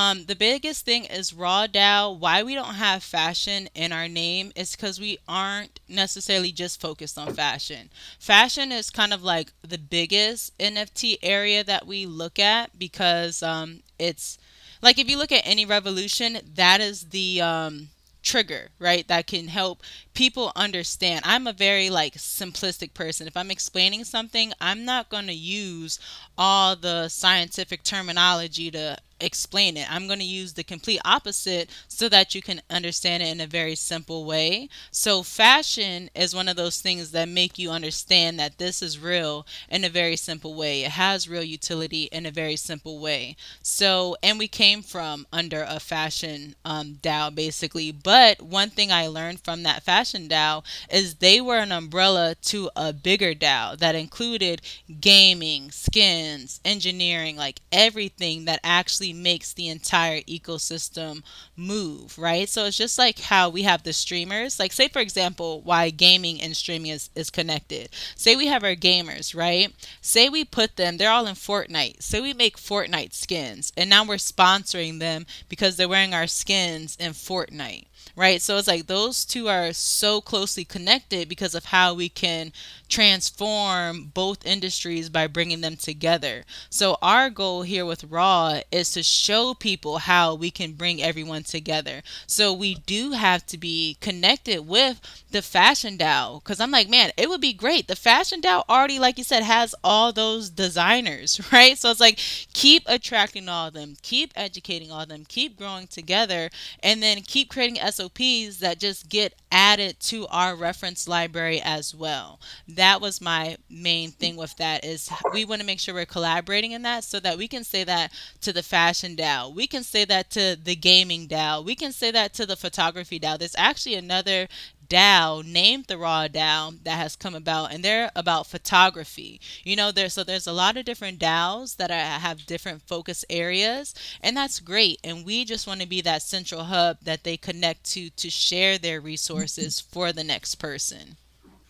Um, the biggest thing is Raw DAO. Why we don't have fashion in our name is because we aren't necessarily just focused on fashion. Fashion is kind of like the biggest N F T area that we look at because um, it's like if you look at any revolution, that is the um, trigger, right? That can help people understand. I'm a very like simplistic person. If I'm explaining something, I'm not going to use all the scientific terminology to explain it. I'm going to use the complete opposite so that you can understand it in a very simple way. So fashion is one of those things that make you understand that this is real in a very simple way. It has real utility in a very simple way. So, and we came from under a fashion um, DAO basically. But one thing I learned from that fashion DAO is they were an umbrella to a bigger DAO that included gaming, skins, engineering, like everything that actually makes the entire ecosystem move, right? So it's just like how we have the streamers, like say for example, why gaming and streaming is, is connected. Say we have our gamers, right? Say we put them, they're all in Fortnite. Say we make Fortnite skins and now we're sponsoring them because they're wearing our skins in Fortnite, right? So it's like those two are so closely connected because of how we can transform both industries by bringing them together. So our goal here with Raw is to show people how we can bring everyone together. So we do have to be connected with the fashion DAO, because I'm like, man, it would be great. The fashion DAO already, like you said, has all those designers, right? So it's like, keep attracting all of them, keep educating all of them, keep growing together, and then keep creating S O Ps that just get added to our reference library as well. That was my main thing with that, is we want to make sure we're collaborating in that so that we can say that to the fashion DAO. We can say that to the gaming DAO. We can say that to the photography DAO. There's actually another DAO named the Raw DAO that has come about, and they're about photography. You know, there's so there's a lot of different DAOs that are, have different focus areas, and that's great. And we just want to be that central hub that they connect to to share their resources for the next person.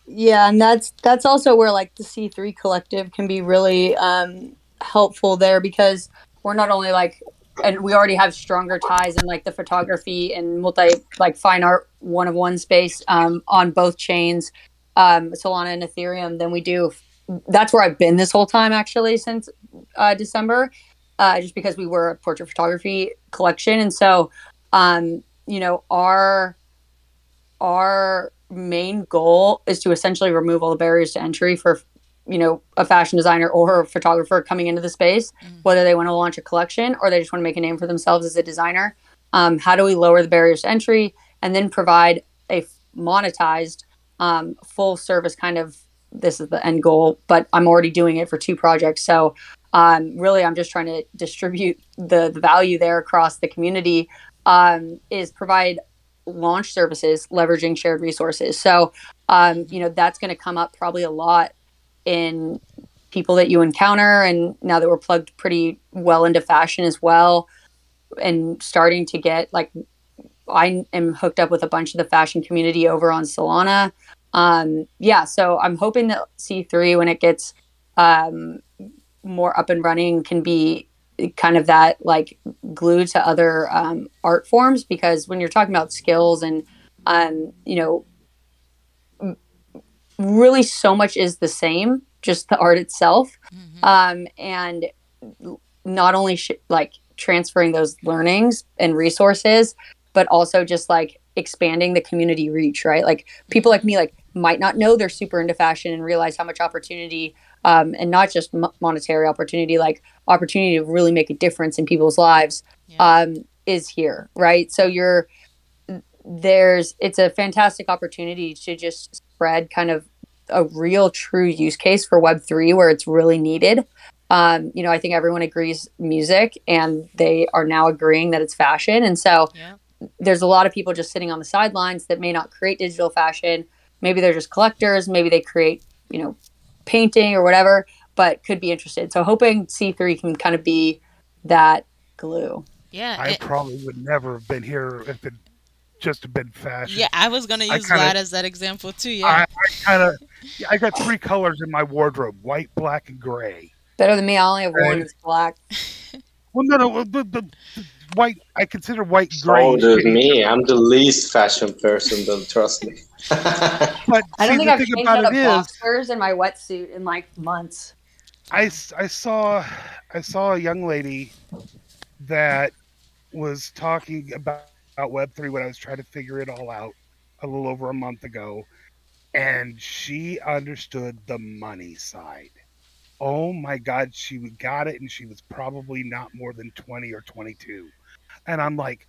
Yeah, and that's that's also where like the C three collective can be really um, helpful there, because we're not only like, and we already have stronger ties in like the photography and multi like fine art one of one space um, on both chains, um, Solana and Ethereum, than we do. That's where I've been this whole time actually since uh, December, uh, just because we were a portrait photography collection, and so um, you know our our main goal is to essentially remove all the barriers to entry for, you know, a fashion designer or a photographer coming into the space, mm-hmm. whether they want to launch a collection or they just want to make a name for themselves as a designer. Um, how do we lower the barriers to entry and then provide a monetized um, full service kind of, this is the end goal, but I'm already doing it for two projects. So um, really, I'm just trying to distribute the, the value there across the community, um, is provide launch services, leveraging shared resources. So, um, you know, that's going to come up probably a lot in people that you encounter. And now that we're plugged pretty well into fashion as well, and starting to get like I am hooked up with a bunch of the fashion community over on Solana. Um, yeah, so I'm hoping that C three, when it gets um, more up and running, can be kind of that like glue to other um, art forms, because when you're talking about skills and, um, you know, really so much is the same, just the art itself. Mm-hmm. Um, and not only sh- like transferring those learnings and resources, but also just like expanding the community reach, right? Like people like me, like might not know they're super into fashion and realize how much opportunity, um, and not just m- monetary opportunity, like opportunity to really make a difference in people's lives, yeah. um, is here, right? So you're, there's, it's a fantastic opportunity to just spread kind of a real true use case for Web three where it's really needed. Um, you know, I think everyone agrees music, and they are now agreeing that it's fashion. And so yeah. there's a lot of people just sitting on the sidelines that may not create digital fashion. Maybe they're just collectors. Maybe they create, you know, painting or whatever, but could be interested. So hoping C three can kind of be that glue. Yeah. I it, probably would never have been here if it just had been fashion. Yeah, I was going to use kinda, that as that example too. Yeah. I, I kind of, I got three colors in my wardrobe, white, black, and gray. Better than me. I only have one that's black. Well, no, no, the, the, the white. I consider white gray. Oh, dude, me. I'm the least fashion person. Don't trust me. But I don't see, think I've changed out of boxers and my wetsuit in like months. I, I saw I saw a young lady that was talking about, about Web three when I was trying to figure it all out a little over a month ago, and she understood the money side. Oh my God, she got it, and she was probably not more than twenty or twenty-two. And I'm like,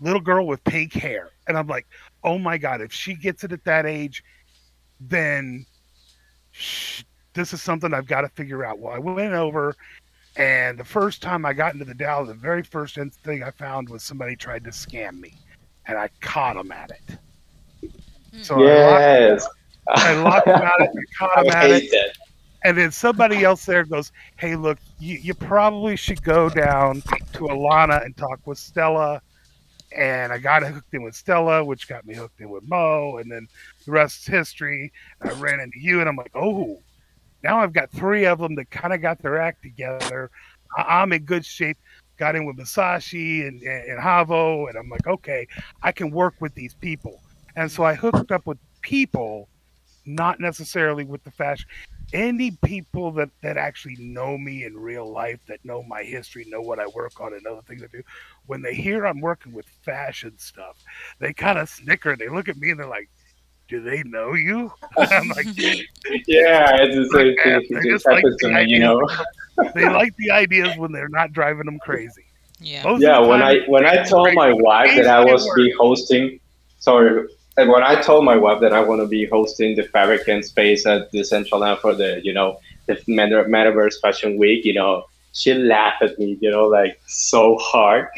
little girl with pink hair. And I'm like, oh my God, if she gets it at that age, then sh- this is something I've got to figure out. Well, I went over, and the first time I got into the DAO, the very first thing I found was somebody tried to scam me, and I caught them at it. So yes. I locked them out, and I caught them at it. That. And then somebody else there goes, hey, look, you, you probably should go down to Alana and talk with Stella. And I got hooked in with Stella, which got me hooked in with Mo. And then the rest is history. And I ran into you, and I'm like, oh, now I've got three of them that kind of got their act together. I'm in good shape. Got in with Masashi and, and, and Havo. And I'm like, okay, I can work with these people. And so I hooked up with people, not necessarily with the fashion. Any people that, that actually know me in real life, that know my history, know what I work on and other things I do, when they hear I'm working with fashion stuff, they kind of snicker. They look at me and they're like, do they know you? I'm like, yeah, it's the same thing. They just like the ideas, you know? They like the ideas when they're not driving them crazy. Yeah, Most yeah. When I when I told my wife that I was be hosting, sorry. And when I told my wife that I want to be hosting the Fabricant space at Decentraland for the, you know, the Metaverse Fashion Week, you know, she laughed at me, you know, like so hard.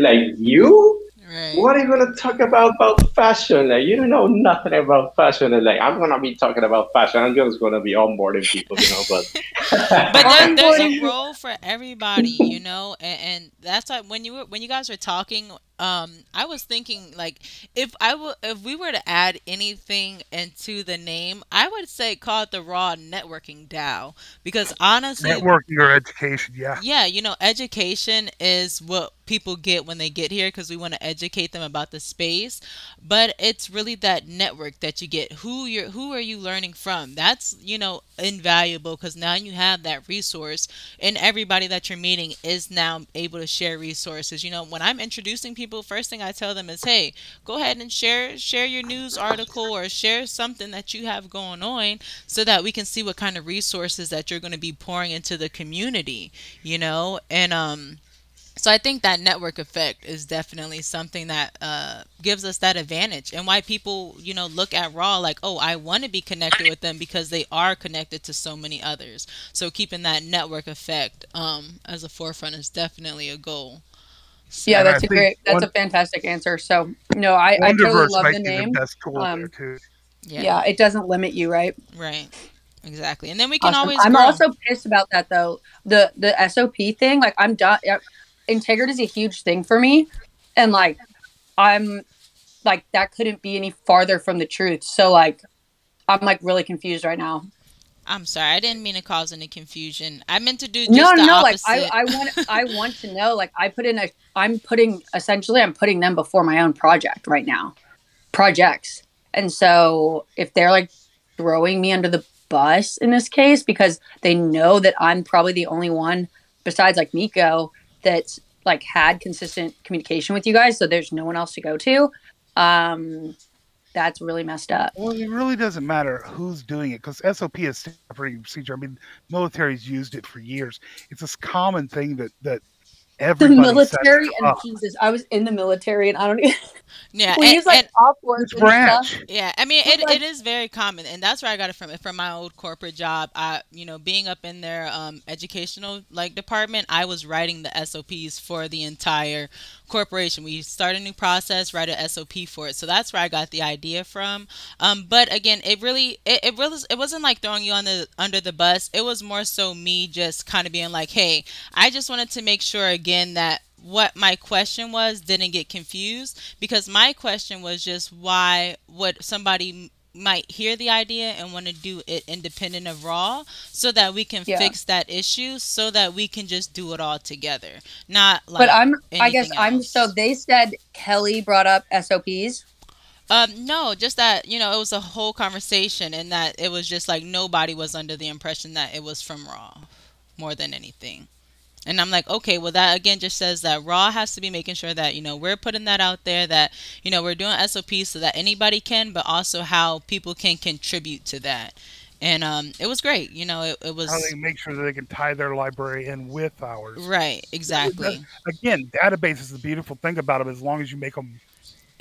Like, you? Right. What are you going to talk about about fashion? Like, you don't know nothing about fashion. And like, I'm going to be talking about fashion. I'm just going to be onboarding people, you know. But, but there, there's a role for everybody, you know. And, and that's why when you, were, when you guys were talking, Um, I was thinking, like, if I w- if we were to add anything into the name, I would say call it the Raw Networking DAO, because honestly, networking or education, yeah, yeah, you know, education is what people get when they get here, because we want to educate them about the space. But it's really that network that you get. Who you're, who are you learning from? That's, you know, invaluable, because now you have that resource, and everybody that you're meeting is now able to share resources. You know, when I'm introducing people, first thing I tell them is, hey, go ahead and share share your news article or share something that you have going on, so that we can see what kind of resources that you're going to be pouring into the community, you know. And um so I think that network effect is definitely something that uh, gives us that advantage, and why people, you know, look at Raw like, oh, I want to be connected with them, because they are connected to so many others. So keeping that network effect um, as a forefront is definitely a goal. Yeah, that's a great, that's a fantastic answer. So, no, I, I totally love the name. Um, yeah. yeah, it doesn't limit you, right? Right, exactly. And then we can always. I'm also pissed about that though. The the S O P thing, like I'm done. Integrity is a huge thing for me, and like I'm like, that couldn't be any farther from the truth. So like, I'm like really confused right now. I'm sorry. I didn't mean to cause any confusion. I meant to do just no, the no, opposite. Like I, I want, I want to know, like I put in a, I'm putting, essentially I'm putting them before my own project right now, projects. And so if they're like throwing me under the bus in this case, because they know that I'm probably the only one besides like Nico that's like had consistent communication with you guys. So there's no one else to go to. Um, That's really messed up. Well, it really doesn't matter who's doing it because S O P is operating procedure. I mean, military's used it for years. It's this common thing that that everybody. The military sets and up. Jesus, I was in the military and I don't even. Yeah, we and, use, like, off words and stuff. Yeah, I mean, it, it is very common, and that's where I got it from. From my old corporate job, I, you know, being up in their um, educational like department, I was writing the S O Ps for the entire corporation. We start a new process, write an S O P for it. So that's where I got the idea from. Um, but again, it really, it, it really, it wasn't like throwing you on the, under the bus. It was more so me just kind of being like, hey, I just wanted to make sure again that what my question was didn't get confused, because my question was just why would somebody might hear the idea and want to do it independent of Raw, so that we can yeah. fix that issue, so that we can just do it all together. Not like. But I'm. I guess else. I'm. So they said Kelly brought up S O Ps. Um, no, just that, you know, it was a whole conversation, and that it was just like nobody was under the impression that it was from Raw, more than anything. And I'm like, okay, well, that again just says that Raw has to be making sure that, you know, we're putting that out there, that, you know, we're doing S O Ps so that anybody can, but also how people can contribute to that. And um, it was great. You know, it, it was. How they make sure that they can tie their library in with ours. Right. Exactly. Again, databases is the beautiful thing about them, as long as you make them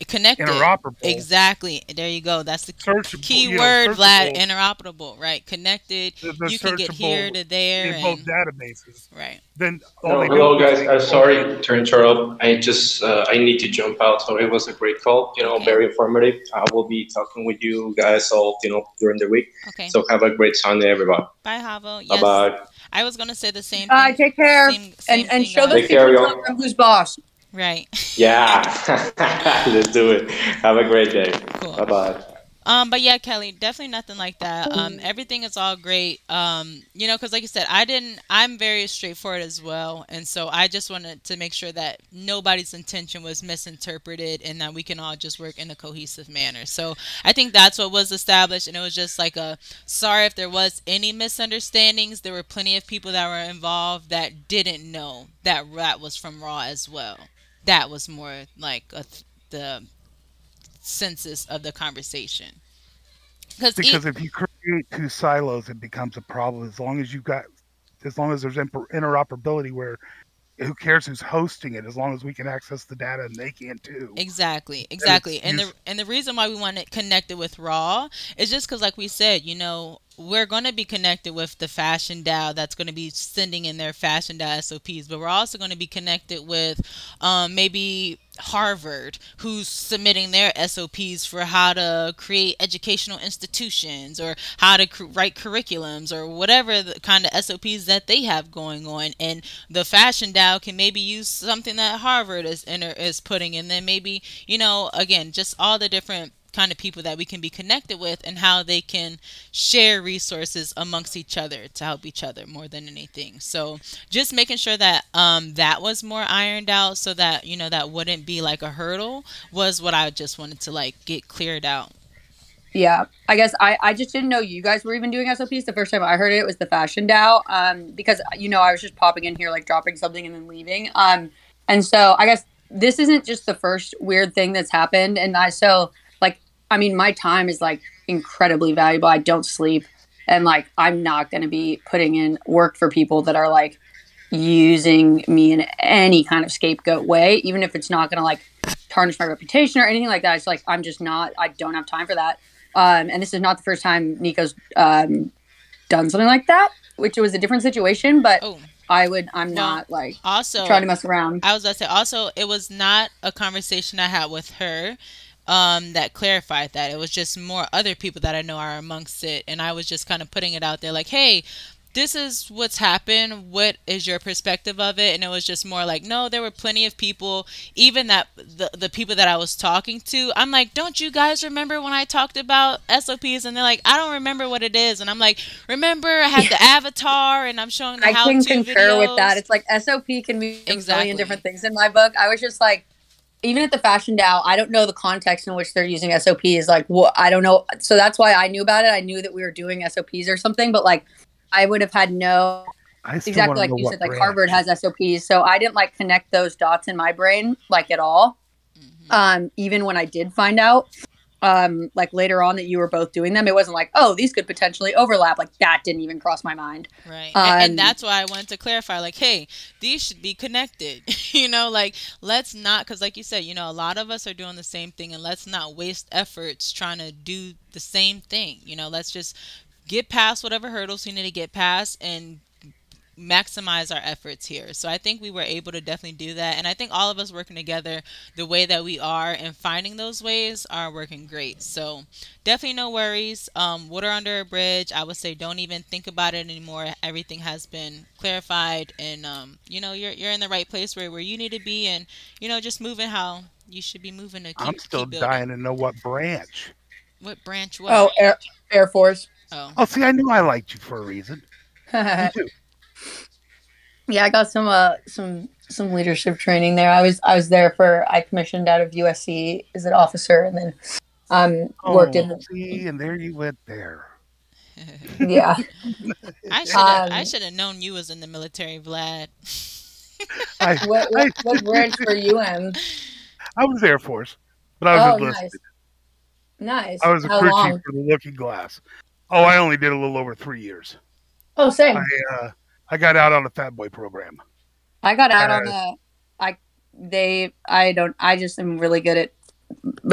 connected. Interoperable. Exactly. There you go. That's the searchable, key you know, word, Vlad. Interoperable, right? Connected. The, the you can get here to there. In both and, databases. Right. Then. All no, hello, guys. I'm sorry to interrupt. I just uh, I need to jump out. So it was a great call. You know, okay. Very informative. I will be talking with you guys all you know during the week. Okay. So have a great Sunday, everybody. Bye, Havo. Yes. Bye, bye. I was gonna say the same. Bye. Thing. Take care. Same, same and and show the people who's boss. Right. Yeah. Let's do it. Have a great day. Cool. Bye-bye. Um, but yeah, Kelly, definitely nothing like that. Um, everything is all great. Um, you know, because like you said, I didn't, I'm very straightforward as well. And so I just wanted to make sure that nobody's intention was misinterpreted and that we can all just work in a cohesive manner. So I think that's what was established. And it was just like a, sorry if there was any misunderstandings. There were plenty of people that were involved that didn't know that that was from Raw as well. That was more like a, the census of the conversation. Because e if you create two silos, it becomes a problem. As long as you've got, as long as there's interoperability, where who cares who's hosting it? As long as we can access the data and they can too. Exactly, exactly. And, and the and the reason why we want it connected with Raw is just because, like we said, you know. We're going to be connected with the Fashion DAO that's going to be sending in their Fashion DAO S O Ps, but we're also going to be connected with um, maybe Harvard, who's submitting their S O Ps for how to create educational institutions or how to cr write curriculums or whatever the kind of S O Ps that they have going on. And the Fashion DAO can maybe use something that Harvard is, is putting in. Then maybe, you know, again, just all the different kind of people that we can be connected with and how they can share resources amongst each other to help each other more than anything. So just making sure that um, that was more ironed out so that, you know, that wouldn't be like a hurdle was what I just wanted to like get cleared out. Yeah, I guess I, I just didn't know you guys were even doing S O Ps. The first time I heard it, it was the Fashion DAO um, because, you know, I was just popping in here, like dropping something and then leaving. Um, and so I guess this isn't just the first weird thing that's happened. And I, so I mean, my time is like incredibly valuable. I don't sleep and like, I'm not going to be putting in work for people that are like using me in any kind of scapegoat way, even if it's not going to like tarnish my reputation or anything like that. It's like, I'm just not, I don't have time for that. Um, and this is not the first time Nico's um, done something like that, which was a different situation, but oh. I would, I'm well, not like also trying to mess around. I was about to say also, it was not a conversation I had with her. Um, that clarified that. It was just more other people that I know are amongst it. And I was just kind of putting it out there like, hey, this is what's happened, what is your perspective of it? And it was just more like, no, there were plenty of people, even that the, the people that I was talking to, I'm like, don't you guys remember when I talked about S O Ps? And they're like, I don't remember what it is. And I'm like, remember I had the avatar and I'm showing the how-to videos. I can concur with that. It's like S O P can mean exactly. a million different things. In my book, I was just like, even at the Fashion DAO, I don't know the context in which they're using S O Ps. Like, what I don't know. So that's why I knew about it. I knew that we were doing S O Ps or something, but like, I would have had no. I exactly like you said, like brand. Harvard has S O Ps, so I didn't like connect those dots in my brain like at all. Mm-hmm. Um, even when I did find out, um, like later on that you were both doing them, it wasn't like, oh, these could potentially overlap. Like that didn't even cross my mind. Right, um, and, and that's why I wanted to clarify, like, hey, these should be connected. You know, like let's not, because like you said, you know, a lot of us are doing the same thing, and let's not waste efforts trying to do the same thing. You know, let's just get past whatever hurdles we need to get past and maximize our efforts here. So I think we were able to definitely do that. And I think all of us working together the way that we are and finding those ways are working great. So definitely no worries. Um, water under a bridge. I would say don't even think about it anymore. Everything has been clarified and, um, you know, you're, you're in the right place where, where you need to be and, you know, just moving how you should be moving. To keep, I'm still keep dying to know what branch. What branch was? Oh, Air, Air Force. Oh. Oh, see, I knew I liked you for a reason. Me too. Yeah, I got some uh, some some leadership training there. I was I was there for I commissioned out of U S C as an officer, and then um oh, worked in. See, and there you went there. Yeah. I should um, I should have known you was in the military, Vlad. I, what, what, I, what branch were you in? I was Air Force, but I was oh, enlisted. Nice. nice. I was a crew chief for the Looking Glass. Oh, I only did a little over three years. Oh, same. I, uh, I got out on the Fat Boy program. I got out uh, on the. I they I don't I just am really good at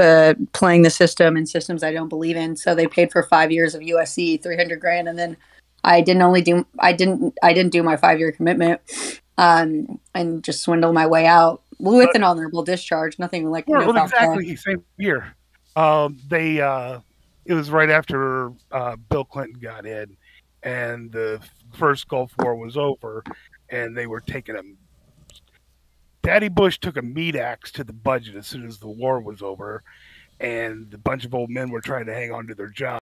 uh, playing the system and systems I don't believe in. So they paid for five years of U S C, three hundred grand, and then I didn't only do I didn't I didn't do my five year commitment, um, and just swindle my way out with but, an honorable discharge. Nothing like well, no well exactly same year. Um, they. Uh, It was right after uh, Bill Clinton got in, and the first Gulf War was over, and they were taking a. Daddy Bush took a meat axe to the budget as soon as the war was over, and a bunch of old men were trying to hang on to their jobs.